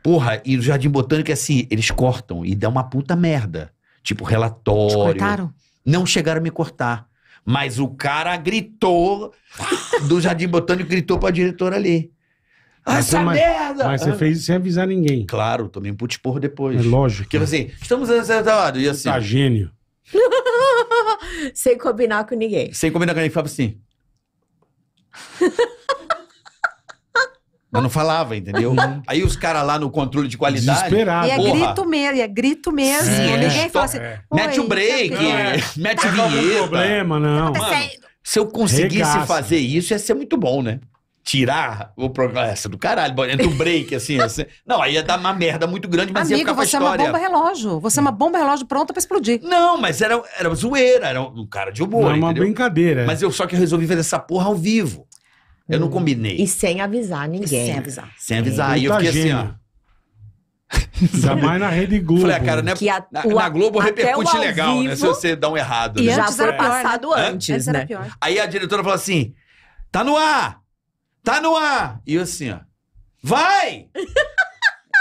Porra, e o Jardim Botânico é assim, eles cortam e dá uma puta merda. Tipo, relatório. Te cortaram? Não chegaram a me cortar. Mas o cara gritou, do Jardim Botânico gritou pra diretora ali. Ah, essa mas, merda! Mas você fez sem avisar ninguém. Claro, tomei um puto esporro depois. É lógico. Porque assim, estamos acertados. E assim... Tá gênio. Sem combinar com ninguém. Sem combinar com ninguém, falava assim. Eu não falava, entendeu? Uhum. Aí os caras lá no controle de qualidade... Desesperado. E é porra. grito mesmo, é grito mesmo. É. Ninguém fala assim... É. Mete o break, é. mete a tá vinheta. Não problema, não. Mano, se eu conseguisse Regaça. fazer isso, ia ser muito bom, né? Tirar o programa... Essa do caralho, entra um break, assim, assim. Não, aí ia dar uma merda muito grande, mas Amigo, ia ficar pra história. Amigo, você é uma bomba relógio. Você é uma bomba relógio pronta pra explodir. Não, mas era, era zoeira, era um cara de humor, Não, é uma entendeu? brincadeira. Mas eu só que resolvi fazer essa porra ao vivo. Eu hum. não combinei. E sem avisar ninguém. Sem avisar. Sem avisar. É. E eu fiquei assim, ó... Ainda mais na Rede Globo. Falei, cara, né? Que a, na, o, na Globo repercute legal, vivo, né? Se você dá um errado. E né? antes, era, é. passado é. antes, antes né? era pior. Aí a diretora falou assim... Tá no ar! Tá no ar! E eu assim, ó. Vai!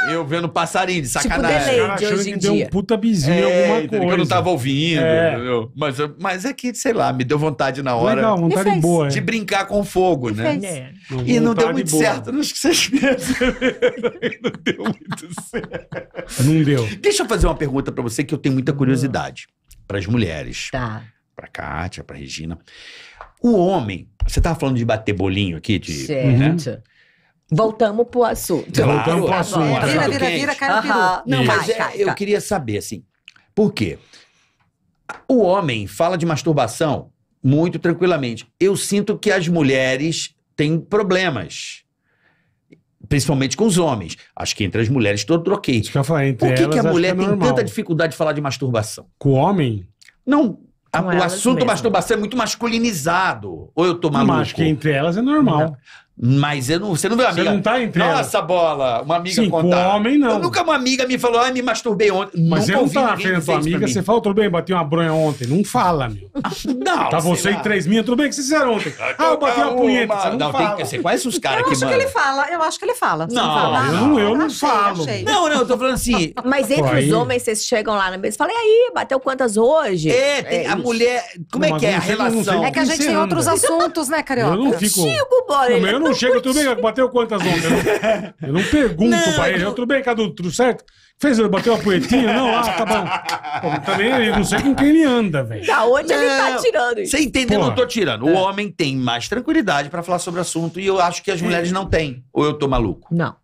Eu vendo passarinho de sacanagem. Tipo, de hoje em dia. Deu um puta bizinho em alguma coisa. Porque eu não tava ouvindo. É. Mas, mas é que, sei lá, me deu vontade na hora. Legal, vontade de boa. De brincar com fogo, me né? É. E não deu muito boa. certo. Não acho que vocês não deu muito certo. Não deu. Deixa eu fazer uma pergunta pra você que eu tenho muita curiosidade. Pras mulheres. Tá. Pra Kátia, pra Regina. O homem... Você tava falando de bater bolinho aqui? De, certo. Né? Voltamos pro assunto. Claro. Voltamos pro assunto. Agora. Vira, vira, vira, cara, peru. Não, mas é, eu queria saber, assim, por quê? O homem fala de masturbação muito tranquilamente. Eu sinto que as mulheres têm problemas, principalmente com os homens. Acho que entre as mulheres todo troquei. Por que, que a mulher tem tanta dificuldade de falar de masturbação? Com o homem? Não... A, o assunto mesmo. masturbação é muito masculinizado. Ou eu tô maluco? Mas que entre elas é normal. Não. Mas eu não, você não viu a amiga... Você não tá entre elas. Nossa, bola, uma amiga Sim, contar. Com homem, não. Eu nunca uma amiga me falou, ai, me masturbei ontem. Mas nunca você não tá na frente da tua amiga, você fala, tudo bem, bati uma bronha ontem. Não fala, meu. Não, Tá você lá. e três minhas, tudo bem, o que vocês fizeram ontem? Ah, eu bati uma punheta, você não, não fala. Tem, você conhece os caras que mandam. Eu acho que ele fala, eu acho que ele fala. Não, não fala. Eu não, eu não, não achei, falo. Achei. Não, não, eu tô falando assim... Mas entre os homens, vocês chegam lá na mesa e falam, e aí, bateu quantas hoje? É, tem a mulher... Como é que é a relação? É que a gente tem outros assuntos, né, Carioca? Eu não fico... Não, eu não chego, tudo bem, bateu quantas ondas? Eu, eu não pergunto não, pra ele, eu, tudo bem, Cadu, tudo certo? Fez ele bater uma punhetinha? Não, ah, tá bom. Pô, tá bem, eu não sei com quem ele anda, velho. Da onde não, ele tá tirando isso? Você entendeu? Porra. Não tô tirando. O é. homem tem mais tranquilidade pra falar sobre o assunto e eu acho que as mulheres não têm. Ou eu tô maluco? Não.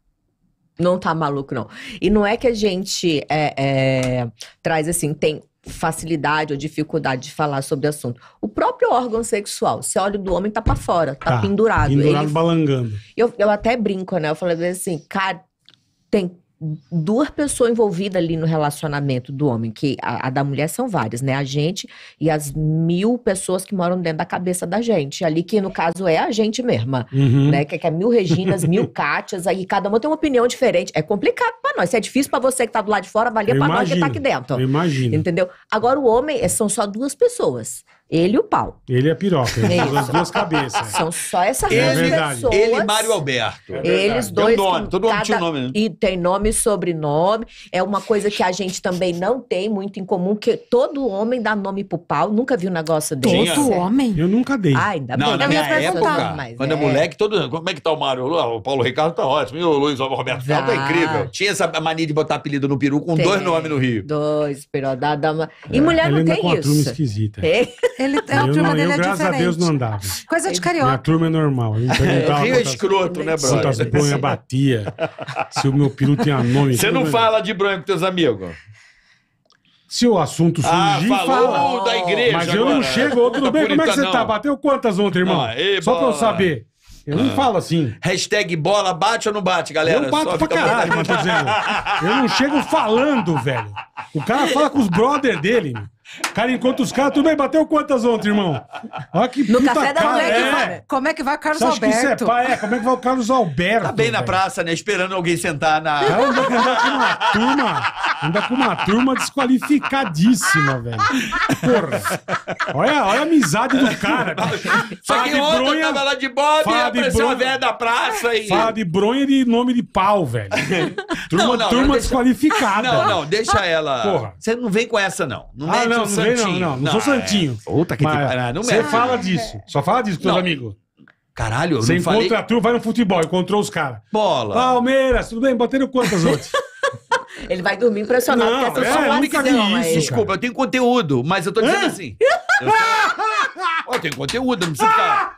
Não tá maluco, não. E não é que a gente é, é, traz assim, tem... facilidade ou dificuldade de falar sobre o assunto. O próprio órgão sexual, se olha do homem, tá pra fora, tá, tá pendurado. Pendurado, ele... balangando. Eu, eu até brinco, né? Eu falo assim, cara, tem duas pessoas envolvidas ali no relacionamento do homem, que a, a da mulher são várias, né? A gente e as mil pessoas que moram dentro da cabeça da gente. Ali que, no caso, é a gente mesma, uhum. né? Que, que é mil Reginas, mil Cátias, aí cada uma tem uma opinião diferente. É complicado pra nós. Se é difícil pra você que tá do lado de fora, valia pra nós que tá aqui dentro. Imagina. Entendeu? Agora, o homem, são só duas pessoas. Ele e o pau. Ele é piroca, ele tem as duas cabeças. São só essas duas pessoas. Ele e Mário Alberto. É Eles dois. Tem um nome, todo mundo tinha um nome, né? E tem nome e sobrenome. É uma coisa que a gente também não tem muito em comum, que todo homem dá nome pro pau. Nunca vi um negócio desse. Todo homem? Eu nunca dei. Ah, ainda bem. Não, na minha época, quando é moleque, todo... Como é que tá o Mário? O Paulo Ricardo tá ótimo. E o Luiz Roberto Fial tá incrível. Tinha essa mania de botar apelido no peru com dois nomes no Rio. Dois, peru. E mulher não tem isso. Uma esquisita. Tem. Ele, a eu, turma não, dele eu, é graças diferente. a Deus não andava. Coisa de carioca. Minha turma é normal. O Rio é escroto, né, brother? Quantas bronha batia. Se o meu peru tinha nome... Você não fala de bronha com teus amigos? Se o assunto surgir, ah, fala. Da igreja Mas agora. eu não chego. Tudo bem, como é que você tá? Bateu quantas ontem, irmão? Ah, ei, Só pra eu saber. Eu não ah. falo assim. Hashtag bola, bate ou não bate, galera? Eu bato pra caralho, mas tô dizendo. Eu não chego falando, velho. O cara fala com os brothers dele, meu. Cara, enquanto os caras, tudo bem, bateu quantas ontem, irmão? Olha que puta no café da mulher que vai. Como é que vai o Carlos Alberto? Acho que isso é pai, é. Como é que vai o Carlos Alberto? Tá bem velho. na praça, né? Esperando alguém sentar na... Cara, anda com uma turma, anda com uma turma desqualificadíssima, velho. Porra. Olha, olha a amizade do cara. Só que ontem bronha, tava lá de bode e apareceu bronha, a velha da praça. E... Fala de bronha de nome de pau, velho. Turma, não, não, turma não desqualificada. Não, não, deixa ela. Porra. Você não vem com essa, não. Não ah, é não. Não, vem, não, não, não, não sou santinho. Puta que pariu. Você fala disso. Só fala disso com seus amigos. Caralho, eu Cê não falei. Você encontra a turma, vai no futebol, encontrou os caras. Bola. Palmeiras, tudo bem, bateram quantas outras? Ele vai dormir impressionado. Não, porque é, eu nunca vi isso, aí. Desculpa, eu tenho conteúdo, mas eu tô dizendo Hã? assim. Eu, eu tenho conteúdo, não precisa ficar...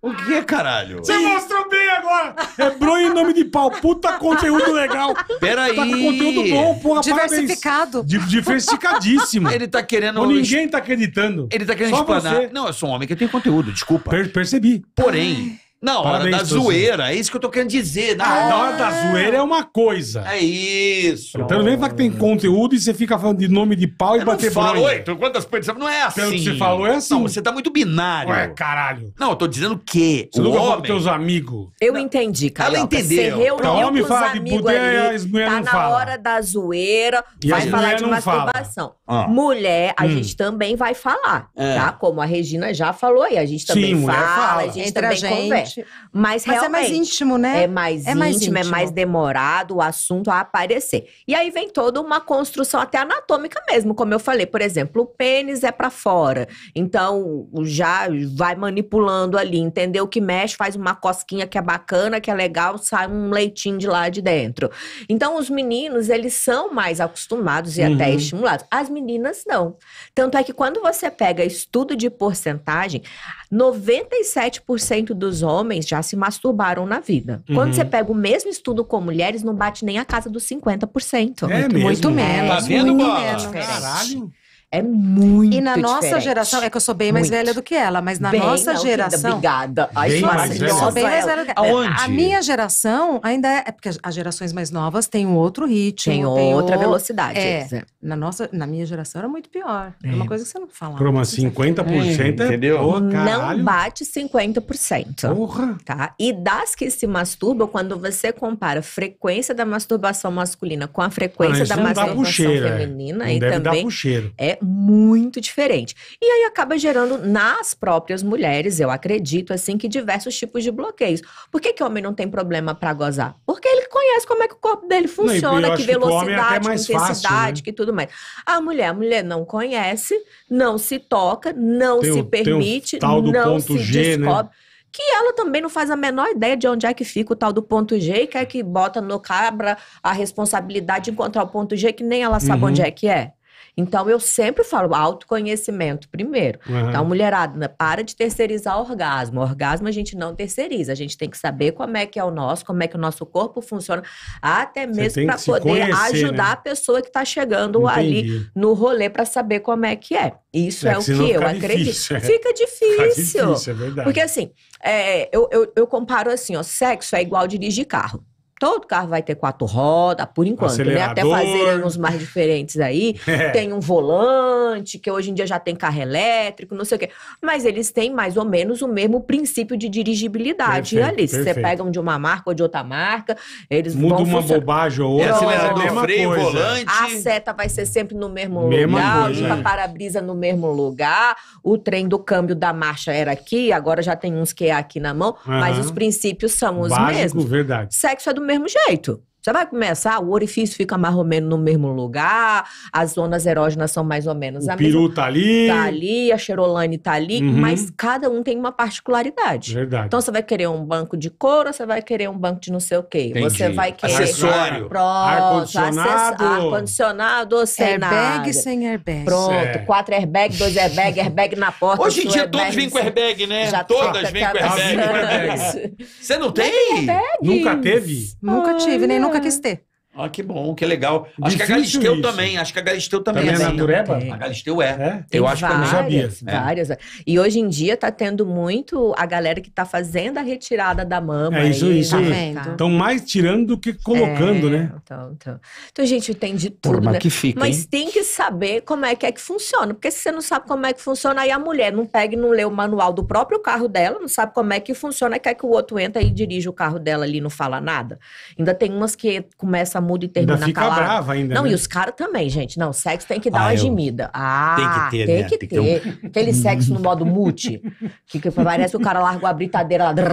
O que é, caralho? Você mostrou bem agora! É bronha em nome de pau. Puta conteúdo legal. Peraí. Tá com conteúdo bom, porra. Diversificado. Parabéns. Diversificadíssimo. Ele tá querendo... Ou ninguém tá acreditando. Ele tá querendo Só explanar. Você. Não, eu sou um homem que tem conteúdo, desculpa. Per- percebi. Porém... Na hora Parabéns, da zoeira, é isso que eu tô querendo dizer. Na, ah, hora... na hora da zoeira é uma coisa. É isso. Então nem falar que tem conteúdo e você fica falando de nome de pau e eu bater bronha. Oi, tu, quantas coisas... Não é assim. Pelo que você falou é assim. Não, você tá muito binário. Ué, caralho. Não, eu tô dizendo que você o nunca homem... teus amigos. Eu entendi, cara. Ela entendeu. Você reuniu homem com os fala amigos de poder, ali, as mulher tá não na fala. Hora da zoeira, e vai falar de masturbação. Ah. Mulher, a hum. gente também vai falar, é. tá? Como a Regina já falou, e a gente também Sim, fala, fala, a gente Entre também a gente. conversa. Mas, Mas realmente, é mais íntimo, né? É mais, é mais íntimo, íntimo, é mais demorado o assunto a aparecer. E aí vem toda uma construção até anatômica mesmo, como eu falei. Por exemplo, o pênis é pra fora. Então, já vai manipulando ali, entendeu? O que mexe, faz uma cosquinha que é bacana, que é legal, sai um leitinho de lá de dentro. Então, os meninos, eles são mais acostumados e uhum. até estimulados. As meninas, não. Tanto é que quando você pega estudo de porcentagem, noventa e sete por cento dos homens homens já se masturbaram na vida. Uhum. Quando você pega o mesmo estudo com mulheres, não bate nem a casa dos cinquenta por cento. É muito, mesmo? muito menos. Tá vendo, muito menos. Caralho. É muito E na nossa diferente. geração, é que eu sou bem mais muito. velha do que ela, mas na bem nossa não, geração... Vida, obrigada. Ai, bem nossa, mais nossa, bem mais velha. Aonde? A minha geração ainda é... é porque as gerações mais novas têm um outro ritmo. Tem, tem outra o... velocidade. É. É. Na, nossa, na minha geração era muito pior. É uma coisa que você não falava. Por umas cinquenta por cento é... Entendeu? Oh, não bate cinquenta por cento. Porra! Tá? E das que se masturbam, quando você compara a frequência da masturbação masculina com a frequência ah, da masturbação puxeira, feminina... É. E deve também dar puxeiro. É muito diferente. E aí acaba gerando nas próprias mulheres, eu acredito, assim, que diversos tipos de bloqueios. Por que que o homem não tem problema pra gozar? Porque ele conhece como é que o corpo dele funciona, não, que velocidade, que, é que intensidade, fácil, né? que tudo mais. A mulher, a mulher não conhece, não se toca, não tem, se permite, tal do não ponto se G, descobre. Né? Que ela também não faz a menor ideia de onde é que fica o tal do ponto G, que é que bota no cabra a responsabilidade de encontrar o ponto G, que nem ela sabe uhum. onde é que é. Então, eu sempre falo, autoconhecimento primeiro. Uhum. Então, mulherada, para de terceirizar o orgasmo. O orgasmo a gente não terceiriza. A gente tem que saber como é que é o nosso, como é que o nosso corpo funciona. Até mesmo para poder conhecer, ajudar né? a pessoa que está chegando Entendi. ali no rolê para saber como é que é. Isso é, é o que eu acredito. Difícil, é. Fica difícil. Fica difícil, é verdade. Porque assim, é, eu, eu, eu comparo assim, ó, sexo é igual dirigir carro. Todo carro vai ter quatro rodas, por enquanto, né? Até fazerem uns mais diferentes aí. É. Tem um volante, que hoje em dia já tem carro elétrico, não sei o quê. Mas eles têm mais ou menos o mesmo princípio de dirigibilidade. Perfeito, e ali, se você pega um de uma marca ou de outra marca, eles Muda vão... Muda uma funcionar. bobagem ou outra. É acelerador, freio, volante. A seta vai ser sempre no mesmo mesma lugar, coisa, limpa é. para-brisa no mesmo lugar. O trem do câmbio da marcha era aqui, agora já tem uns que é aqui na mão. Uhum. Mas os princípios são os Básico, mesmos. Verdade. Sexo é do mesmo mesmo jeito. Você vai começar, o orifício fica mais ou menos no mesmo lugar, as zonas erógenas são mais ou menos a mesma. O peru tá ali. Tá ali, a xerolane tá ali, uhum. mas cada um tem uma particularidade. Verdade. Então você vai querer um banco de couro, você vai querer um banco de não sei o quê. Entendi. Você vai querer... Acessório. Pronto. Ar-condicionado. Ar-condicionado sem airbag, nada. Airbag sem airbag. Pronto. É. Quatro airbags, dois airbags, airbag na porta. Hoje em dia todos vêm com airbag, né? Já Todas vêm com airbag. airbag. Você não tem? Nunca teve? Nunca ah, tive, nem nunca. Nunca quis ter. Ah, que bom, que legal. Acho Difícil que a Galisteu isso. também, acho que a Galisteu também. Também é natureba? A Galisteu é. é? Eu acho várias, que eu não sabia. Várias. É. E hoje em dia tá tendo muito a galera que tá fazendo a retirada da mama. É isso, aí, isso. Estão tá mais tirando do que colocando, é, né? Então, então. então, gente, tem de tudo, Porra, né? Que fica, Mas hein? tem que saber como é que é que funciona. Porque se você não sabe como é que funciona, aí a mulher não pega e não lê o manual do próprio carro dela, não sabe como é que funciona, quer que o outro entra e dirige o carro dela ali e não fala nada. Ainda tem umas que começam muda e termina ainda fica calada. brava ainda, Não, né? E os caras também, gente. Não, sexo tem que dar ah, uma eu... gimida. Ah, tem que ter, tem né? que tem ter. Que ter um... Aquele sexo no modo mute, que, que parece que o cara larga a britadeira lá. Não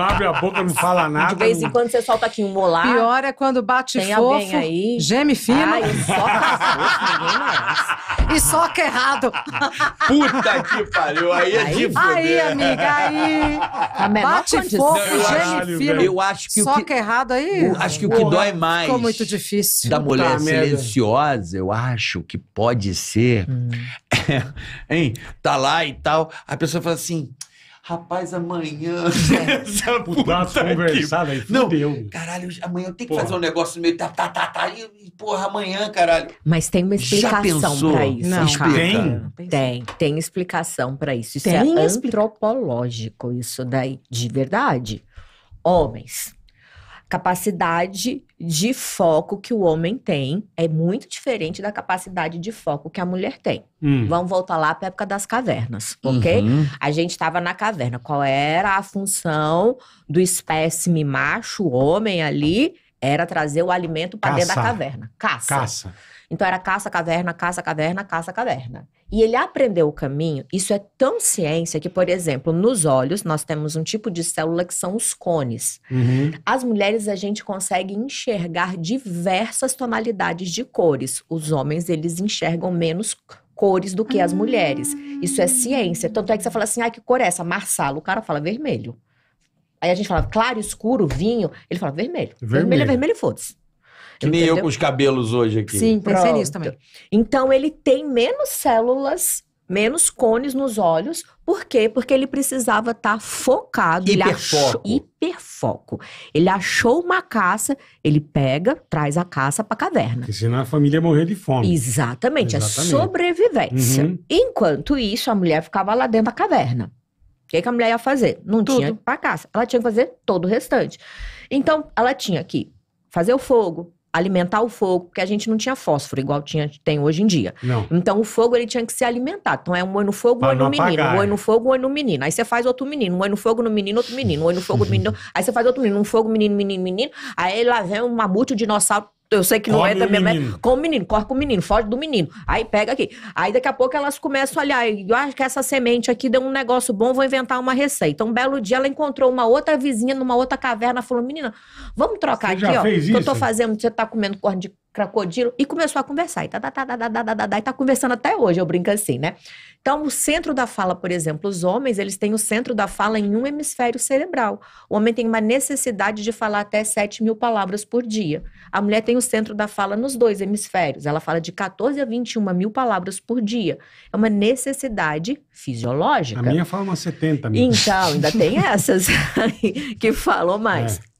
abre a boca, não fala nada. De vez em não... quando você solta aqui um molar. Pior é quando bate tem fofo, aí. geme fino. Ah, e soca fofo, E soca errado. Puta que pariu, aí é de fuder. Aí, amiga, aí. A bate fofo, não, geme fino. Eu acho que soca que... errado aí. Eu acho que o que Porra, dói mais ficou muito difícil. da mulher tá, silenciosa, merda. eu acho que pode ser. Hum. hein? Tá lá e tal. A pessoa fala assim: Rapaz, amanhã... Essa puta conversada aí, não, fudeu. Caralho, amanhã eu tenho que porra. fazer um negócio meio... Tá, tá, tá, tá, e porra, amanhã, caralho. Mas tem uma explicação pra isso. Não, tem? Tem, tem explicação pra isso. Isso tem é antropológico, isso daí, de verdade. Homens... Capacidade de foco que o homem tem é muito diferente da capacidade de foco que a mulher tem. Hum. Vamos voltar lá para a época das cavernas, ok? Uhum. A gente estava na caverna. Qual era a função do espécime macho, homem ali? Era trazer o alimento para dentro da caverna. Caça. Caça. Então era caça, caverna, caça, caverna, caça, caverna. E ele aprendeu o caminho. Isso é tão ciência que, por exemplo, nos olhos, nós temos um tipo de célula que são os cones. Uhum. As mulheres, a gente consegue enxergar diversas tonalidades de cores. Os homens, eles enxergam menos cores do que as mulheres. Isso é ciência. Tanto é que você fala assim, ah, que cor é essa? Marsala. O cara fala vermelho. Aí a gente fala claro, escuro, vinho. Ele fala vermelho. Vermelho, vermelho é vermelho, foda-se. Que nem entendeu? Eu com os cabelos hoje aqui. Sim, pensei nisso também. Então, ele tem menos células, menos cones nos olhos. Por quê? Porque ele precisava estar tá focado. Hiperfoco. Ele achou, hiperfoco. Ele achou uma caça, ele pega, traz a caça pra caverna. Porque senão a família ia morrer de fome. Exatamente, Exatamente. a sobrevivência. Uhum. Enquanto isso, a mulher ficava lá dentro da caverna. O que, que a mulher ia fazer? Não Tudo. tinha pra caça. Ela tinha que fazer todo o restante. Então, ela tinha que fazer o fogo, alimentar o fogo, porque a gente não tinha fósforo, igual tinha, tem hoje em dia. Não. Então, o fogo, ele tinha que se alimentar. Então, é um olho no fogo, um olho no menino. Um olho no fogo, um olho no menino. Aí você faz outro menino. Um olho no fogo, no menino, outro menino. Um olho no fogo, no menino. Aí você faz outro menino. Um fogo, menino, menino, menino. Aí lá vem um mamute, um dinossauro. Eu sei que não é também, mas com o menino, corre com o menino, foge do menino. Aí pega aqui. Aí daqui a pouco elas começam a olhar. Eu acho que essa semente aqui deu um negócio bom, vou inventar uma receita. Um belo dia ela encontrou uma outra vizinha numa outra caverna, falou, menina, vamos trocar aqui, ó. Que eu tô fazendo, você tá comendo corno de crocodilo. E começou a conversar. E tá, tá, tá, tá, tá, tá, tá, tá, e tá conversando até hoje, eu brinco assim, né? Então, o centro da fala, por exemplo, os homens, eles têm o centro da fala em um hemisfério cerebral. O homem tem uma necessidade de falar até sete mil palavras por dia. A mulher tem o centro da fala nos dois hemisférios. Ela fala de quatorze a vinte e uma mil palavras por dia. É uma necessidade fisiológica. A minha fala umas setenta mil. Então, ainda tem essas que falam mais. É.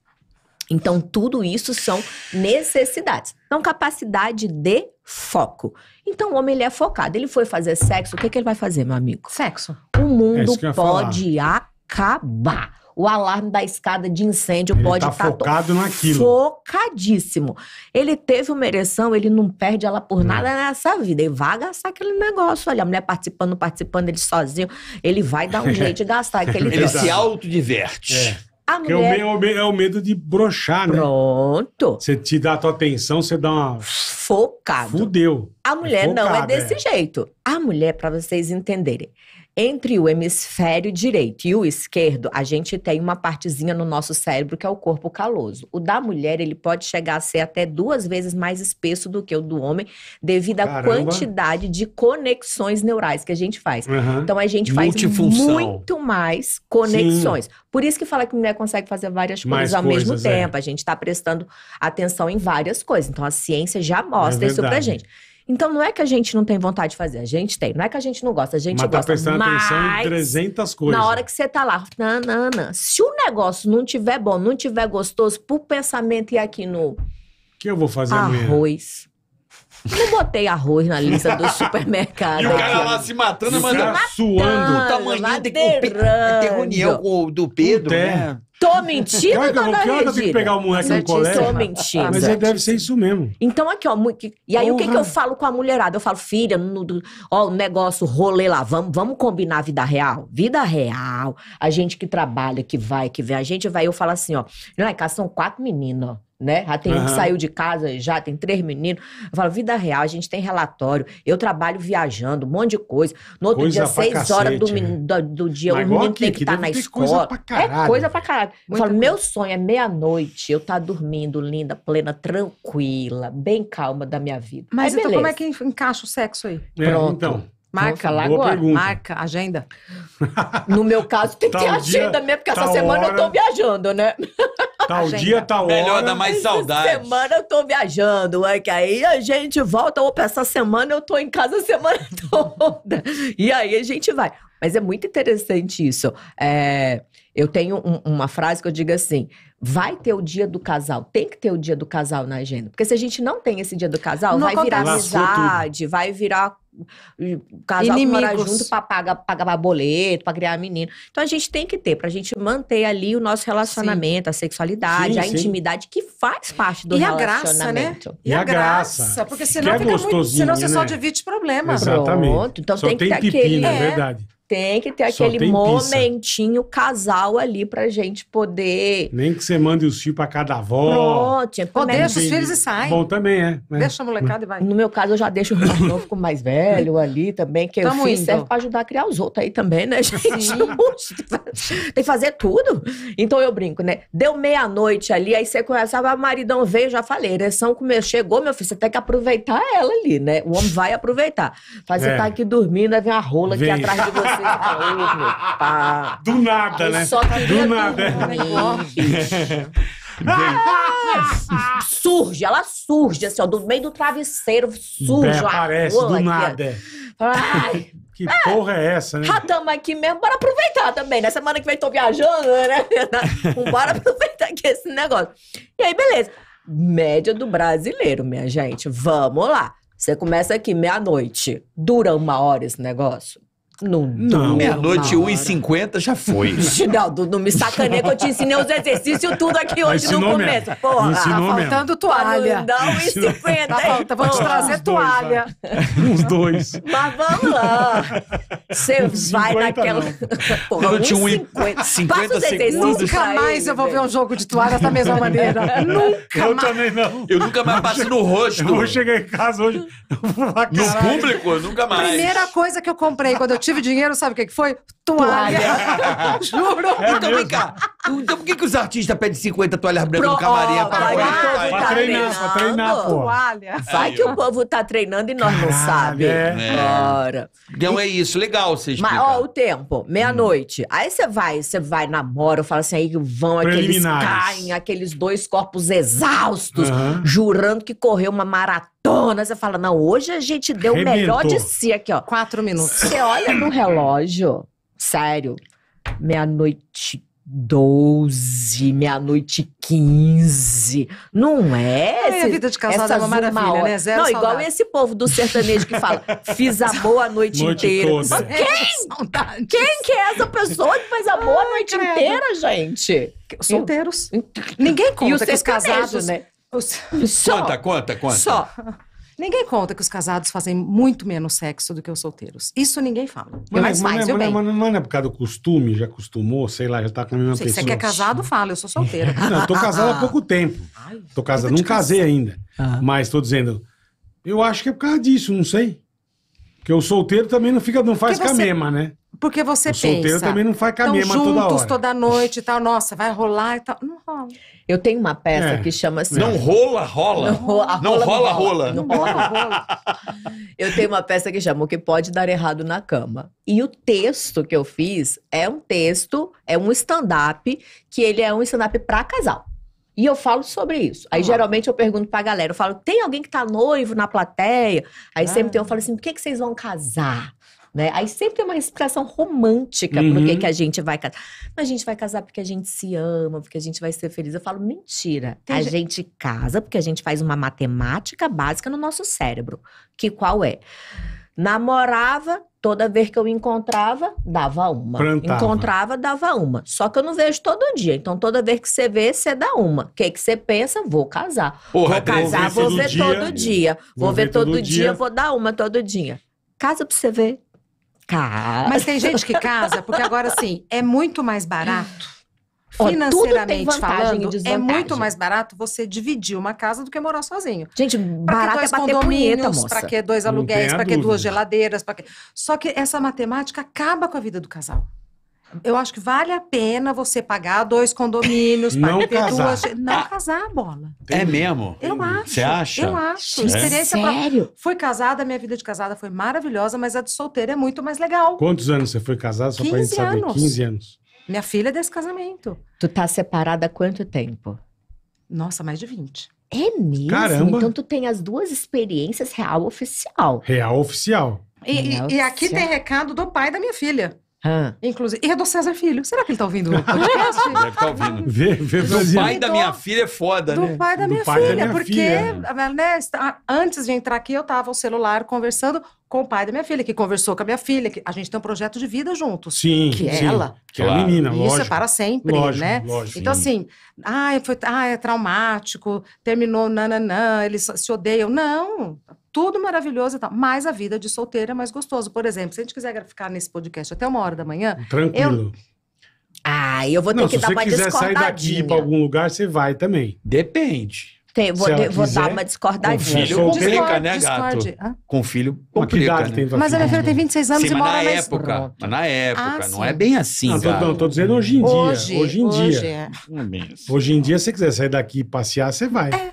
Então, tudo isso são necessidades. Então, capacidade de foco. Então, o homem, ele é focado. Ele foi fazer sexo, o que, que ele vai fazer, meu amigo? Sexo. O mundo é pode falar. acabar. O alarme da escada de incêndio ele pode estar... Tá focado naquilo. Focadíssimo. Ele teve uma ereção, ele não perde ela por nada não. nessa vida. Ele vai gastar aquele negócio. Olha, a mulher participando, participando, ele sozinho. Ele vai dar um jeito de gastar aquele Ele troço. se autodiverte. É. Porque mulher... é, o, é o medo de broxar, né? Pronto. Você te dá a tua atenção, você dá uma... Focado. Fudeu. A mulher é focada, não é desse é. jeito. A mulher, para vocês entenderem, entre o hemisfério direito e o esquerdo, a gente tem uma partezinha no nosso cérebro que é o corpo caloso. O da mulher, ele pode chegar a ser até duas vezes mais espesso do que o do homem, devido à Caramba. quantidade de conexões neurais que a gente faz. Uhum. Então, a gente faz muito mais conexões. Sim. Por isso que fala que a mulher consegue fazer várias mais coisas ao coisas, mesmo tempo. É. A gente está prestando atenção em várias coisas. Então, a ciência já mostra é isso pra gente. Então, não é que a gente não tem vontade de fazer, a gente tem. Não é que a gente não gosta, a gente mas gosta. Mas tá prestando mas atenção em trezentas coisas. Na hora que você tá lá, não, não, não. Se o negócio não tiver bom, não tiver gostoso, por pensamento e aqui no... O que eu vou fazer amanhã? Arroz. Não botei arroz na lista do supermercado. E o cara lá se matando, se mandando, suando. O tamanho de reunião com o do Pedro, é. né? Tô mentindo, dona Regina? Que hora eu tenho que pegar o moleque no colégio? Tô mentindo. Mas é, deve ser isso mesmo. Então aqui, ó. E aí, Porra. o que que eu falo com a mulherada? Eu falo, filha, no, ó, o negócio, rolê lá, vamos, vamos combinar a vida real? Vida real. A gente que trabalha, que vai, que vem. A gente vai, eu falo assim, ó. Não é, casa são quatro meninos, ó. Né? Já tem uhum. um que saiu de casa, já tem três meninos. Eu falo, vida real, a gente tem relatório. Eu trabalho viajando, um monte de coisa. No outro coisa dia, seis cacete, horas do, né? do, do dia, mas o menino aqui, tem que estar tá na escola. É coisa pra caralho. Eu falo, coisa. meu sonho é meia-noite, eu estar tá dormindo, linda, plena, tranquila, bem calma da minha vida. Mas é então, beleza. Como é que encaixa o sexo aí? É, Pronto. Então. Marca lá agora, marca, agenda. No meu caso, tem que ter agenda mesmo, porque essa semana eu tô viajando, né? Tal dia, tal hora. Melhor dar mais saudade. Essa semana eu tô viajando, é que aí a gente volta, opa, essa semana eu tô em casa a semana toda. E aí a gente vai. Mas é muito interessante isso. É, eu tenho um, uma frase que eu digo assim, vai ter o dia do casal, tem que ter o dia do casal na agenda. Porque se a gente não tem esse dia do casal, não vai acontece. virar amizade, vai virar casal que mora junto pra pagar, pagar boleto, pra criar menino. Então a gente tem que ter, pra gente manter ali o nosso relacionamento, sim. a sexualidade, sim, a sim. intimidade, que faz parte do e relacionamento. A graça, né? E, e a graça, graça. Porque senão, fica é muito, senão você né? só divide problema. Exatamente. Pronto. Então só tem que tem ter pipina, aquele... É verdade. Tem que ter aquele momentinho casal ali pra gente poder... Nem que você mande os filhos pra cada avó. Pronto. Ou deixa os filhos e sai. Bom também, é. Né? Deixa a molecada e vai. No meu caso, eu já deixo o mais novo com o mais velho ali também, que Tamo eu fiz indo. serve pra ajudar a criar os outros aí também, né, gente? Tem que fazer tudo. Então eu brinco, né? Deu meia-noite ali, aí você conversava, o maridão veio, já falei, ereção comeu, chegou, meu filho, você tem que aproveitar ela ali, né? O homem vai aproveitar. Mas é. você tá aqui dormindo, aí vem a rola vem. aqui atrás de você. Do nada, né? Só do nada. Ah, surge, ela surge, assim, ó, do meio do travesseiro, surge. Bem, aparece do nada. Ai, que é, porra é essa, né? Ah, tamo aqui mesmo, bora aproveitar também, né? Semana que vem tô viajando, né? Bora aproveitar aqui esse negócio. E aí, beleza. Média do brasileiro, minha gente. Vamos lá. Você começa aqui meia-noite. Dura uma hora esse negócio? Não, não. Meia-noite, uma e cinquenta já foi. Geraldo, não me sacaneia que eu te ensinei os exercícios tudo aqui hoje no começo. Mesmo. Porra, me tá faltando mesmo. toalha. Dá uma e cinquenta. Tá falta, vamos te trazer toalha. Uns dois. Mas vamos lá. Você vai naquela... Porra, um e cinquenta. cinquenta segundos. Nunca mais eu vou ver um jogo de toalha da mesma maneira. Nunca eu mais. Eu também não. Eu nunca mais passo no rosto. Eu vou chegar em casa hoje. No público, nunca mais. Primeira coisa que eu comprei quando eu tive dinheiro, sabe o que foi? Toalha. toalha. Juro. É então mesmo. Vem cá. Então por que, que os artistas pedem cinquenta toalhas brancas no camarim? Pra, pra, pra, pra treinar, pra treinar, pô. Toalha. Vai é, que ó. o povo tá treinando e nós não sabe. É. Bora. Então é isso, legal você explicar. Mas, ó, o tempo, meia-noite. Hum. Aí você vai, você vai, namora, fala assim, aí vão aqueles caem, aqueles dois corpos exaustos, uhum. jurando que correu uma maratona. Você fala, não, hoje a gente deu Rebentou. o melhor de si aqui, ó. Quatro minutos. Você olha no relógio, sério, meia-noite... doze, meia-noite quinze. Não é? Esse, Ai, a vida de casada é uma maravilha, né? Zero não, saudade. Igual esse povo do sertanejo que fala fiz amor a noite, noite inteira. Mas quem? É, quem que é essa pessoa que faz amor Ai, a noite credo. inteira, gente? Solteiros. Ninguém conta que os casados, né? Os... Só, conta, conta, conta. Só. Ninguém conta que os casados fazem muito menos sexo do que os solteiros. Isso ninguém fala. Mas faz, eu bem. Mas não é por causa do costume, já acostumou, sei lá, já tá com a mesma pessoa. Se você quer casado, fala, eu sou solteira. Não, eu tô casado há pouco tempo. Ai, tô casado, não casei ainda. Ah. Mas tô dizendo, eu acho que é por causa disso, não sei. Porque o solteiro também não fica, não faz com a mesma, né? Porque você pensa... O solteiro pensa, também não faz com a mesma toda hora. juntos toda noite e tal. Nossa, vai rolar e tal. Não rola. Eu tenho uma peça é. que chama assim... Não rola, rola. Não rola, não rola, rola. rola. Não rola, rola. Eu tenho uma peça que chama O Que Pode Dar Errado na Cama. E o texto que eu fiz é um texto, é um stand-up, que ele é um stand-up pra casal. E eu falo sobre isso. Aí, ah. geralmente, eu pergunto pra galera. Eu falo, tem alguém que tá noivo na plateia? Aí, ah. sempre tem um, eu falo assim, por que, que vocês vão casar? Né? Aí sempre tem uma explicação romântica uhum. por que que a gente vai casar. Mas a gente vai casar porque a gente se ama, porque a gente vai ser feliz. Eu falo, mentira. Tem a gente... gente casa porque a gente faz uma matemática básica no nosso cérebro. Que qual é? Namorava, toda vez que eu encontrava, dava uma. Plantava. Encontrava, dava uma. Só que eu não vejo todo dia. Então, toda vez que você vê, você dá uma. O que que você pensa? Vou casar. Porra, vou casar, vou ver todo dia. Vou ver todo dia, vou dar uma todo dia. Casa pra você ver. Casa. Mas tem gente que casa, porque agora, assim, é muito mais barato. Financeiramente Ó, falando, é muito mais barato você dividir uma casa do que morar sozinho. Gente, barato é bater punheta, moça. Pra que dois aluguéis, pra que duas geladeiras, pra que... Só que essa matemática acaba com a vida do casal. Eu acho que vale a pena você pagar dois condomínios, não ter casar. duas... Não casar, bola. É mesmo? Eu acho. Você acha? Eu acho. É? Experiência Sério? Pra... Fui casada, minha vida de casada foi maravilhosa, mas a de solteira é muito mais legal. Quantos anos você foi casada? Só pra gente saber. quinze anos. Minha filha é desse casamento. Tu tá separada há quanto tempo? Nossa, mais de vinte. É mesmo? Caramba. Então tu tem as duas experiências real oficial. Real oficial. E, real e, oficial. E aqui tem recado do pai da minha filha. Hum. Inclusive, e é do César Filho. Será que ele tá ouvindo o podcast? Deve estar tá ouvindo. Vê, vê, do Brasil. Pai da minha filha é foda, do né? Do pai da minha, do pai filha, da minha porque filha. Né, antes de entrar aqui, eu tava ao celular conversando com o pai da minha filha, que conversou com a minha filha, que a gente tem um projeto de vida juntos. Sim, que sim. Ela. Que claro. É a menina, isso lógico. Isso é para sempre, lógico, né? Lógico, então, sim. assim, ah, foi, ah, é traumático, terminou, nananã, eles se odeiam. Não, tudo maravilhoso e tal. Mas a vida de solteira é mais gostoso. Por exemplo, se a gente quiser ficar nesse podcast até uma hora da manhã... Tranquilo. Eu... Ah, eu vou ter não, que dar uma descortadinha. Se você quiser sair daqui pra algum lugar, você vai também. Depende. Tem, vou ter, vou quiser, dar uma discordadinha. Com filho complica, Discord, né, gato? Discord, ah? Com filho complica, né? Tem mas a minha filha tem vinte e seis anos. Sim, e mora na época. Mas na época, ah, não é bem assim, não, gato. Não, tô dizendo hoje em dia. Hoje, hoje em hoje dia. É. Não é bem assim. Hoje em dia, se você quiser sair daqui e passear, você vai. É.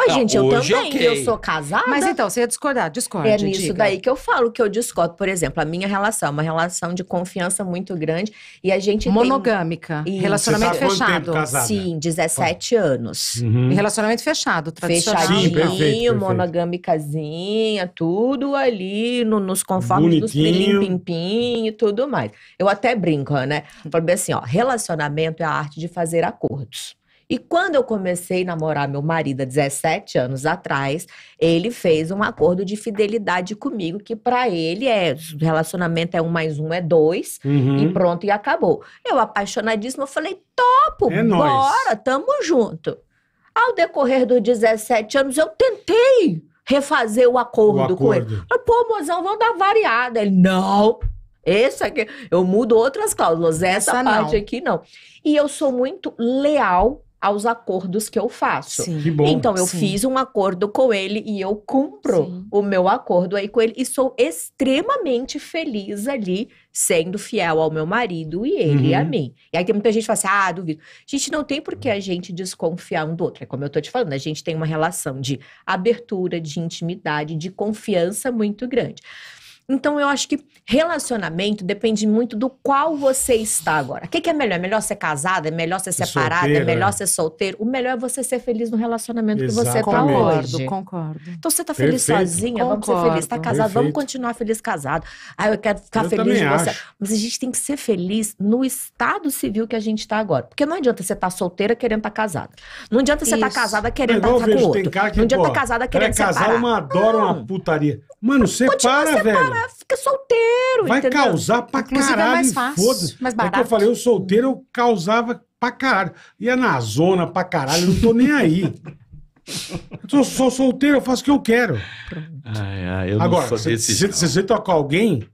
Oi, gente, eu hoje também, okay. Eu sou casada. Mas então, você ia discordar, discorde. É nisso diga. Daí que eu falo, que eu discordo. Por exemplo, a minha relação é uma relação de confiança muito grande. E a gente monogâmica, tem... relacionamento você tá fechado. Tempo, sim, dezessete anos. Uhum. E relacionamento fechado, tradicional. Fechadinho, perfeito, perfeito. Monogâmicazinha, tudo ali, no, nos conformes dos pilim-pim-pim e tudo mais. Eu até brinco, né? Eu falo bem assim, ó, relacionamento é a arte de fazer acordos. E quando eu comecei a namorar meu marido há dezessete anos atrás, ele fez um acordo de fidelidade comigo, que pra ele é relacionamento é um mais um, é dois, uhum. E pronto, e acabou. Eu apaixonadíssima, eu falei, topo, é bora, nóis. Tamo junto. Ao decorrer dos dezessete anos, eu tentei refazer o acordo, o acordo. com ele. Eu, pô, mozão, vamos dar variada. Ele, não... Esse aqui, eu mudo outras cláusulas, essa, essa parte não. aqui não. E eu sou muito leal aos acordos que eu faço. Sim. Que bom. Então eu Sim. fiz um acordo com ele e eu cumpro Sim. o meu acordo aí com ele e sou extremamente feliz ali, sendo fiel ao meu marido e ele uhum. a mim. E aí tem muita gente que fala assim, ah, duvido. Gente, não tem por que a gente desconfiar um do outro. É como eu tô te falando, a gente tem uma relação de abertura, de intimidade, de confiança muito grande. Então, eu acho que relacionamento depende muito do qual você está agora. O que, que é melhor? É melhor ser casada? É melhor ser separada? Solteiro, é melhor é. ser solteiro? O melhor é você ser feliz no relacionamento Exatamente. que você está hoje. Concordo, então, você está feliz sozinha? Concordo. Vamos ser feliz. Está casado? Perfeito. Vamos continuar feliz casado. Ah, eu quero ficar eu feliz com você. Acho. Mas a gente tem que ser feliz no estado civil que a gente está agora. Porque não adianta você estar tá solteira querendo estar tá casada. Não adianta Isso. você estar tá casada querendo tá, tá estar com outro. Que, não pô, adianta estar tá casada querendo separar. Casar uma adora hum. uma putaria. Mano, separa, velho. Fica solteiro, vai entendeu? Causar pra Inclusive caralho, é mais fácil, mais barato. É que eu falei, eu solteiro, eu causava pra caralho. Ia na zona pra caralho, eu não tô nem aí. Eu sou, sou solteiro, eu faço o que eu quero. Ai, ai, eu Agora, se você tocar alguém,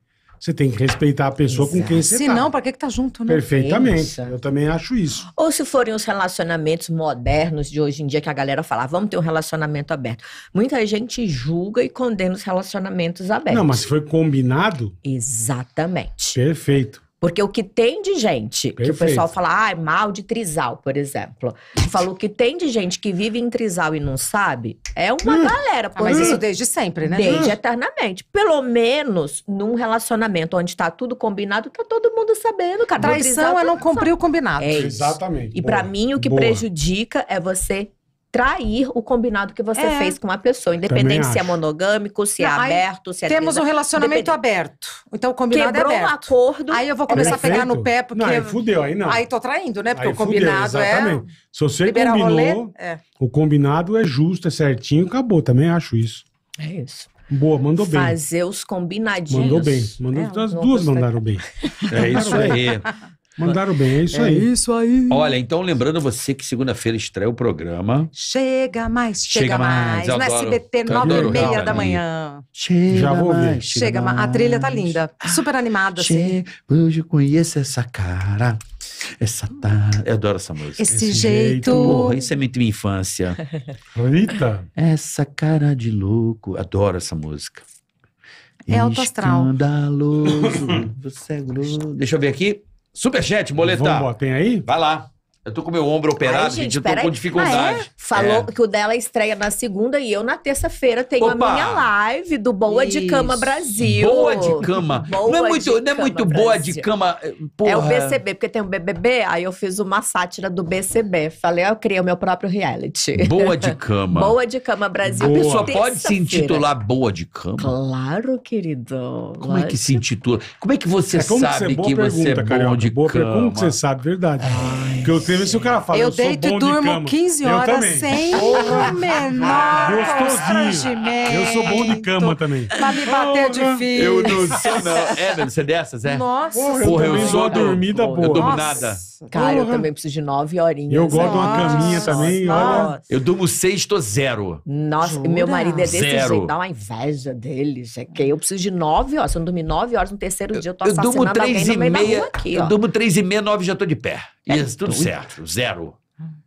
você tem que respeitar a pessoa Exato. com quem você tá. Se não, pra que que tá junto, né? Perfeitamente, Pensa. eu também acho isso. Ou se forem os relacionamentos modernos de hoje em dia, que a galera fala, vamos ter um relacionamento aberto. Muita gente julga e condena os relacionamentos abertos. Não, mas se foi combinado... Exatamente. Perfeito. Porque o que tem de gente, Perfeito. que o pessoal fala, ah, é mal de trisal, por exemplo. Falou o que tem de gente que vive em trisal e não sabe, é uma hum. galera. Ah, mas hum. isso desde sempre, né? Desde hum. eternamente. Pelo menos num relacionamento onde tá tudo combinado, tá todo mundo sabendo, cara. Traição é não cumprir o combinado. É isso. Exatamente. E Boa. pra mim o que Boa. prejudica é você... trair o combinado que você é. fez com uma pessoa, independente se é monogâmico, se não, é aberto, se é... Temos um relacionamento aberto, então o combinado Quebrou é aberto. Quebrou um acordo... Aí eu vou começar é a pegar no pé, porque... Não, aí fudeu, aí não. Aí tô traindo, né? Porque aí o combinado fudeu, exatamente. é... Se você Liberar combinou, o, é. o combinado é justo, é certinho, acabou, também acho isso. É isso. Boa, mandou bem. Fazer os combinadinhos. Mandou bem, mandou, é, as duas mandaram bem. É isso aí. Mandaram bem, é isso é aí. isso aí. Olha, então lembrando você que segunda-feira estreia o programa. Chega mais, chega, chega mais. mais. No S B T, nove e meia da manhã. Chega Já vou ver. mais, chega, chega mais. mais. A trilha tá linda, super animada. Chega, assim. hoje eu conheço essa cara. Essa tarde. Eu adoro essa música. Esse, Esse jeito. jeito. Porra, isso é muito minha infância. Eita. Essa cara de louco. Adoro essa música. É autoastral. Escandaloso. Você é grosso. Deixa eu ver aqui. Superchat, boletar. Vamos, tem aí? Vai lá. Eu tô com meu ombro operado, Ai, gente, gente eu tô com aí. dificuldade. Ah, é? Falou é. que o dela estreia na segunda e eu na terça-feira tenho Opa. a minha live do Boa Isso. de Cama Brasil. Boa de Cama? Boa não é muito, não é muito Boa de Cama... Porra. É o B C B, porque tem o B B B, aí eu fiz uma sátira do B C B. Falei, eu criei o meu próprio reality. Boa de Cama. Boa de Cama Brasil. Boa. A pessoa pode se intitular Boa de Cama? Claro, querido. Como claro. é que se intitula? Como é que você é, sabe que, que pergunta, você é bom Carioca, de boa cama? Como que você sabe, verdade. Ai. Porque eu tenho se o cara fala, eu, eu deito e durmo de cama, quinze horas sem o menor constrangimento. Eu sou bom de cama também. Pra me bater oh, difícil. Eu não sei, não. É, você é dessas, é? Nossa. Porra, porra eu, eu sou dormida boa. Eu durmo nada. Cara, eu também preciso de nove horinhas. Eu gosto de uma caminha também. Nossa. Olha. Eu durmo seis, tô zero. Nossa, Jura? meu marido é desse zero. jeito. Dá uma inveja dele. É que eu preciso de nove horas. Se eu não dormir nove horas no terceiro eu, dia, eu tô assassinando eu durmo três alguém e no meio meia, da rua aqui. Eu ó. durmo três e meia, nove já tô de pé. É Isso, tudo doido. certo. Zero.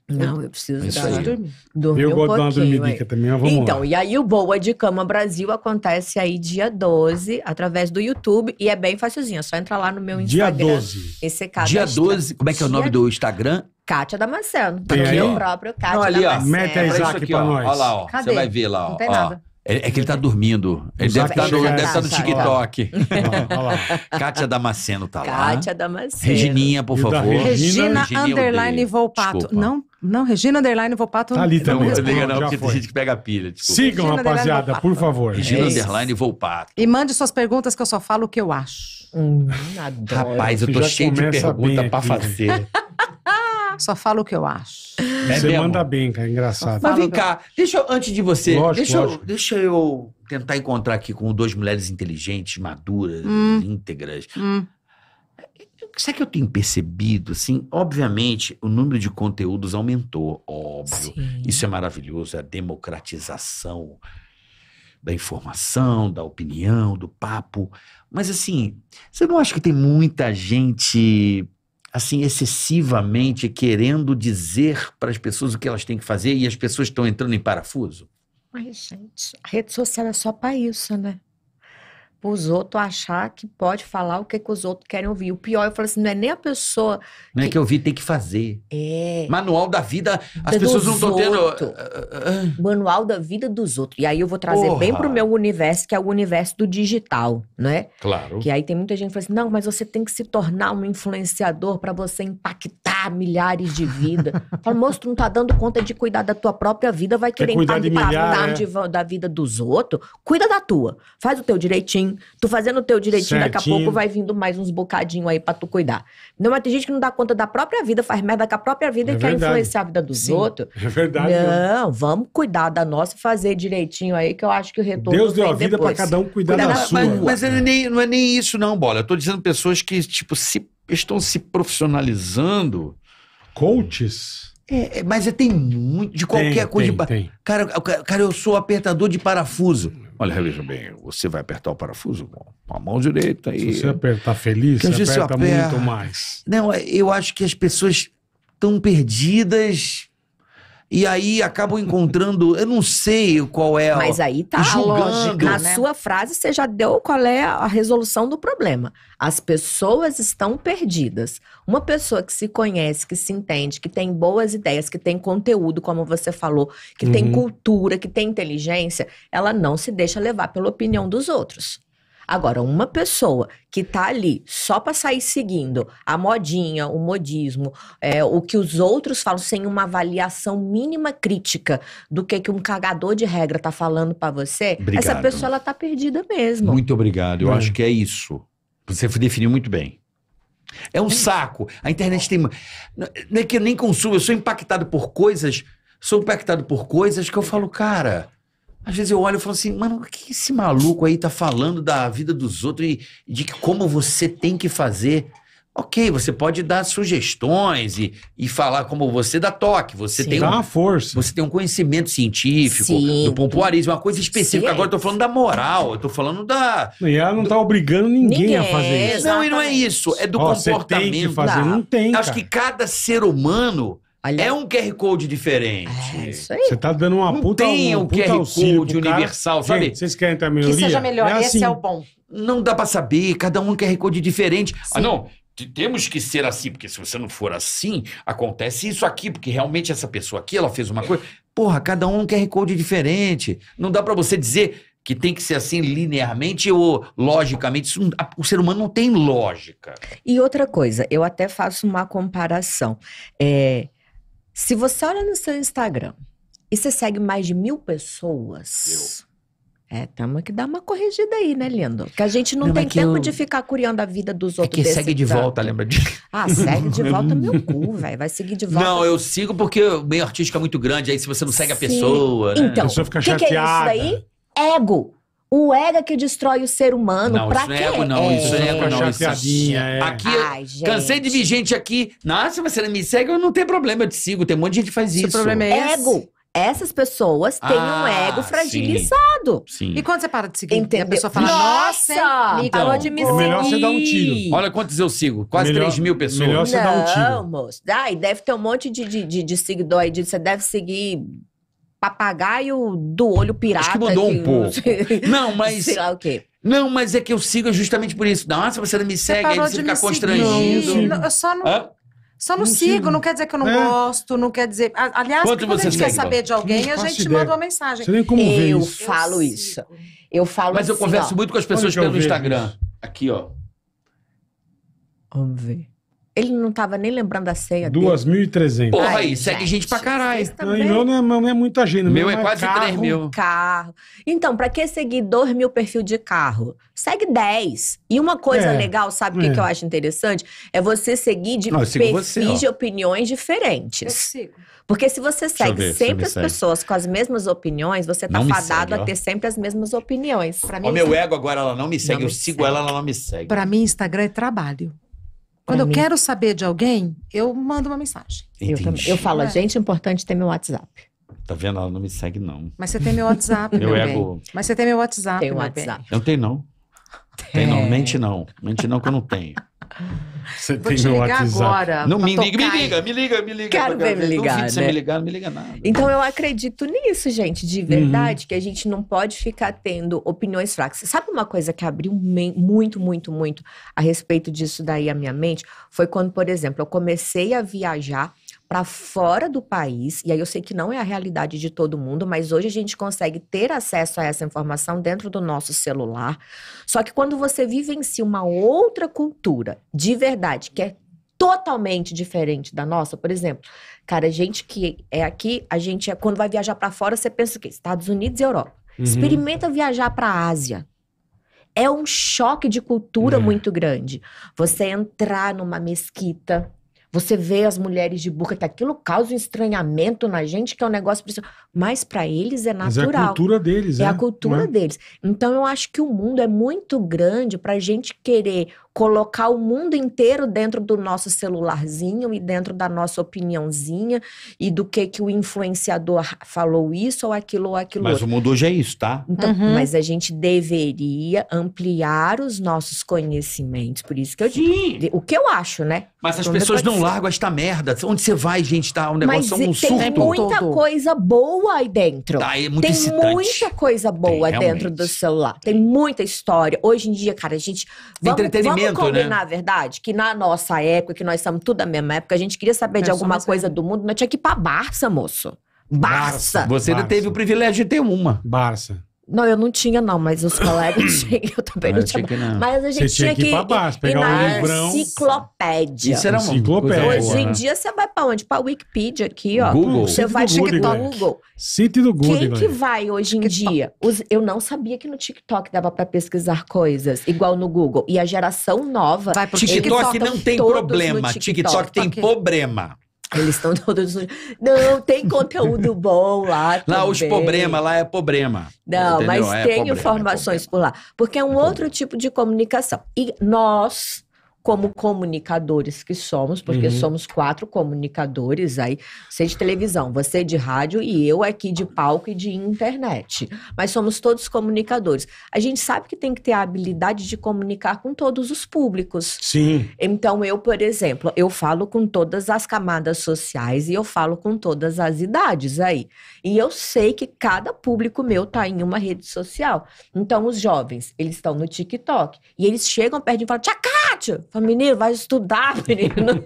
Não, eu preciso dar, dormir. dormir eu um gosto de dar uma dormidica também, vamos Então, lá. E aí o Boa de Cama Brasil acontece aí dia doze, através do YouTube, e é bem facilzinho, é só entrar lá no meu Instagram. Dia doze. Esse caso dia doze, como é que é o nome dia... do Instagram? Cátia Damasceno, tá aqui o próprio Cátia Damasceno. Olha ali, ó, meta Isaac aqui pra nós. Olha lá, ó, Cadê? você vai ver lá, ó. Não tem ó. nada. É, é que ele tá dormindo. Ele deve estar tá, tá, tá no TikTok. Olha lá. Cátia Damasceno tá lá. Cátia Damasceno. Regininha, por favor. Regina, Regina underline Volpato. Não, não, Regina underline Volpato. Tá ali também. Não, não, não, não porque tem gente que pega a pilha. Desculpa. Sigam, Regina, rapaziada, por favor. Regina é underline Volpato. E mande suas perguntas que eu só falo o que eu acho. Hum, adoro. Rapaz, eu tô cheio de pergunta pra fazer. Só falo o que eu acho. É você mesmo? manda bem, cara. Engraçado. Mas vem cá, deixa eu, antes de você... Lógico, deixa, eu, deixa eu tentar encontrar aqui com duas mulheres inteligentes, maduras, hum. íntegras. Hum. Sabe que eu tenho percebido, assim? Obviamente, o número de conteúdos aumentou, óbvio. Sim. Isso é maravilhoso, a democratização da informação, da opinião, do papo. Mas, assim, você não acha que tem muita gente... assim, excessivamente querendo dizer para as pessoas o que elas têm que fazer e as pessoas estão entrando em parafuso? Mas, gente, a rede social é só para isso, né? Para os outros achar que pode falar o que, que os outros querem ouvir. O pior, eu falo assim, não é nem a pessoa... Não que... é que ouvir, tem que fazer. É. Manual da vida, as dos pessoas não estão tendo... Manual da vida dos outros. E aí eu vou trazer Porra. bem pro meu universo, que é o universo do digital, né? Claro. Que aí tem muita gente que fala assim, não, mas você tem que se tornar um influenciador para você impactar milhares de vidas. Fala, moço, tu não tá dando conta de cuidar da tua própria vida, vai querer impactar de milhar, é. de, da vida dos outros. Cuida da tua. Faz o teu direitinho. Tu fazendo o teu direitinho, Certinho. daqui a pouco vai vindo mais uns bocadinhos aí pra tu cuidar. Não, mas tem gente que não dá conta da própria vida, faz merda com a própria vida é e verdade. quer influenciar a vida dos Sim. outros. É verdade. Não, vamos cuidar da nossa e fazer direitinho aí, que eu acho que o retorno Deus deu a vida depois. pra cada um cuidar Cuida da, da sua. Mas, mas é nem, não é nem isso não, Bola. Eu tô dizendo pessoas que, tipo, se, estão se profissionalizando. Coaches? É, mas tem muito, de qualquer tem, coisa... Tem, de... tem. Cara, cara, eu sou apertador de parafuso. Olha, veja bem, você vai apertar o parafuso com a mão direita aí. Se você apertar feliz, você aperta, aperta muito mais. Não, eu acho que as pessoas estão perdidas e aí acabam encontrando... Eu não sei qual é a... Mas aí tá julgando, a lógica, Na né? sua frase você já deu qual é a resolução do problema. As pessoas estão perdidas. Uma pessoa que se conhece, que se entende, que tem boas ideias, que tem conteúdo, como você falou, que uhum. tem cultura, que tem inteligência, ela não se deixa levar pela opinião dos outros. Agora, uma pessoa que tá ali só pra sair seguindo a modinha, o modismo, é, o que os outros falam, sem uma avaliação mínima crítica do que, que um cagador de regra tá falando pra você, obrigado. essa pessoa, ela tá perdida mesmo. Muito obrigado, eu hum. acho que é isso. Você definiu muito bem. É um saco. A internet tem... Não é que eu nem consumo, eu sou impactado por coisas, sou impactado por coisas que eu falo, cara... Às vezes eu olho e falo assim, mano, o que esse maluco aí tá falando da vida dos outros e de como você tem que fazer? Ok, você pode dar sugestões e, e falar como você dá toque. Você Sim. tem um, dá uma força. Você tem um conhecimento científico, Sim. do pompoarismo, uma coisa específica. Sim. Agora eu tô falando da moral, eu tô falando da... E ela não do... tá obrigando ninguém, ninguém a fazer isso. Não, e não é isso, é do oh, comportamento. Você tem que fazer, não tem, cara. Acho que cada ser humano... É um Q R Code diferente. É isso aí. Você tá dando uma não puta... Não tem um Q R Code universal, sabe? Gente, vocês querem ter a melhoria? Que seja melhor, é esse assim. é o bom. Não dá pra saber, cada um Q R Code diferente. Sim. Ah, não, Temos que ser assim, porque se você não for assim, acontece isso aqui, porque realmente essa pessoa aqui, ela fez uma coisa... Porra, cada um quer Q R Code diferente. Não dá pra você dizer que tem que ser assim linearmente ou logicamente. Isso não, a, o ser humano não tem lógica. E outra coisa, eu até faço uma comparação. É, se você olha no seu Instagram e você segue mais de mil pessoas... Eu. É, temos que dar uma corrigida aí, né, lindo? Porque a gente não, não tem é tempo eu... de ficar curiando a vida dos outros. É que segue de tanto. volta, lembra disso? Ah, segue de volta meu cu, velho. Vai seguir de volta. Não, eu sigo porque o meio artístico é muito grande. Aí se você não segue Sim. a pessoa... Né? Então, o que, que é isso daí? Ego. O ego que destrói o ser humano. Não, pra isso não é ego, não. É. Isso é ego, não. Isso é... Aqui, Ai, cansei de vir gente aqui. Nossa, você não me segue, eu não tenho problema, eu te sigo. Tem um monte de gente que faz isso. O problema é esse. Ego. Essas pessoas têm ah, um ego fragilizado. Sim. E quando você para de seguir, Entendeu? a pessoa fala, nossa, nossa então, falou de me seguir. É melhor você dar um tiro. Olha quantos eu sigo, quase melhor, três mil pessoas. Melhor você Não, dar um tiro. Moço. Ai, deve ter um monte de, de, de, de seguidor aí, de, você deve seguir... Papagaio do olho pirata. Acho que mudou que... um pouco. Não, mas... Sei lá o quê. Não, mas é que eu sigo justamente por isso. Nossa, você não me segue, você aí você fica constrangido. Não, eu só não... Hã? Só não, não sigo, sigo, não quer dizer que eu não é. gosto, não quer dizer... Aliás, Quanto quando a gente segue, quer saber de alguém, a gente ideia. manda uma mensagem. Você nem como eu ver isso. falo isso. Eu falo Mas assim, eu converso ó. muito com as pessoas pelo Instagram. Isso? Aqui, ó. Vamos ver. Ele não tava nem lembrando da ceia dele. duas mil e trezentos. Porra, aí, segue gente pra caralho. Não, meu não é, não é muita agenda. Meu, meu é quase três mil. Carro. Então, pra que seguir dois mil perfil de carro? Segue dez. E uma coisa é, legal, sabe o é. que, que eu acho interessante? É você seguir de não, perfis você, de opiniões diferentes. Eu sigo. Porque se você segue ver, sempre as segue. pessoas com as mesmas opiniões, você tá não fadado segue, a ter sempre as mesmas opiniões. Pra mim, ó, meu ego agora, ela não me segue. Não eu me sigo segue. ela, ela não me segue. Pra mim, Instagram é trabalho. Quando eu quero saber de alguém, eu mando uma mensagem. Eu, eu falo, é. gente, é importante ter meu WhatsApp. Tá vendo? Ela não me segue, não. Mas você tem meu WhatsApp, meu bem. Ego... Mas você tem meu WhatsApp, tem meu WhatsApp. Bem. Eu tenho, não. Tem, tem não. Mente, não. Mente, não, que eu não tenho. Você Vou tem te meu WhatsApp. Agora, não, me liga, me liga, me liga, me liga. Quero ver me ligar, né? Você me ligar, não me liga nada. Então eu acredito nisso, gente, de verdade, uhum. que a gente não pode ficar tendo opiniões fracas. Sabe uma coisa que abriu muito, muito, muito a respeito disso daí a minha mente? Foi quando, por exemplo, eu comecei a viajar para fora do país, e aí eu sei que não é a realidade de todo mundo, mas hoje a gente consegue ter acesso a essa informação dentro do nosso celular. Só que quando você vivencia uma outra cultura, de verdade, que é totalmente diferente da nossa, por exemplo, cara, a gente que é aqui, a gente é, quando vai viajar para fora, você pensa o quê? Estados Unidos e Europa. Uhum. Experimenta viajar para a Ásia. É um choque de cultura uhum. muito grande. Você entrar numa mesquita... Você vê as mulheres de burca, que aquilo causa um estranhamento na gente, que é um negócio... Mas para eles é natural. Mas é a cultura deles, né? É a cultura é? deles. Então, eu acho que o mundo é muito grande para a gente querer colocar o mundo inteiro dentro do nosso celularzinho e dentro da nossa opiniãozinha e do que, que o influenciador falou isso ou aquilo ou aquilo. Mas outro. O mundo hoje é isso, tá? Então, uhum. Mas a gente deveria ampliar os nossos conhecimentos. Por isso que eu Sim. digo. O que eu acho, né? Mas as pessoas não largam esta merda. Onde você vai, gente, tá? Um negócio é um surto. Mas tem muita coisa boa aí dentro. Tá, é muito tem excitante. muita coisa boa tem, dentro do celular. Tem muita história. Hoje em dia, cara, a gente... Vamos, entretenimento. Vamos combinar, né? A verdade, que na nossa época, que nós estamos tudo da mesma época, a gente queria saber é de alguma coisa do mundo, nós tinha que ir pra Barça, moço. Barça! Barça. Você Barça. ainda teve o privilégio de ter uma. Barça. Não, eu não tinha, não, mas os colegas tinham, eu também não, não tinha. tinha não. Mas a gente tinha, tinha que ir pra Barça, pegar um livrão. Enciclopédia. Isso era uma enciclopédia. Hoje em dia, você vai pra onde? Pra Wikipedia aqui, ó. Google. Você vai pra Google. Sítio do Google. Quem que vai hoje em dia? Os, eu não sabia que no TikTok dava pra pesquisar coisas, igual no Google. E a geração nova... Vai pro TikTok, TikTok não tem problema. TikTok, TikTok tem okay. problema. Eles estão todos... Não, tem conteúdo bom lá também. Lá os problemas, lá é problema. Não, entendeu? Mas é tem problema, informações é por lá. Porque é um é outro problema. tipo de comunicação. E nós, como comunicadores que somos, porque uhum. somos quatro comunicadores aí, você de televisão, você de rádio e eu aqui de palco e de internet. Mas somos todos comunicadores. A gente sabe que tem que ter a habilidade de comunicar com todos os públicos. Sim. Então eu, por exemplo, eu falo com todas as camadas sociais e eu falo com todas as idades aí. E eu sei que cada público meu tá em uma rede social. Então os jovens, eles estão no TikTok e eles chegam perto de mim e falam, Cacá! Cátia, fala, menino, vai estudar, menino.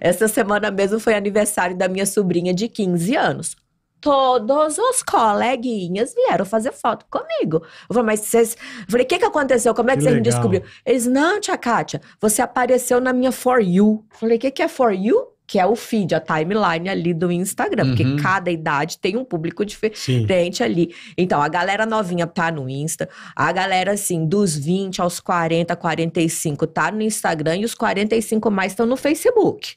Essa semana mesmo foi aniversário da minha sobrinha de quinze anos. Todos os coleguinhas vieram fazer foto comigo. Eu falei, mas vocês... Eu falei, o que que aconteceu? Como é que, que vocês me descobriram? Eles, não, tia Cátia, você apareceu na minha For You. Eu falei, o que que é For You? Que é o feed, a timeline ali do Instagram. Uhum. Porque cada idade tem um público diferente. Sim. Ali. Então, a galera novinha tá no Insta. A galera, assim, dos vinte aos quarenta, quarenta e cinco tá no Instagram. E os quarenta e cinco mais estão no Facebook.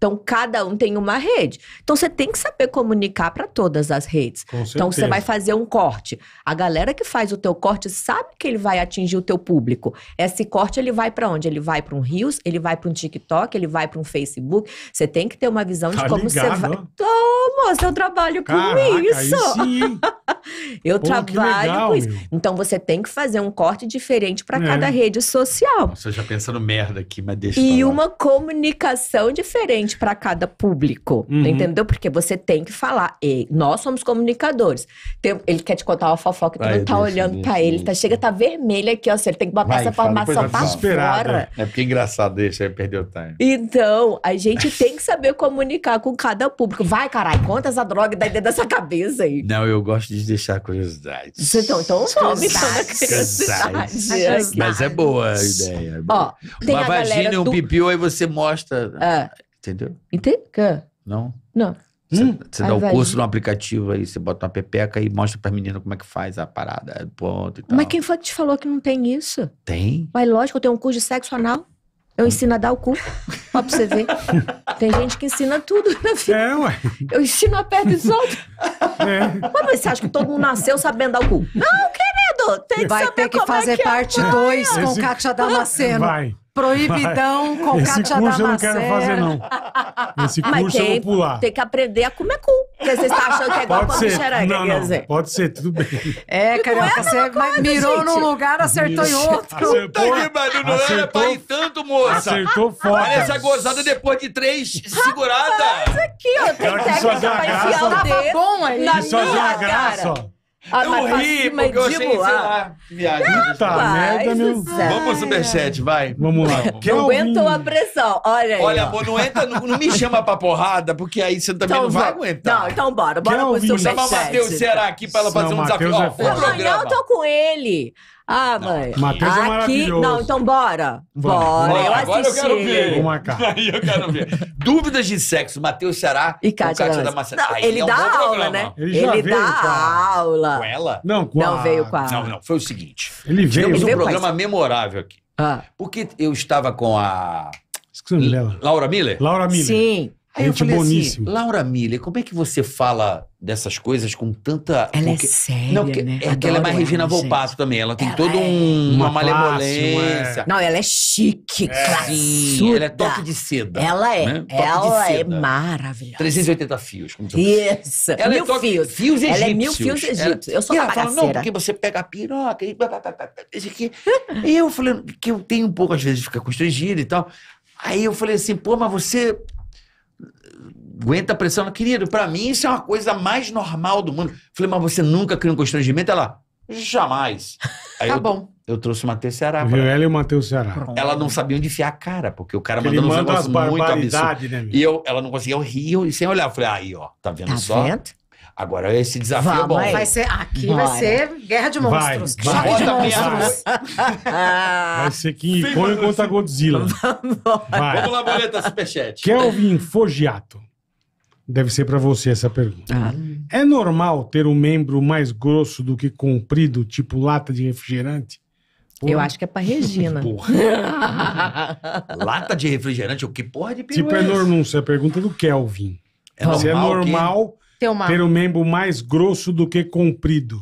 Então, cada um tem uma rede. Então, você tem que saber comunicar para todas as redes. Com certeza. Então, você vai fazer um corte. A galera que faz o teu corte sabe que ele vai atingir o teu público. Esse corte, ele vai para onde? Ele vai para um Reels, ele vai para um TikTok, ele vai para um Facebook. Você tem que ter uma visão tá de como ligado, você vai... Ó. Toma, eu trabalho com Caraca, isso! Sim. eu Pô, trabalho legal, com isso. Meu. Então, você tem que fazer um corte diferente para é. cada rede social. Nossa, já pensando merda aqui, mas deixa E falar. Uma comunicação diferente para cada público, uhum. entendeu? Porque você tem que falar, e nós somos comunicadores. Tem, ele quer te contar uma fofoca, tu Ai, não tá deixa, olhando deixa, pra deixa. ele, tá, chega, tá vermelho aqui, ó, você tem que botar vai, essa formação pra fora. É porque é engraçado, deixa, aí perdeu o time. Então, a gente tem que saber comunicar com cada público. Vai, caralho, conta essa droga daí dentro dessa cabeça aí. Não, eu gosto de deixar curiosidades. Então, então vamos, então, na curiosidade. Mas é boa a ideia. Ó, tem uma a vagina e um do... pipiu, aí você mostra... Ah. Entendeu? Entendeu? Não? Não. Você hum, dá o curso no aplicativo aí, você bota uma pepeca e mostra pra menina como é que faz a parada, ponto e tal. Mas quem foi que te falou que não tem isso? Tem. Mas lógico, eu tenho um curso de sexo anal. Eu ensino a dar o cu. Ó, pra você ver. Tem gente que ensina tudo na vida. É, ué. Eu ensino aperto e solto. É. Mas você acha que todo mundo nasceu sabendo dar o cu? Não, querido! Tem que Vai saber ter que como fazer é que parte dois é. com Esse... Cátia Damasceno. Vai. Proibidão Vai. com Esse Cátia Damasceno. Esse curso eu não quero fazer, não. Esse curso Mas tem, eu vou pular. Tem que aprender a comer cu. Porque vocês estão achando que é igual pode ser. Xeranga, não, não. Dizer. Pode ser, tudo bem. É, Carioca, é você coisa, mirou gente. num lugar, acertou Miro. em outro. Acertou, acertou, não era pra ir tanto, moça. Acertou foda. Olha essa gozada depois de três seguradas. Olha aqui, ó. Tem que técnica pra enfiar o dedo. bom aí. Que sozinha a graça, ó. Ah, eu ri, porque eu achei, sei lá, viagem. Tá, merda, meu. Vamos pro superchat, vai. Vamos lá. Vamos. Não aguentou a pressão, olha aí. Olha, amor, não entra, não, não me chama pra porrada, porque aí você também então, não vai aguentar. Não, então bora, bora pro superchat. Chama o Matheus Ceará aqui pra ela fazer não, um desafio. Ó, é amanhã eu tô com ele. Ah, mãe. Matheus é maravilhoso. Não, então bora. Bora, bora eu agora assisti. Agora eu quero ver. Vou marcar. Aí eu quero ver. Dúvidas de sexo, Matheus Ceará e Cátia Damasceno. Não, ele dá aula, né? Ele dá aula. Com ela? Não, com ela. Não veio com ela. Não, não, foi o seguinte. Ele veio. Tivemos um programa memorável aqui. Ah. Porque eu estava com a... Esqueci dela. Laura Miller? Laura Miller. Sim. Aí gente eu falei boníssimo. assim, Laura Miller, como é que você fala dessas coisas com tanta... Ela porque... é séria, não, porque... né? É que ela é mais Regina Volpato também. Ela tem ela toda é... um... uma malemolência. É... Não, ela é chique, é. classuda. Ela é toque de seda. Ela é. Né? Ela é maravilhosa. trezentos e oitenta fios. Como você Isso. Ela mil é toque... fios. Fios egípcios. Ela é mil fios egípcios. Ela... Eu sou e ela fala, não, porque você pega a piroca e... E eu falei que eu tenho um pouco, às vezes, de ficar constrangido e tal. Aí eu falei assim, pô, mas você... aguenta a pressão, querido, pra mim isso é uma coisa mais normal do mundo. Falei, mas você nunca cria um constrangimento? Ela, jamais. Aí tá eu, bom. Eu trouxe o Matheus Ceará. Viu ela e o Matheus Ceará. Pronto. Ela não sabia onde enfiar a cara, porque o cara mandando manda uns negócios muito absurdos. Né, e eu, ela não conseguia, eu rio e sem olhar. Eu falei, aí ó, tá vendo tá só? Vendo? Agora esse desafio Vá, é bom. Vai ser, aqui vai, vai ser guerra de monstros. Vai, vai. Guerra de monstros. Vai ser que impõe contra Godzilla. Vai. Vamos lá, boleta, superchat. Kelvin Fogiato. Deve ser pra você essa pergunta. Ah. É normal ter um membro mais grosso do que comprido, tipo lata de refrigerante? Porra. Eu acho que é pra Regina. Porra. Lata de refrigerante? O que porra de peru? Tipo, é normal. Isso é a pergunta do Kelvin. É normal, Se é normal... Que... ter um membro mais grosso do que comprido.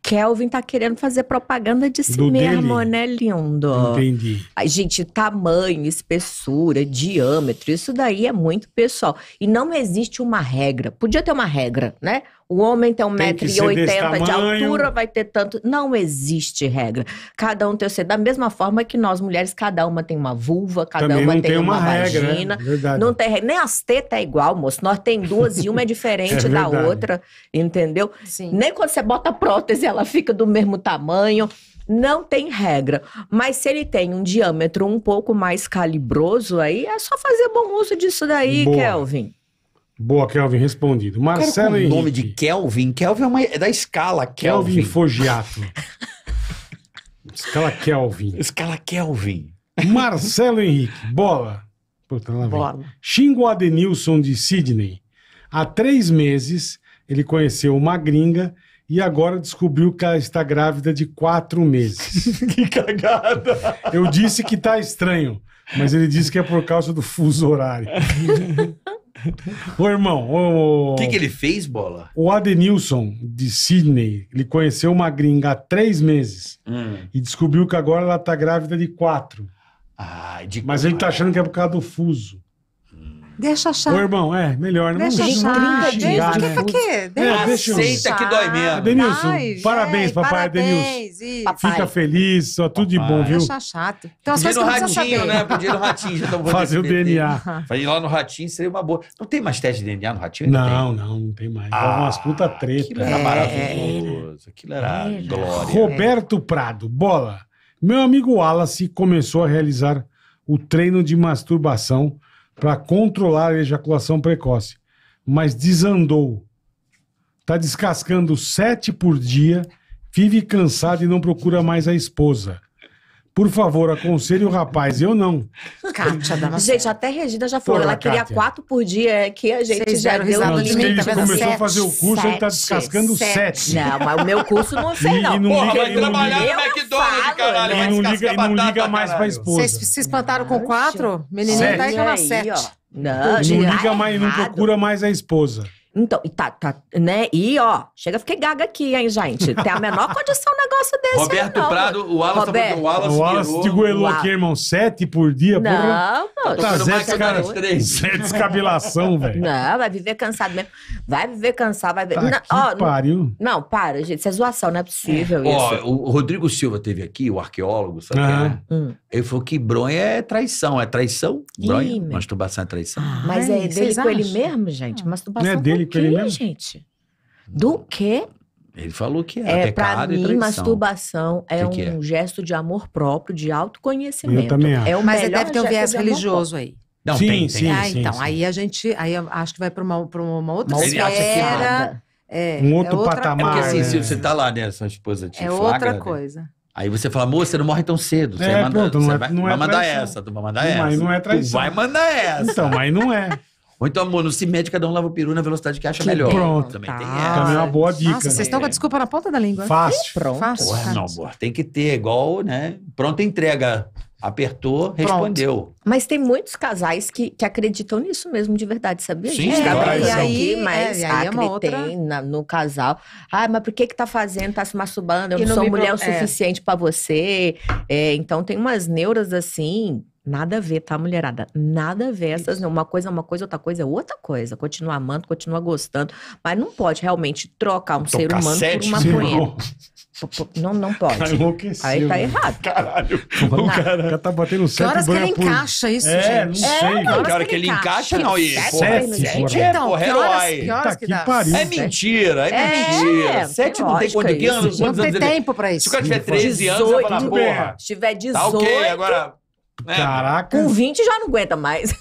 Kelvin tá querendo fazer propaganda de si do mesmo, dele. né, lindo? Entendi. A gente, tamanho, espessura, diâmetro, isso daí é muito pessoal. E não existe uma regra. Podia ter uma regra, né? O homem tem um metro e oitenta de altura, vai ter tanto... Não existe regra. Cada um tem o seu... Da mesma forma que nós, mulheres, cada uma tem uma vulva, cada Também uma tem, tem uma, uma regra, vagina. Né? Verdade. Não tem regra. Nem as tetas é igual, moço. Nós tem duas e uma é diferente é da outra, entendeu? Sim. Nem quando você bota prótese, ela fica do mesmo tamanho. Não tem regra, mas se ele tem um diâmetro um pouco mais calibroso, aí é só fazer bom uso disso daí, Boa. Kelvin. Boa, Kelvin, respondido. Marcelo Henrique. O nome de Kelvin? Kelvin é, uma, é da escala Kelvin. Kelvin Fogiato. Escala Kelvin. Escala Kelvin. Marcelo Henrique. Bola. Puta, lá Bola. Xingo Adenilson de Sydney. Há três meses ele conheceu uma gringa e agora descobriu que ela está grávida de quatro meses. Que cagada! Eu disse que tá estranho, mas ele disse que é por causa do fuso horário. Ô, irmão, o... o que, que ele fez, Bola? O Adenilson, de Sydney, ele conheceu uma gringa há três meses hum. e descobriu que agora ela tá grávida de quatro. Ah, de Mas cara. Ele tá achando que é por causa do fuso. Deixa achar. Ô, irmão, é, melhor. Não deixa achar. Deixa, que, né? pra quê? Deixa, é, deixa aceita que dói mesmo. Adenilson, Ai, parabéns, é, papai Adenilson. Fica feliz, só tudo de bom, viu? Deixa chato. Então, as coisas que não ratinho, né? Podia ir no ratinho. Já fazer o D N A. Fazer lá no ratinho seria uma boa. Não tem mais teste de D N A no ratinho? Não, não, não, não tem mais. Ah, é umas puta treta. Aquilo era maravilhoso. Aquilo era glória. Roberto Prado, Bola. Meu amigo Wallace começou a realizar o treino de masturbação para controlar a ejaculação precoce, mas desandou. Tá descascando sete por dia, vive cansado e não procura mais a esposa. Por favor, aconselhe o rapaz, eu não. Cátia Damasceno. Gente, até Regina já falou, Porra, ela queria Cátia. quatro por dia, que a gente Vocês já deu um limite. Ele começou sete, a fazer o curso, sete, ele tá descascando sete. sete. Não, mas o meu curso não sei não. E, e não Porra, liga, vai trabalhar no McDonald's, caralho. E não liga, e não liga mais pra esposa. Vocês se espantaram com quatro? Menininho tá indo na sete. Não, e não liga mais, não procura mais a esposa. Então, e tá, tá, né? E ó, chega, fiquei gaga aqui, hein, gente? Tem a menor condição um negócio desse. Roberto aí, não, Prado, o Wallace o Wallace. O Wallace te goelou aqui, irmão. Sete por dia, não, porra. Não, tá zero, cara, zero descabilação, velho. Não, vai viver cansado mesmo. Vai viver cansado, vai viver. Tá não, ó, pariu. Não, não, para, gente. Isso é zoação, não é possível é. isso. Ó, o Rodrigo Silva teve aqui, o arqueólogo, sabe? Ah. É? Hum. Ele falou que bronha é traição. É traição? Bronha? Ih, masturbação é traição. Ah, mas é dele com ele mesmo, gente? Masturbação é dele. Do que, gente? Do que? Ele falou que era é, pecado pra mim, e traição. Masturbação é que que um é? gesto de amor próprio, de autoconhecimento. Eu também acho. É o Mas ele deve ter um viés religioso aí. Não, sim, tem, tem. sim, ah, sim, então, sim. aí a gente... Aí acho que vai para uma, uma outra esfera. É, um outro é outra, patamar. É porque assim, se você tá lá, né? Sua esposa te É flagra, outra coisa. Né? Aí você fala, moça, você não morre tão cedo. Você é, manda, pronto, você não vai, é, não vai é mandar essa, tu vai mandar não, essa. Mas não é traição. Tu vai mandar essa. Então, mas não é. Ou então, amor, não se mede, cada um lava o peru na velocidade que acha que melhor. Pronto. Também tá. tem essa. Também é uma boa dica. Nossa, né? Vocês estão com a desculpa na ponta da língua. Fácil. Ih, pronto. Fácil. Porra, não, amor. Tem que ter, igual, né? Pronto, entrega. Apertou, pronto. respondeu. Mas tem muitos casais que, que acreditam nisso mesmo, de verdade, sabia? Sim, é, claro. E aí, mas é, e aí é uma outra... na, no casal. Ah, mas por que que tá fazendo? Tá se masturbando? Eu não, não sou mulher pro... o suficiente é. pra você. É, então, tem umas neuras assim... Nada a ver, tá, mulherada? Nada a ver. Essas, uma coisa é uma coisa, outra coisa é outra coisa. Continua amando, continua gostando. Mas não pode realmente trocar um Tocar ser humano por uma punheta. Não, não pode. Aí tá errado. Caralho. O cara tá batendo sete. Que horas que ele encaixa isso, é, gente? Não sei. É, não, que hora que ele encaixa, não. E, sete, então, porra, herói. É mentira, é mentira. Sete não tem quanto que anos? Não tem tempo pra isso. Se o cara tiver treze anos, vai falar, porra. Se tiver dezoito... Tá ok, agora... É, caraca. Com vinte já não aguenta mais.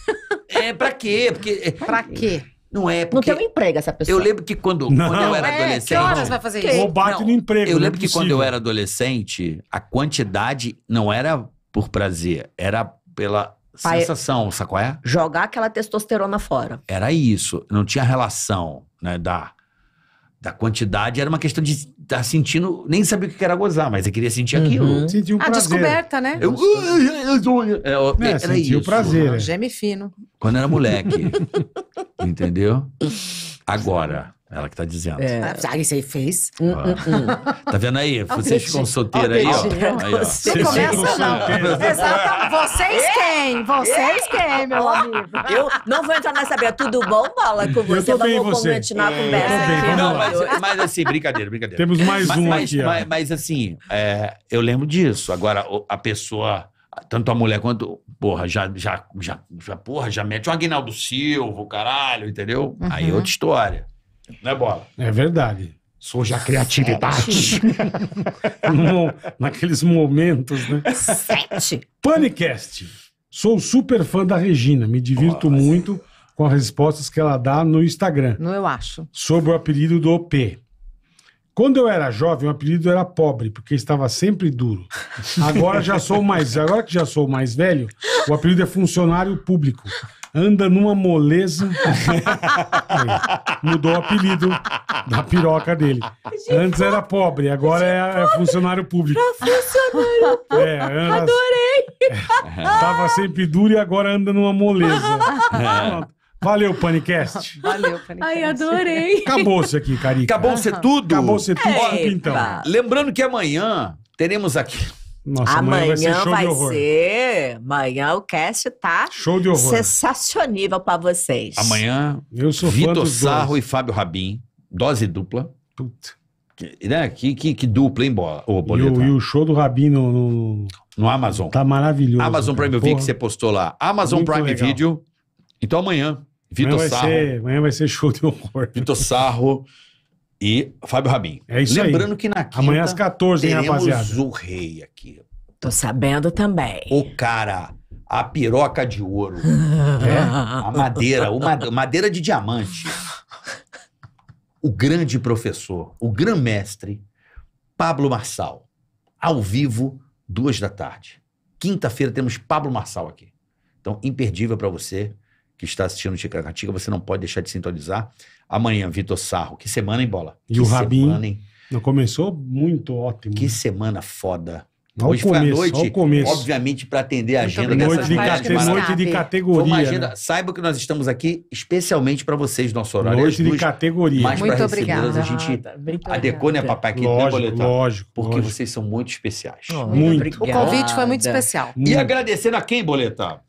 É, pra quê? Porque, pra quê? Não é porque... Não tem um emprego essa pessoa. Eu lembro que quando, quando eu era é, adolescente... Que horas vai fazer isso? Ou bate no emprego. Eu lembro é que quando eu era adolescente, a quantidade não era por prazer, era pela Pai, sensação, sabe qual é? Jogar aquela testosterona fora. Era isso. Não tinha relação, né, da... Da quantidade, era uma questão de estar sentindo... Nem sabia o que era gozar, mas eu queria sentir uhum. aquilo. Sentiu um prazer. A descoberta, né? Eu, eu, eu, é, sentiu o prazer. Né? Geme fino. Quando era moleque. Entendeu? Agora, ela que tá dizendo. É. Ah, isso aí fez. Hum, hum. Tá vendo aí? Vocês ficam solteiros aí, ó. Aí, ó. Você começa não. Exato. Vocês quem? Vocês quem, meu amigo? Eu não vou entrar nessa beira. Tudo bom, Bola, com você? Eu não vou continuar a conversa. Não, mas, mas assim, brincadeira, brincadeira. Temos mais mas, um mas, aqui, mas, ó. Mas assim, é, eu lembro disso. Agora, a pessoa... Tanto a mulher quanto... Porra, já, já, já, já, porra, já mete o Aguinaldo Silva, o caralho, entendeu? Uhum. Aí é outra história. Não é, Bola? É verdade. Soja a criatividade. no, naqueles momentos, né? Sete. Panicast. Sou super fã da Regina. Me divirto Nossa. muito com as respostas que ela dá no Instagram. Não, eu acho. Sobre o apelido do O P. Quando eu era jovem, o apelido era pobre, porque estava sempre duro. Agora já sou mais, agora que já sou mais velho, o apelido é funcionário público. Anda numa moleza. Mudou o apelido da piroca dele. De Antes era pobre, agora é, é funcionário público. Pra funcionário público. É, anda... Adorei. Tava sempre duro e agora anda numa moleza. Pronto. Valeu, Panicast. Valeu, Panicast. Ai, adorei. Acabou-se aqui, Carica. Acabou-se uhum. tudo? Acabou-se tudo, Eita. Então. Lembrando que amanhã teremos aqui... Nossa, amanhã, amanhã vai ser show vai de horror. Ser. Amanhã o cast tá show de horror. Sensacional pra vocês. Amanhã, eu sou Vitor Sarro dois. E Fábio Rabin. Dose dupla. Puta. Que, né? que, que, que dupla, hein, bola? Oh, e, o, e o show do Rabin no, no... no Amazon. Tá maravilhoso. Amazon cara. Prime Video que você postou lá. Amazon Muito Prime legal. Video. Então amanhã, Vitor Sarro. Ser, amanhã vai ser show de horror. Vitor Sarro e Fábio Rabin. É isso Lembrando aí. Lembrando que na quinta... Amanhã às quatorze, hein, rapaziada? Teremos o rei aqui. Tô sabendo também. O cara, a piroca de ouro. é? A madeira, o made... madeira de diamante. O grande professor, o grande mestre, Pablo Marçal. Ao vivo, duas da tarde. Quinta-feira temos Pablo Marçal aqui. Então, imperdível pra você... que está assistindo o Chega Mais, você não pode deixar de sintonizar. Amanhã, Vitor Sarro. Que semana, hein, Bola? E que o Rabin não começou muito ótimo. Que semana foda. Ao Hoje começo, foi a noite, começo. obviamente, para atender a agenda dessas noite, noite de categoria. Foi uma agenda, né? Saiba que nós estamos aqui especialmente para vocês, nosso horário. Noite de categoria. Mas muito obrigada. A gente adequou, né, papai? Aqui, lógico, né, lógico. Porque lógico. vocês são muito especiais. Oh, muito. muito. O convite foi muito especial. Muito. E agradecendo a quem, Boleta?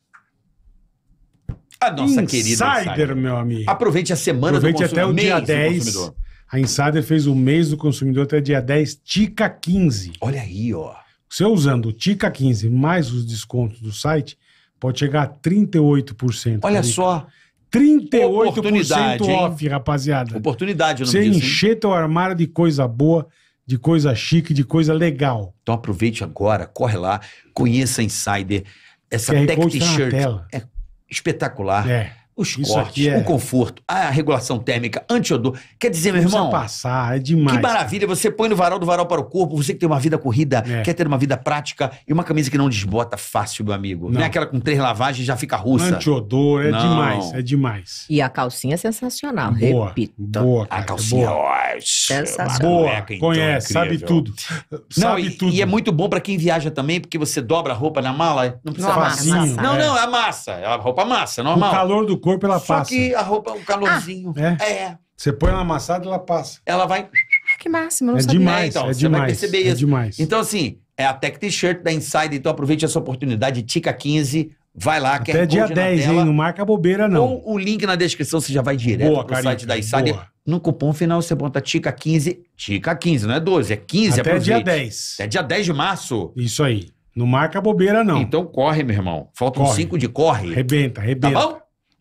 A nossa Insider, querida Insider, meu amigo. Aproveite a semana Aproveite do consumidor. Aproveite até o dia dez. A Insider fez o mês do consumidor até dia dez, Tica quinze. Olha aí, ó. Você usando o Tica quinze mais os descontos do site, pode chegar a trinta e oito por cento. Olha Carica. só. trinta e oito por cento off, hein? rapaziada. Oportunidade. Você encher teu armário de coisa boa, de coisa chique, de coisa legal. Então aproveite agora, corre lá, conheça a Insider. Essa Tech T-shirt é espetacular, é, os cortes, é... o conforto, a regulação térmica, anti-odor. Quer dizer, meu irmão, passar, é demais. Que maravilha, você põe no varal, do varal para o corpo, você que tem uma vida corrida, é. quer ter uma vida prática e uma camisa que não desbota fácil, meu amigo. Não, não é aquela com três lavagens já fica russa. Anti-odor, é não. demais, é demais. E a calcinha é sensacional, boa, repita. Boa, cara, a calcinha boa. É sensacional. Boa, boa então, conhece, incrível. sabe tudo. Não, sabe e, tudo. E é muito bom para quem viaja também, porque você dobra a roupa na mala, não precisa amassar. Não, é. não, amassa, a roupa amassa, normal. O calor do corpo ela Só passa. Só que a roupa, o calorzinho. Ah, é. é. Você põe ela amassada, ela passa. Ela vai... Ah, que máximo, eu não é sabia. Demais, é, então, é você demais, vai perceber isso. É demais. Então, assim, é a Tech T-shirt da Insider, então aproveite essa oportunidade, Tica quinze, vai lá. Até dia dez, tela, hein? Não marca bobeira, não. Ou o link na descrição, você já vai direto boa, pro Carica, site da Insider. Boa. No cupom final, você bota Tica quinze, Tica quinze, não é doze, é quinze, até aproveite. Até dia dez. Até dia dez de março. Isso aí. Não marca bobeira, não. Então corre, meu irmão. Faltam cinco de corre. Arrebenta, arrebenta. Tá bom?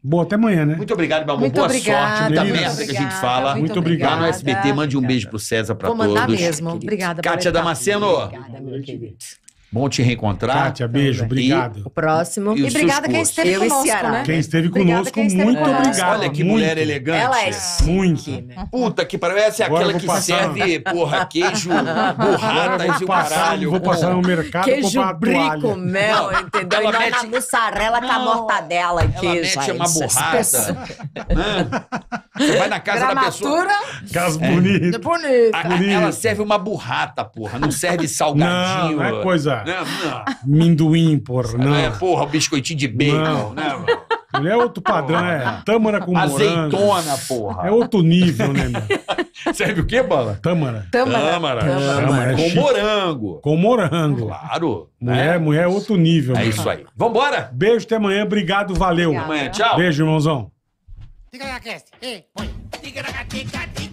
Boa, até amanhã, né? Muito obrigado, meu amor. Boa obrigada, sorte. Muita merda obrigada, que a gente fala. Muito, muito obrigado. Lá no S B T, mande um obrigada. beijo pro César, pra Vou todos. Vou mandar mesmo. Obrigada. Cátia Damasceno. Obrigada, meu querido. Bom te reencontrar. Cátia, beijo. Obrigado. E o próximo. E, e obrigada quem esteve Eu conosco, né? Quem esteve conosco, quem esteve muito conosco. obrigado. Olha que muito. mulher elegante. Ela é Muito. Chique, né? Puta que pariu. Essa é Agora aquela que passar... serve, porra, queijo, burratas e o caralho. Vou passar no mercado queijo brico, mel, entendeu? Ela e mete... nós na mussarela com a mortadela e queijo. Ela mete uma burrata. Você vai na casa Gramatura. da pessoa. Casa bonita. Bonita. Ela serve uma burrata, porra. Não serve salgadinho. Não é coisa. Não, não. Minduim, porra, não. É, porra, biscoitinho de bacon. Não, não. Mulher é outro padrão, porra, é tâmara com azeitona, morango. Porra. É outro nível, né, meu? Serve o quê, Bola? Tâmara. Tâmara. Tâmara. Tâmara. Tâmara. É com chique. morango. Com morango. Claro. Mulher é, mulher é outro nível. É meu. Isso aí. Vambora? Beijo, até amanhã. Obrigado, valeu. Até amanhã, tchau. Beijo, irmãozão. Tiga na cast. Ei, põe. Tiga na cast.